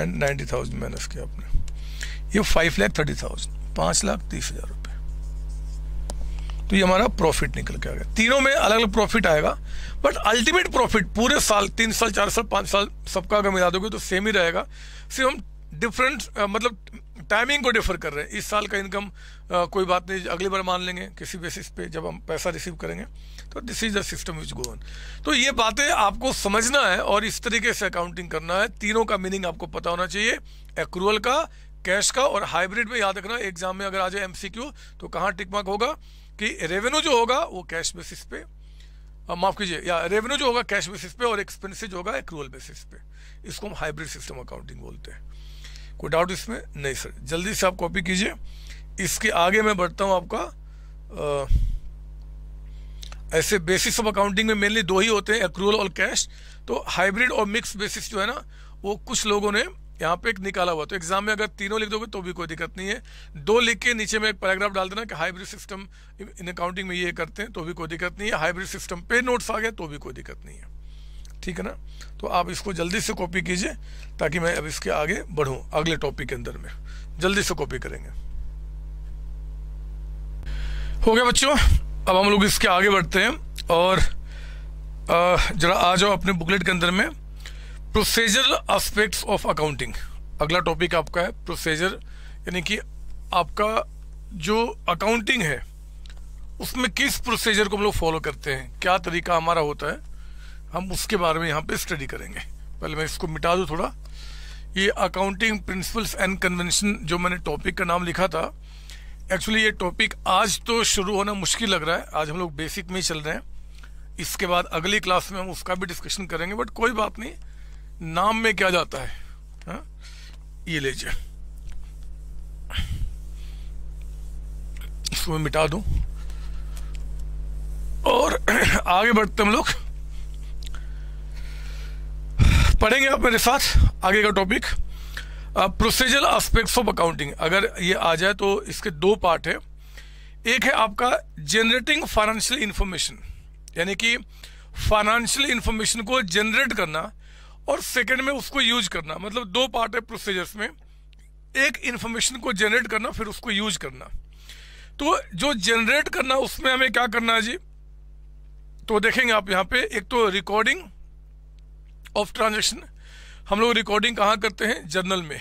एंड नाइन्टी थाउजेंड माइनस किया आपने, ये फाइव लाख थर्टी थाउजेंड, पाँच लाख तीस हज़ार रुपये। तो ये हमारा प्रॉफिट निकल के आ गया। तीनों में अलग अलग प्रॉफिट आएगा, बट अल्टीमेट प्रॉफिट पूरे साल, तीन साल चार साल पाँच साल, सबका अगर मिला दोगे तो सेम ही रहेगा, सिर्फ हम डिफरेंट मतलब टाइमिंग को डिफर कर रहे हैं। इस साल का इनकम आ, कोई बात नहीं, अगली बार मान लेंगे किसी बेसिस पे जब हम पैसा रिसीव करेंगे। तो this is the system which go on. तो ये बातें आपको समझना है और इस तरीके से अकाउंटिंग करना है। तीनों का मीनिंग आपको पता होना चाहिए, एक्रूअल का, कैश का और हाइब्रिड में। याद रखना एग्जाम में अगर आ जाए एमसीक्यू तो कहाँ टिक मार्क होगा कि रेवेन्यू जो होगा वो कैश बेसिस पे, माफ कीजिए, या रेवेन्यू जो होगा कैश बेसिस पे और एक्सपेंसेस होगा एक्रूअल बेसिस पे। इसको हम हाइब्रिड सिस्टम अकाउंटिंग बोलते हैं। कोई डाउट इसमें नहीं सर? जल्दी से आप कॉपी कीजिए। इसके आगे मैं बढ़ता हूँ, आपका ऐसे बेसिस ऑफ अकाउंटिंग में मेनली दो ही होते हैं, एक्रूअल और कैश। तो हाइब्रिड और मिक्स बेसिस जो है ना वो कुछ लोगों ने यहाँ पे एक निकाला हुआ, तो एग्जाम में अगर तीनों लिख दोगे तो भी कोई दिक्कत नहीं है। दो लिख के नीचे में एक पैराग्राफ डाल देना कि हाइब्रिड सिस्टम इन अकाउंटिंग में ये करते हैं, तो भी कोई दिक्कत नहीं है। हाइब्रिड सिस्टम पे नोट्स आ गए तो भी कोई दिक्कत नहीं है, ठीक है ना। तो आप इसको जल्दी से कॉपी कीजिए ताकि मैं अब इसके आगे बढ़ूँ अगले टॉपिक के अंदर में, जल्दी से कॉपी करेंगे। हो गया बच्चों, अब हम लोग इसके आगे बढ़ते हैं और जरा आ जाओ अपने बुकलेट के अंदर में, प्रोसीजरल एस्पेक्ट्स ऑफ अकाउंटिंग। अगला टॉपिक आपका है प्रोसीजर, यानी कि आपका जो अकाउंटिंग है उसमें किस प्रोसीजर को हम लोग फॉलो करते हैं, क्या तरीका हमारा होता है, हम उसके बारे में यहाँ पे स्टडी करेंगे। पहले मैं इसको मिटा दूँ थोड़ा। ये अकाउंटिंग प्रिंसिपल्स एंड कन्वेंशन जो मैंने टॉपिक का नाम लिखा था, एक्चुअली ये टॉपिक आज तो शुरू होना मुश्किल लग रहा है, आज हम लोग बेसिक में ही चल रहे हैं। इसके बाद अगली क्लास में हम उसका भी डिस्कशन करेंगे, बट कोई बात नहीं, नाम में क्या जाता है। हा? ये लीजिए, इसको मिटा दूं और आगे बढ़ते हम लोग पढ़ेंगे आप मेरे साथ आगे का topic procedural aspects of accounting. अगर ये आ जाए तो इसके दो पार्ट है, एक है आपका जनरेटिंग फाइनेंशियल इंफॉर्मेशन, यानी कि फाइनेंशियल इंफॉर्मेशन को जनरेट करना, और सेकेंड में उसको यूज करना। मतलब दो पार्ट है प्रोसीजर्स में, एक इन्फॉर्मेशन को जनरेट करना फिर उसको यूज करना। तो जो जनरेट करना उसमें हमें क्या करना है जी, तो देखेंगे आप यहाँ पे, एक तो रिकॉर्डिंग ऑफ ट्रांजैक्शन। हम लोग रिकॉर्डिंग कहाँ करते हैं, जर्नल में।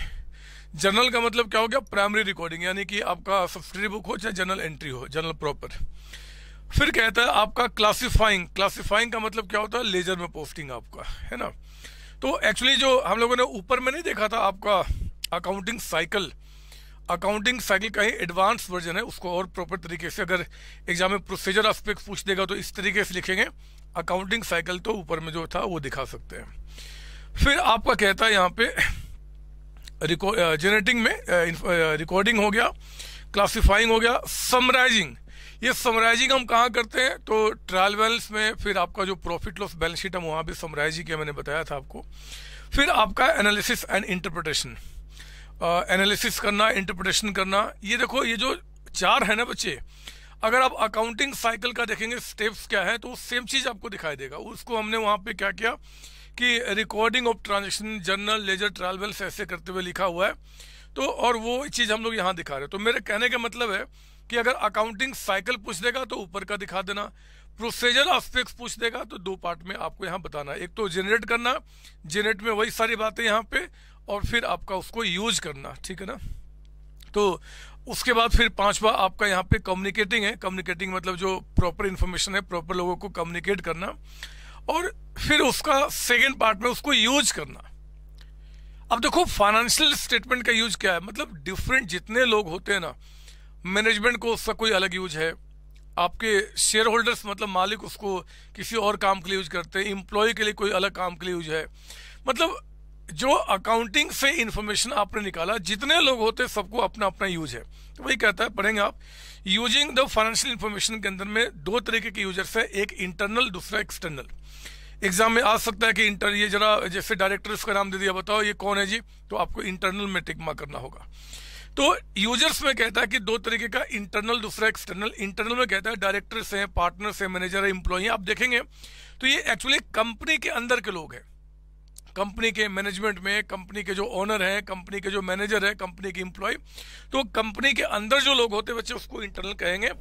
जर्नल का मतलब क्या हो गया, प्राइमरी रिकॉर्डिंग, यानी कि आपका सब्सिडरी बुक हो चाहे जर्नल एंट्री हो, जर्नल प्रॉपर। फिर कहता है आपका क्लासीफाइंग, क्लासीफाइंग का मतलब क्या होता है, लेजर में पोस्टिंग आपका, है ना। तो एक्चुअली जो हम लोगों ने ऊपर में नहीं देखा था आपका अकाउंटिंग साइकिल, अकाउंटिंग साइकिल का ही एडवांस वर्जन है, उसको और प्रॉपर तरीके से अगर एग्जाम में प्रोसीजर एस्पेक्ट पूछ देगा तो इस तरीके से लिखेंगे। अकाउंटिंग साइकिल तो ऊपर में जो था वो दिखा सकते हैं। फिर आपका कहता है यहाँ पे जनरेटिंग में रिकॉर्डिंग हो गया, क्लासीफाइंग हो गया, समराइजिंग। ये समराइजिंग हम कहाँ करते हैं, तो ट्रायल बैलेंस में। फिर आपका जो प्रॉफिट लॉस बैलेंस शीट हम वहाँ भी समराइजिंग किया, मैंने बताया था आपको। फिर आपका एनालिसिस एंड इंटरप्रिटेशन, एनालिसिस करना, इंटरप्रिटेशन करना। ये देखो ये जो चार है ना बच्चे, अगर आप अकाउंटिंग साइकिल का देखेंगे स्टेप्स क्या है तो सेम चीज़ आपको दिखाई देगा। उसको हमने वहाँ पर क्या किया कि recording of transaction, journal, ledger, trial balance ऐसे करते हुए लिखा हुआ है, तो और वो चीज़ हम लोग यहाँ दिखा रहे हैं। तो मेरे कहने का मतलब है कि अगर अकाउंटिंग साइकिल पूछ देगा तो ऊपर का दिखा देना, प्रोसीजरल एस्पेक्ट्स पूछ देगा तो दो पार्ट में आपको यहाँ बताना है। एक तो जनरेट करना, जनरेट में वही सारी बातें यहाँ पे, और फिर आपका उसको यूज करना, ठीक है ना। तो उसके बाद फिर पांचवा आपका यहाँ पे कम्युनिकेटिंग है। कम्युनिकेटिंग मतलब जो प्रॉपर इन्फॉर्मेशन है प्रॉपर लोगों को कम्युनिकेट करना, और फिर उसका सेकेंड पार्ट में उसको यूज करना। अब देखो फाइनेंशियल स्टेटमेंट का यूज क्या है, मतलब डिफरेंट जितने लोग होते हैं ना, मैनेजमेंट को उसका कोई अलग यूज है, आपके शेयर होल्डर्स मतलब मालिक उसको किसी और काम के लिए यूज करते हैं, एम्प्लॉय के लिए कोई अलग काम के लिए यूज है। मतलब जो अकाउंटिंग से इन्फॉर्मेशन आपने निकाला जितने लोग होते हैं सबको अपना अपना यूज है। तो वही कहता है, पढ़ेंगे आप यूजिंग द फाइनेंशियल इन्फॉर्मेशन के अंदर में दो तरीके के यूजर्स है, एक इंटरनल दूसरा एक्सटर्नल। एग्जाम में आ सकता है कि इंटर ये जरा जैसे डायरेक्टर्स का नाम दे दिया, बताओ ये कौन है जी, तो आपको इंटरनल में टिक मार्क करना होगा। तो यूजर्स में कहता है कि दो तरीके का, इंटरनल दूसरा एक्सटर्नल। इंटरनल में कहता है डायरेक्टर्स हैं, पार्टनर्स हैं, मैनेजर है, एम्प्लॉय हैं। आप देखेंगे तो ये एक्चुअली कंपनी के अंदर के लोग हैं, कंपनी के मैनेजमेंट में, कंपनी के जो ओनर हैं, कंपनी के जो मैनेजर है, कंपनी के एम्प्लॉय। तो कंपनी के अंदर जो लोग होते हैं बच्चे उसको इंटरनल कहेंगे।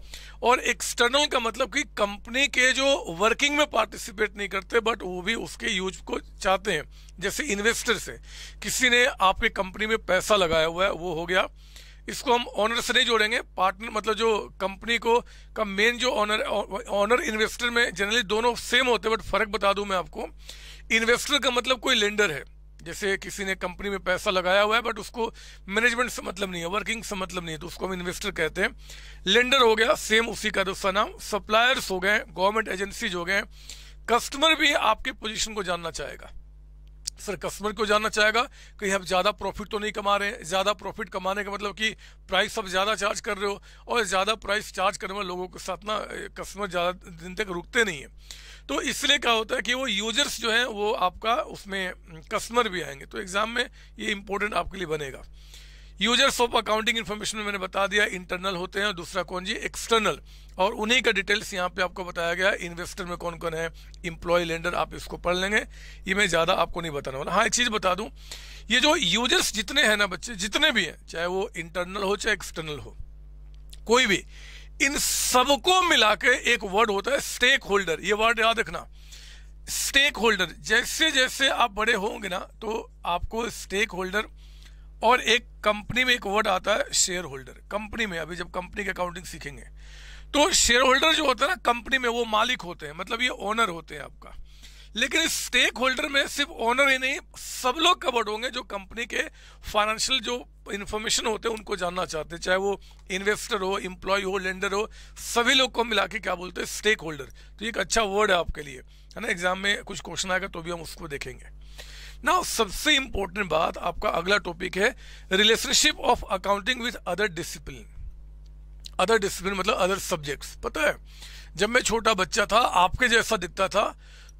और एक्सटर्नल का मतलब कि कंपनी के जो वर्किंग में पार्टिसिपेट नहीं करते बट वो भी उसके यूज को चाहते हैं, जैसे इन्वेस्टर्स हैं, किसी ने आपके कंपनी में पैसा लगाया हुआ है वो हो गया। इसको हम ऑनर से नहीं जोड़ेंगे, पार्टनर मतलब जो कंपनी को का मेन जो ऑनर, ऑनर इन्वेस्टर में जनरली दोनों सेम होते हैं बट फर्क बता दूं मैं आपको। इन्वेस्टर का मतलब कोई लेंडर है, जैसे किसी ने कंपनी में पैसा लगाया हुआ है बट उसको मैनेजमेंट से मतलब नहीं है, वर्किंग से मतलब नहीं है, तो उसको हम इन्वेस्टर कहते हैं। लेंडर हो गया सेम उसी का दूसरा नाम, सप्लायर्स हो गए, गवर्नमेंट एजेंसीज हो गए। कस्टमर भी आपके पोजीशन को जानना चाहेगा, सर कस्टमर को जानना चाहेगा कि आप ज़्यादा प्रॉफिट तो नहीं कमा रहे हैं, ज़्यादा प्रॉफिट कमाने का मतलब कि प्राइस आप ज़्यादा चार्ज कर रहे हो, और ज़्यादा प्राइस चार्ज करने वाले लोगों के साथ ना कस्टमर ज़्यादा दिन तक रुकते नहीं हैं। तो इसलिए क्या होता है कि वो यूजर्स जो हैं वो आपका उसमें कस्टमर भी आएंगे, तो एग्ज़ाम में ये इंपॉर्टेंट आपके लिए बनेगा। यूजर्स ऑफ अकाउंटिंग इन्फॉर्मेशन में मैंने बता दिया इंटरनल होते हैं, और दूसरा कौन जी एक्सटर्नल, और उन्हीं का डिटेल्स यहाँ पे आपको बताया गया है। इन्वेस्टर में कौन कौन है, इम्प्लॉय, लेंडर, आप इसको पढ़ लेंगे, ये मैं ज़्यादा आपको नहीं बताने वाला। हाँ एक चीज़ बता दूँ, ये जो यूजर्स जितने हैं ना बच्चे, जितने भी हैं चाहे वो इंटरनल हो चाहे एक्सटर्नल हो कोई भी, इन सबको मिला के एक वर्ड होता है स्टेक होल्डर। ये वर्ड याद रखना, स्टेक होल्डर। जैसे जैसे आप बड़े होंगे ना तो आपको स्टेक होल्डर, और एक कंपनी में एक वर्ड आता है शेयर होल्डर। कंपनी में अभी जब कंपनी के अकाउंटिंग सीखेंगे तो शेयर होल्डर जो होता है ना कंपनी में, वो मालिक होते हैं, मतलब ये ओनर होते हैं आपका। लेकिन इस स्टेक होल्डर में सिर्फ ओनर ही नहीं, सब लोग कवर्ड होंगे जो कंपनी के फाइनेंशियल जो इन्फॉर्मेशन होते हैं उनको जानना चाहते हैं, चाहे वो इन्वेस्टर हो, एम्प्लॉय हो, लेंडर हो, सभी लोग को मिला के क्या बोलते हैं स्टेक होल्डर। तो ये एक अच्छा वर्ड है आपके लिए, है ना। एग्जाम में कुछ क्वेश्चन आएगा तो भी हम उसको देखेंगे ना। सबसे इंपॉर्टेंट बात आपका अगला टॉपिक है relationship of accounting with other discipline. Other discipline मतलब अदर सब्जेक्ट्स। पता है जब मैं छोटा बच्चा था, आपके जैसा दिखता था,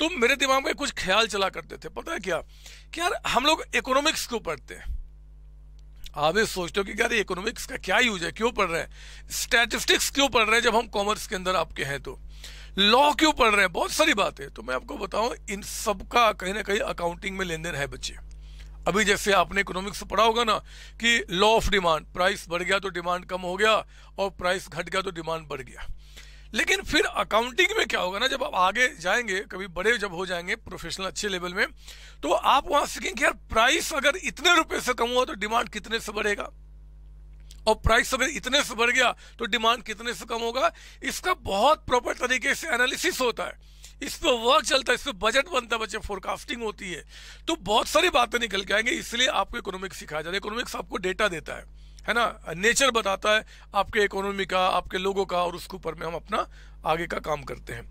तो मेरे दिमाग में कुछ ख्याल चला करते थे। पता है क्या कि यार हम लोग इकोनॉमिक्स क्यों पढ़ते हैं। आप ये सोचते हो कि यार इकोनॉमिक्स का क्या यूज है, क्यों पढ़ रहे हैं, स्टैटिस्टिक्स क्यों पढ़ रहे हैं जब हम कॉमर्स के अंदर आपके हैं, तो लॉ क्यों पढ़ रहे हैं, बहुत सारी बातें। तो मैं आपको बताऊं इन सब का कहीं ना कहीं अकाउंटिंग में लेन देन है बच्चे। अभी जैसे आपने इकोनॉमिक्स पढ़ा होगा ना कि लॉ ऑफ डिमांड, प्राइस बढ़ गया तो डिमांड कम हो गया, और प्राइस घट गया तो डिमांड बढ़ गया। लेकिन फिर अकाउंटिंग में क्या होगा ना, जब आप आगे जाएंगे, कभी बड़े जब हो जाएंगे प्रोफेशनल अच्छे लेवल में, तो आप वहाँ सीखेंगे यार प्राइस अगर इतने रुपये से कम हुआ तो डिमांड कितने से बढ़ेगा, और प्राइस अगर इतने से बढ़ गया तो डिमांड कितने से कम होगा। इसका बहुत प्रॉपर तरीके से एनालिसिस होता है, इस पर वर्क चलता है, इस पर बजट बनता है बच्चे, फोरकास्टिंग होती है, तो बहुत सारी बातें निकल के आएंगे। इसलिए आपको इकोनॉमिक्स सिखाया जाता है। इकोनॉमिक्स आपको डेटा देता है है ना, नेचर बताता है आपके इकोनॉमी का, आपके लोगों का, और उसके ऊपर में हम अपना आगे का काम करते हैं।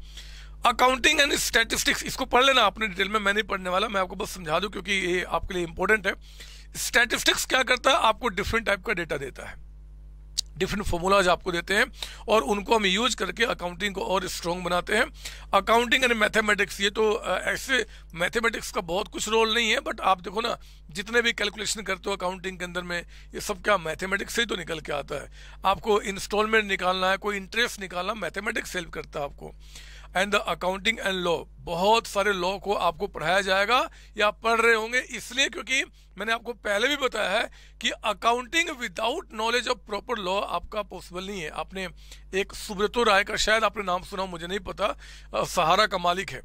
अकाउंटिंग एंड स्टैटिस्टिक्स इसको पढ़ लेना आपने डिटेल में, मैं नहीं पढ़ने वाला, मैं आपको बस समझा दूँ क्योंकि ये आपके लिए इंपॉर्टेंट है। स्टैटिस्टिक्स क्या करता है, आपको डिफरेंट टाइप का डेटा देता है, डिफरेंट फॉर्मूलाज आपको देते हैं, और उनको हम यूज करके अकाउंटिंग को और स्ट्रॉन्ग बनाते हैं। अकाउंटिंग एंड मैथमेटिक्स, ये तो ऐसे मैथमेटिक्स का बहुत कुछ रोल नहीं है, बट आप देखो ना जितने भी कैलकुलेशन करते हो अकाउंटिंग के अंदर में, ये सब क्या मैथमेटिक्स से ही तो निकल के आता है। आपको इंस्टॉलमेंट निकालना है, कोई इंटरेस्ट निकालना, मैथमेटिक्स हेल्प करता है आपको। And the accounting and law, बहुत सारे लॉ को आपको पढ़ाया जाएगा या पढ़ रहे होंगे, इसलिए क्योंकि मैंने आपको पहले भी बताया है कि accounting without knowledge of proper law आपका पॉसिबल नहीं है। आपने एक सुब्रतो राय का, शायद आपने नाम सुना, मुझे नहीं पता, सहारा का मालिक है,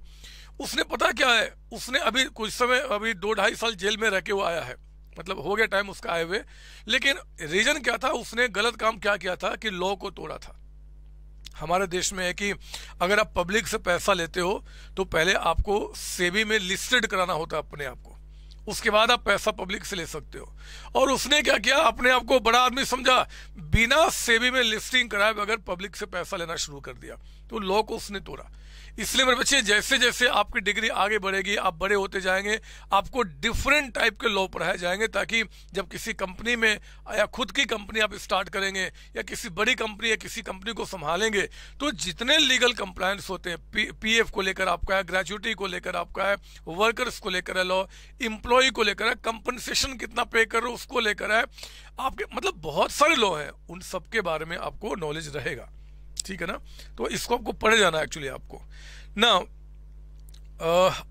उसने पता क्या है, उसने अभी कुछ समय, अभी दो ढाई साल जेल में रह के वो आया है, मतलब हो गया टाइम उसका आए हुए। लेकिन रीजन क्या था, उसने गलत काम क्या किया था कि लॉ को तोड़ा था। हमारे देश में है कि अगर आप पब्लिक से पैसा लेते हो तो पहले आपको सेबी में लिस्टेड कराना होता है अपने आप को, उसके बाद आप पैसा पब्लिक से ले सकते हो। और उसने क्या किया, अपने आप को बड़ा आदमी समझा, बिना सेबी में लिस्टिंग कराए अगर पब्लिक से पैसा लेना शुरू कर दिया, तो लॉ को उसने तोड़ा। इसलिए मेरे बच्चे जैसे जैसे आपकी डिग्री आगे बढ़ेगी, आप बड़े होते जाएंगे, आपको डिफरेंट टाइप के लॉ पढ़ाए जाएंगे, ताकि जब किसी कंपनी में या खुद की कंपनी आप स्टार्ट करेंगे या किसी बड़ी कंपनी या किसी कंपनी को संभालेंगे, तो जितने लीगल कंप्लायंस होते हैं, पी, पी एफ को लेकर आपका है, ग्रेचुटी को लेकर आपका है, वर्कर्स को लेकर है लॉ, इम्प्लॉय को लेकर है, कंपनसेशन कितना पे कर रहे हो उसको लेकर है, आपके मतलब बहुत सारे लॉ हैं, उन सब के बारे में आपको नॉलेज रहेगा, ठीक है ना। तो इसको आपको पढ़े जाना है एक्चुअली आपको ना।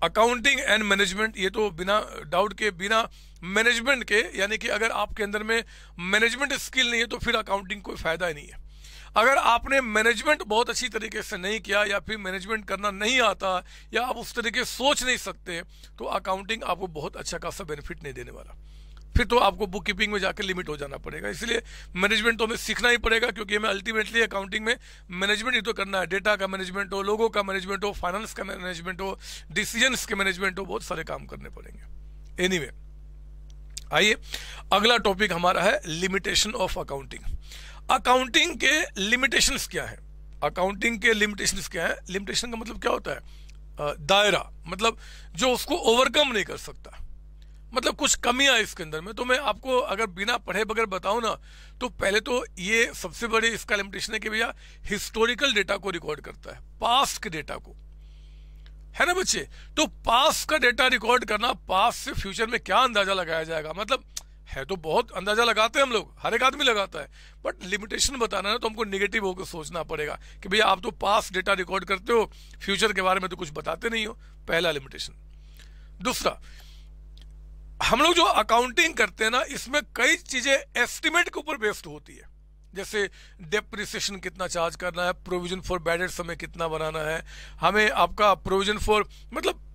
अकाउंटिंग एंड मैनेजमेंट, ये तो बिना डाउट के, बिना मैनेजमेंट के, यानी कि अगर आपके अंदर में मैनेजमेंट स्किल नहीं है तो फिर अकाउंटिंग कोई फायदा ही नहीं है। अगर आपने मैनेजमेंट बहुत अच्छी तरीके से नहीं किया, या फिर मैनेजमेंट करना नहीं आता, या आप उस तरीके से सोच नहीं सकते, तो अकाउंटिंग आपको बहुत अच्छा खासा बेनिफिट नहीं देने वाला। फिर तो आपको बुक कीपिंग में जाकर लिमिट हो जाना पड़ेगा। इसलिए मैनेजमेंट तो हमें सीखना ही पड़ेगा, क्योंकि हमें अल्टीमेटली अकाउंटिंग में मैनेजमेंट ही तो करना है। डेटा का मैनेजमेंट हो, लोगों का मैनेजमेंट हो, फाइनेंस का मैनेजमेंट हो, डिसीजंस के मैनेजमेंट हो, बहुत सारे काम करने पड़ेंगे। एनीवे आइए अगला टॉपिक हमारा है लिमिटेशन ऑफ अकाउंटिंग। अकाउंटिंग के लिमिटेशंस क्या है, अकाउंटिंग के लिमिटेशंस क्या है। लिमिटेशन का मतलब क्या होता है, दायरा, मतलब जो उसको ओवरकम नहीं कर सकता, मतलब कुछ कमियां है इसके अंदर में। तो मैं आपको अगर बिना पढ़े बगैर बताऊं ना, तो पहले तो ये सबसे बड़ी इसका लिमिटेशन है कि भैया हिस्टोरिकल डेटा को रिकॉर्ड करता है, पास्ट के डेटा को, है ना बच्चे। तो पास्ट का डेटा रिकॉर्ड करना, पास्ट से फ्यूचर में क्या अंदाजा लगाया जाएगा, मतलब है तो बहुत अंदाजा लगाते हैं हम लोग, हर एक आदमी लगाता है, बट लिमिटेशन बताना है तो हमको निगेटिव होकर सोचना पड़ेगा कि भैया आप तो पास्ट डेटा रिकॉर्ड करते हो, फ्यूचर के बारे में तो कुछ बताते नहीं हो, पहला लिमिटेशन। दूसरा, हम लोग जो अकाउंटिंग करते हैं ना, इसमें कई चीजें एस्टिमेट के ऊपर बेस्ड होती है, जैसे डेप्रिसिएशन कितना चार्ज करना है, प्रोविजन फॉर बैड डेट्स हमें कितना बनाना है, हमें आपका प्रोविजन फॉर मतलब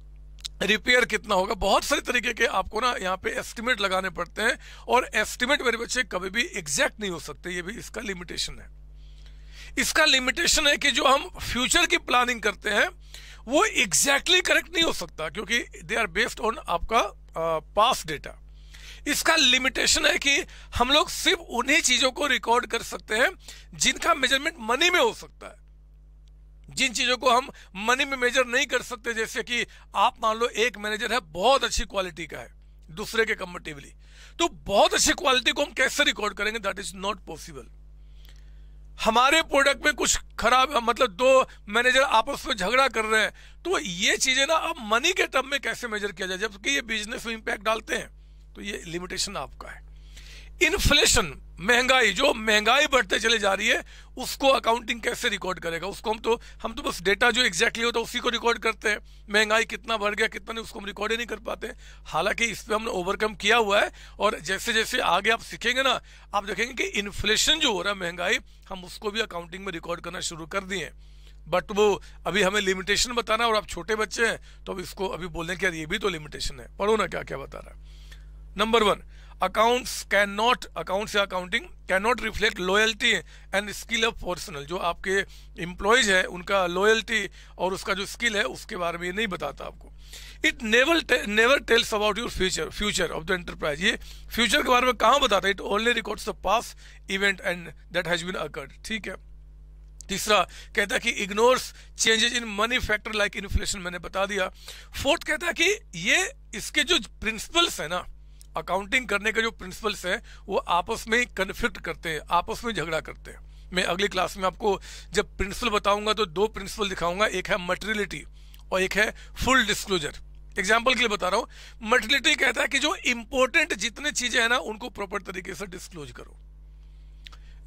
रिपेयर कितना होगा, बहुत सारे तरीके के आपको ना यहाँ पे एस्टिमेट लगाने पड़ते हैं, और एस्टिमेट मेरे बच्चे कभी भी एग्जैक्ट नहीं हो सकते, ये भी इसका लिमिटेशन है। इसका लिमिटेशन है कि जो हम फ्यूचर की प्लानिंग करते हैं वो एग्जैक्टली करेक्ट नहीं हो सकता, क्योंकि दे आर बेस्ड ऑन आपका पास्ट डेटा। इसका लिमिटेशन है कि हम लोग सिर्फ उन्हीं चीजों को रिकॉर्ड कर सकते हैं जिनका मेजरमेंट मनी में हो सकता है, जिन चीजों को हम मनी में मेजर नहीं कर सकते, जैसे कि आप मान लो एक मैनेजर है बहुत अच्छी क्वालिटी का है दूसरे के कंपैरेटिवली, तो बहुत अच्छी क्वालिटी को हम कैसे रिकॉर्ड करेंगे, दैट इज नॉट पॉसिबल। हमारे प्रोडक्ट में कुछ खराब, मतलब दो मैनेजर आपस में झगड़ा कर रहे हैं, तो ये चीजें ना अब मनी के टर्म में कैसे मेजर किया जाए, जबकि ये बिजनेस में इंपैक्ट डालते हैं। तो ये लिमिटेशन आपका है। इन्फ्लेशन, महंगाई, जो महंगाई बढ़ते चले जा रही है उसको अकाउंटिंग कैसे रिकॉर्ड करेगा, उसको हम तो हम तो बस डेटा जो एग्जैक्टली होता है उसी को रिकॉर्ड करते हैं, महंगाई कितना बढ़ गया कितना नहीं उसको हम रिकॉर्ड ही नहीं कर पाते। हालांकि इस पर हमने ओवरकम किया हुआ है, और जैसे जैसे आगे आप सीखेंगे ना, आप देखेंगे कि इन्फ्लेशन जो हो रहा है, महंगाई, हम उसको भी अकाउंटिंग में रिकॉर्ड करना शुरू कर दिए, बट वो अभी हमें लिमिटेशन बताना, और आप छोटे बच्चे हैं तो अब इसको अभी बोलने के यार ये भी तो लिमिटेशन है, पढ़ो ना क्या क्या बता रहा है। Number one, accounts can not, accounts या accounting can not reflect loyalty and skill of personal, जो आपके एम्प्लॉयज है उनका लॉयल्टी और उसका जो स्किल है उसके बारे में नहीं बताता आपको। It never never tells about your future future of the enterprise, ये फ्यूचर के बारे में कहाँ बताता है, it only records the past event and that has been occurred, ठीक है। तीसरा कहता है कि ignores changes in money factor like inflation, मैंने बता दिया। फोर्थ कहता है कि ये इसके जो प्रिंसिपल्स है ना, अकाउंटिंग करने के जो प्रिंसिपल्स हैं वो आपस में कन्फ्लिक्ट करते हैं, आपस में झगड़ा करते हैं। मैं अगली क्लास में आपको जब प्रिंसिपल बताऊंगा तो दो प्रिंसिपल दिखाऊंगा, एक है मटेरियलिटी और एक है फुल डिस्क्लोजर। एग्जाम्पल के लिए बता रहा हूँ, मटेरियलिटी कहता है कि जो इंपॉर्टेंट जितने चीजें हैं ना उनको प्रॉपर तरीके से डिस्क्लोज करो,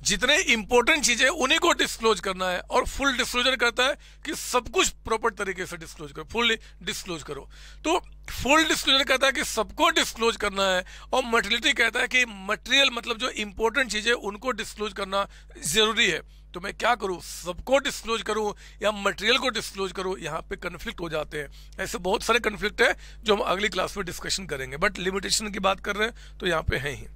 जितने इंपॉर्टेंट चीजें उन्हीं को डिस्क्लोज करना है, और फुल डिस्क्लोजर करता है कि सब कुछ प्रॉपर तरीके से डिस्क्लोज करो, फुल डिस्क्लोज करो। तो फुल डिस्क्लोजर कहता है कि सबको डिस्क्लोज करना है, और मटेरियलिटी कहता है कि मटेरियल मतलब जो इंपॉर्टेंट चीजें उनको डिस्क्लोज करना जरूरी है। तो मैं क्या करूं, सबको डिस्क्लोज करूं या मटेरियल को डिस्क्लोज करूं, यहाँ पे कन्फ्लिक्ट हो जाते हैं। ऐसे बहुत सारे कन्फ्लिक्ट है जो हम अगली क्लास में डिस्कशन करेंगे, बट लिमिटेशन की बात कर रहे हैं तो यहाँ पे है ही,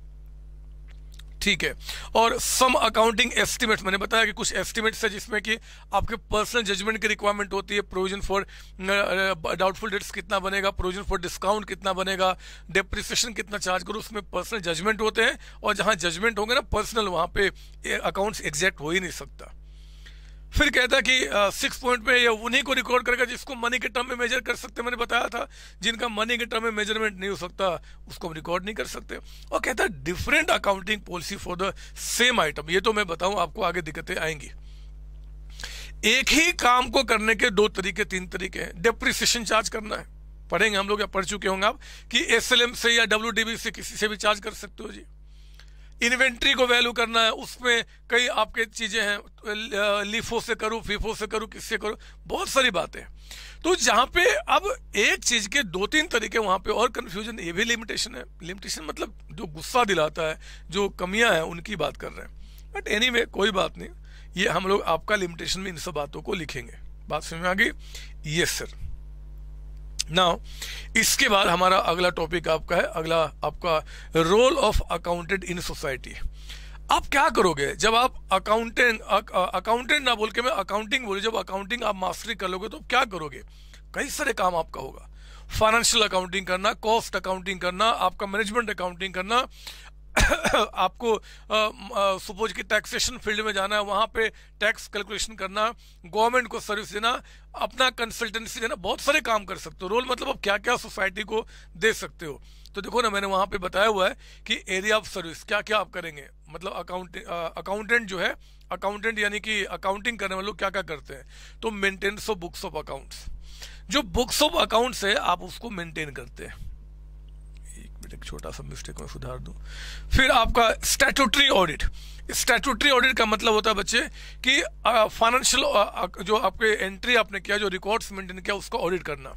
ठीक है। और सम अकाउंटिंग एस्टिमेट्स, मैंने बताया कि कुछ एस्टिमेट्स है जिसमें कि आपके पर्सनल जजमेंट की रिक्वायरमेंट होती है, प्रोविजन फॉर डाउटफुल डेट्स कितना बनेगा, प्रोविजन फॉर डिस्काउंट कितना बनेगा, डेप्रिसिएशन कितना चार्ज करो, उसमें पर्सनल जजमेंट होते हैं, और जहां जजमेंट होंगे ना पर्सनल, वहां पे अकाउंट्स एग्जैक्ट हो ही नहीं सकता। फिर कहता है कि सिक्स पॉइंट में यह उन्हीं को रिकॉर्ड करेगा जिसको मनी के टर्म में मेजर कर सकते, मैंने बताया था, जिनका मनी के टर्म में मेजरमेंट नहीं हो सकता उसको हम रिकॉर्ड नहीं कर सकते। और कहता है different accounting policy for the same item, ये तो मैं बताऊं आपको आगे दिक्कतें आएंगी। एक ही काम को करने के दो तरीके तीन तरीके हैं। डेप्रिसिएशन चार्ज करना है, पढ़ेंगे हम लोग या पढ़ चुके होंगे आप कि एस एल एम से या डब्ल्यू डी बी से किसी से भी चार्ज कर सकते हो जी। इन्वेंट्री को वैल्यू करना है, उसमें कई आपके चीजें हैं, लिफो से करूं, फीफो से करूं, किससे करूं, बहुत सारी बातें। तो जहां पे अब एक चीज के दो तीन तरीके, वहां पे और कंफ्यूजन, ये भी लिमिटेशन है। लिमिटेशन मतलब जो गुस्सा दिलाता है, जो कमियां हैं उनकी बात कर रहे हैं, बट एनीवे कोई बात नहीं, ये हम लोग आपका लिमिटेशन में इन सब बातों को लिखेंगे। बात समझ में आ गई? Yes sir. नाउ इसके बाद हमारा अगला टॉपिक आपका है, अगला आपका role of accountant in society. आप क्या करोगे जब आप अकाउंटेंट अकाउंटेंट ना बोल के मैं अकाउंटिंग बोले, जब अकाउंटिंग आप मास्टरी कर लोगे तो क्या करोगे? कई सारे काम आपका होगा, फाइनेंशियल अकाउंटिंग करना, कॉस्ट अकाउंटिंग करना, आपका मैनेजमेंट अकाउंटिंग करना, आपको सपोज कि टैक्सेशन फील्ड में जाना है, वहां पे टैक्स कैलकुलेशन करना, गवर्नमेंट को सर्विस देना, अपना कंसल्टेंसी देना, बहुत सारे काम कर सकते हो। रोल मतलब आप क्या क्या सोसाइटी को दे सकते हो। तो देखो ना, मैंने वहाँ पे बताया हुआ है कि एरिया ऑफ सर्विस क्या क्या आप करेंगे, मतलब अकाउंट अकाउंटेंट जो है, अकाउंटेंट यानी कि अकाउंटिंग करने वाले लोग क्या क्या करते हैं। तो maintenance of books of accounts, जो बुक्स ऑफ अकाउंट्स है आप उसको मेंटेन करते हैं। एक छोटा सा मिस्टेक मैं सुधार दूं। फिर आपका स्टैट्यूटरी ऑडिट, स्टैट्यूटरी ऑडिट का मतलब होता है बच्चे कि फाइनेंशियल जो आपके एंट्री आपने किया, जो रिकॉर्ड्स मेंटेन किया, उसको ऑडिट करना।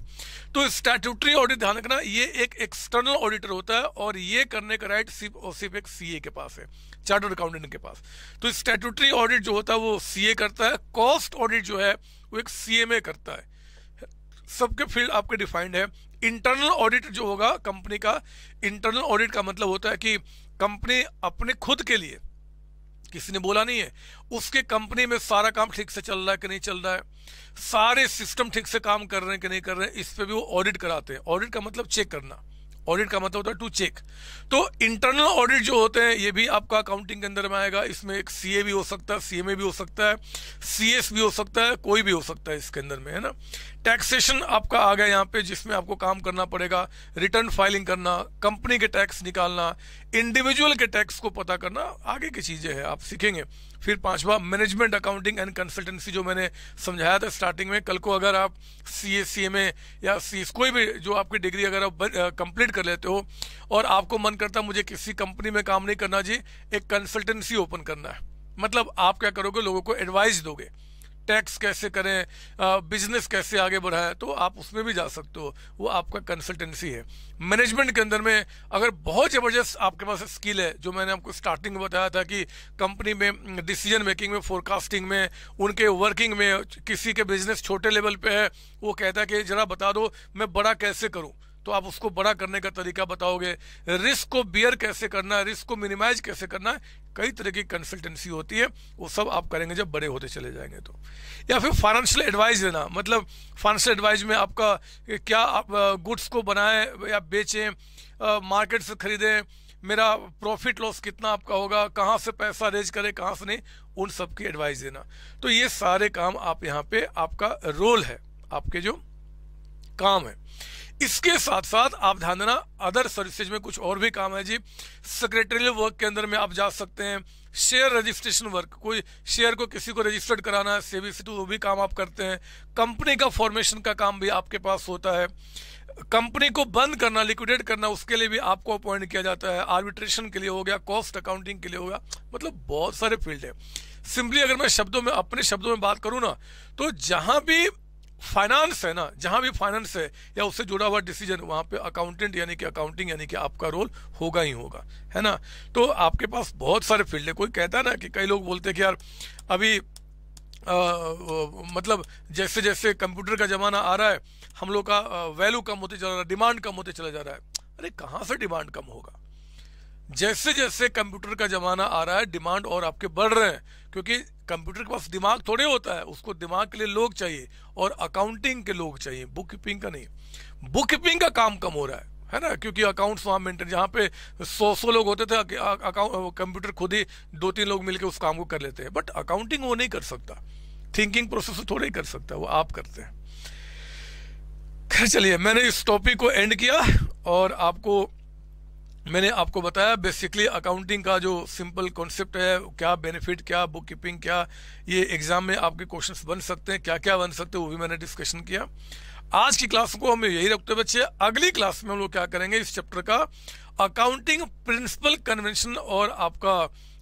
तो स्टैट्यूटरी ऑडिट ध्यान रखना, ये एक एक्सटर्नल ऑडिटर होता है और ये करने का राइट सिर्फ और सिर्फ एक सीए के पास है, चार्टर्ड अकाउंटेंट के पास। तो स्टैट्यूटरी ऑडिट जो होता है वो सीए करता है, कॉस्ट ऑडिट जो है वो एक सीएमए करता है। सबके फील्ड आपके डिफाइंड है। इंटरनल ऑडिट जो होगा कंपनी का, इंटरनल ऑडिट का मतलब होता है कि कंपनी अपने खुद के लिए, किसी ने बोला नहीं है, उसके कंपनी में सारा काम ठीक से चल रहा है कि नहीं चल रहा है, सारे सिस्टम ठीक से काम कर रहे हैं कि नहीं कर रहे हैं, इस पे भी वो ऑडिट कराते हैं। ऑडिट का मतलब चेक करना, ऑडिट का मतलब होता है टू चेक। तो इंटरनल ऑडिट जो होते हैं ये भी आपका अकाउंटिंग के अंदर में आएगा। इसमें एक सीए भी हो सकता है, सीएमए भी हो सकता है, सीएस भी हो सकता है, कोई भी हो सकता है इसके अंदर में, है ना। टैक्सेशन आपका आ गया यहाँ पे, जिसमें आपको काम करना पड़ेगा, रिटर्न फाइलिंग करना, कंपनी के टैक्स निकालना, इंडिविजुअल के टैक्स को पता करना, आगे की चीजें हैं आप सीखेंगे। फिर पांचवा मैनेजमेंट अकाउंटिंग एंड कंसल्टेंसी, जो मैंने समझाया था स्टार्टिंग में। कल को अगर आप सीए सीएमए या सीएस कोई भी जो आपकी डिग्री अगर आप कंप्लीट कर लेते हो और आपको मन करता है मुझे किसी कंपनी में काम नहीं करना जी, एक कंसल्टेंसी ओपन करना है, मतलब आप क्या करोगे, लोगों को एडवाइस दोगे, टैक्स कैसे करें, बिजनेस कैसे आगे बढ़ाएं, तो आप उसमें भी जा सकते हो, वो आपका कंसल्टेंसी है। मैनेजमेंट के अंदर में अगर बहुत ज़बरदस्त आपके पास स्किल है, जो मैंने आपको स्टार्टिंग में बताया था कि कंपनी में डिसीजन मेकिंग में, फोरकास्टिंग में, उनके वर्किंग में, किसी के बिजनेस छोटे लेवल पे है, वो कहता है कि जरा बता दो मैं बड़ा कैसे करूँ, तो आप उसको बड़ा करने का तरीका बताओगे। रिस्क को बियर कैसे करना है, रिस्क को मिनिमाइज कैसे करना है, कई तरह की कंसल्टेंसी होती है, वो सब आप करेंगे जब बड़े होते चले जाएंगे। तो या फिर फाइनेंशियल एडवाइस देना, मतलब फाइनेंशियल एडवाइस में आपका क्या आप गुड्स को बनाएं या बेचें, मार्केट से खरीदें, मेरा प्रॉफिट लॉस कितना आपका होगा, कहाँ से पैसा रेज करें, कहाँ से नहीं, उन सब की एडवाइस देना। तो ये सारे काम आप यहाँ पे, आपका रोल है, आपके जो काम है। इसके साथ साथ आप ध्यान देना अदर सर्विसेज में कुछ और भी काम है जी। सेक्रेटरियल वर्क के अंदर में आप जा सकते हैं, शेयर रजिस्ट्रेशन वर्क, कोई शेयर को किसी को रजिस्टर्ड कराना है सेबी से, तो वो भी काम आप करते हैं। कंपनी का फॉर्मेशन का काम भी आपके पास होता है। कंपनी को बंद करना, लिक्विडेट करना, उसके लिए भी आपको अपॉइंट किया जाता है। आर्बिट्रेशन के लिए हो गया, कॉस्ट अकाउंटिंग के लिए हो गया, मतलब बहुत सारे फील्ड है। सिंपली अगर मैं शब्दों में, अपने शब्दों में बात करूँ ना, तो जहाँ भी फाइनेंस है ना, जहाँ भी फाइनेंस है या उससे जुड़ा हुआ डिसीजन, वहाँ पे अकाउंटेंट यानी कि अकाउंटिंग यानी कि आपका रोल होगा ही होगा, है ना। तो आपके पास बहुत सारे फील्ड है। कोई कहता है ना कि कई लोग बोलते हैं कि यार अभी आ, मतलब जैसे जैसे कंप्यूटर का ज़माना आ रहा है, हम लोग का वैल्यू कम होते चला रहा है, डिमांड कम होते चला जा रहा है। अरे कहाँ से डिमांड कम होगा, जैसे जैसे कंप्यूटर का ज़माना आ रहा है डिमांड और आपके बढ़ रहे हैं, क्योंकि कंप्यूटर के पास दिमाग थोड़े होता है, उसको दिमाग के लिए लोग चाहिए और अकाउंटिंग के लोग चाहिए, बुक कीपिंग का नहीं। बुक कीपिंग का काम कम हो रहा है है ना, क्योंकि अकाउंट्स वहाँ मेंटेन, जहाँ पे सौ सौ लोग होते थे, कंप्यूटर खुद ही दो तीन लोग मिलकर उस काम को कर लेते हैं। बट अकाउंटिंग वो नहीं कर सकता, थिंकिंग प्रोसेस थोड़ा ही कर सकता है, वो आप करते हैं। खैर चलिए, मैंने इस टॉपिक को एंड किया और आपको मैंने आपको बताया बेसिकली अकाउंटिंग का जो सिंपल कॉन्सेप्ट है, क्या बेनिफिट, क्या बुक कीपिंग, क्या ये एग्जाम में आपके क्वेश्चंस बन सकते हैं, क्या क्या बन सकते हैं, वो भी मैंने डिस्कशन किया। आज की क्लास को हम यही रखते हैं बच्चे। अगली क्लास में हम लोग क्या करेंगे, इस चैप्टर का अकाउंटिंग प्रिंसिपल, कन्वेंशन और आपका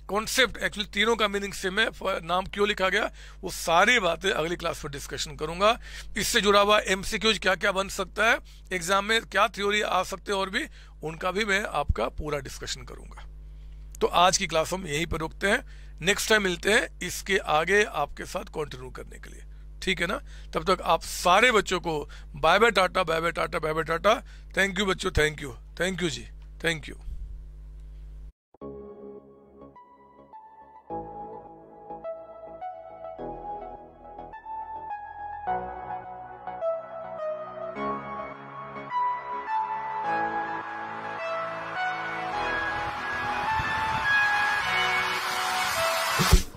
कॉन्सेप्ट, एक्चुअली तीनों का मीनिंग सेम है, नाम क्यों लिखा गया, वो सारी बातें अगली क्लास में डिस्कशन करूंगा। इससे जुड़ा हुआ एमसीक्यूज क्या क्या बन सकता है, एग्जाम में क्या थ्योरी आ सकते हैं, और भी उनका भी मैं आपका पूरा डिस्कशन करूंगा। तो आज की क्लास हम यहीं पर रोकते हैं, नेक्स्ट टाइम मिलते हैं इसके आगे आपके साथ कंटिन्यू करने के लिए, ठीक है ना। तब तक आप सारे बच्चों को bye bye tata, bye bye tata, bye bye tata. Thank you बच्चों, thank you, thank you ji, thank you. you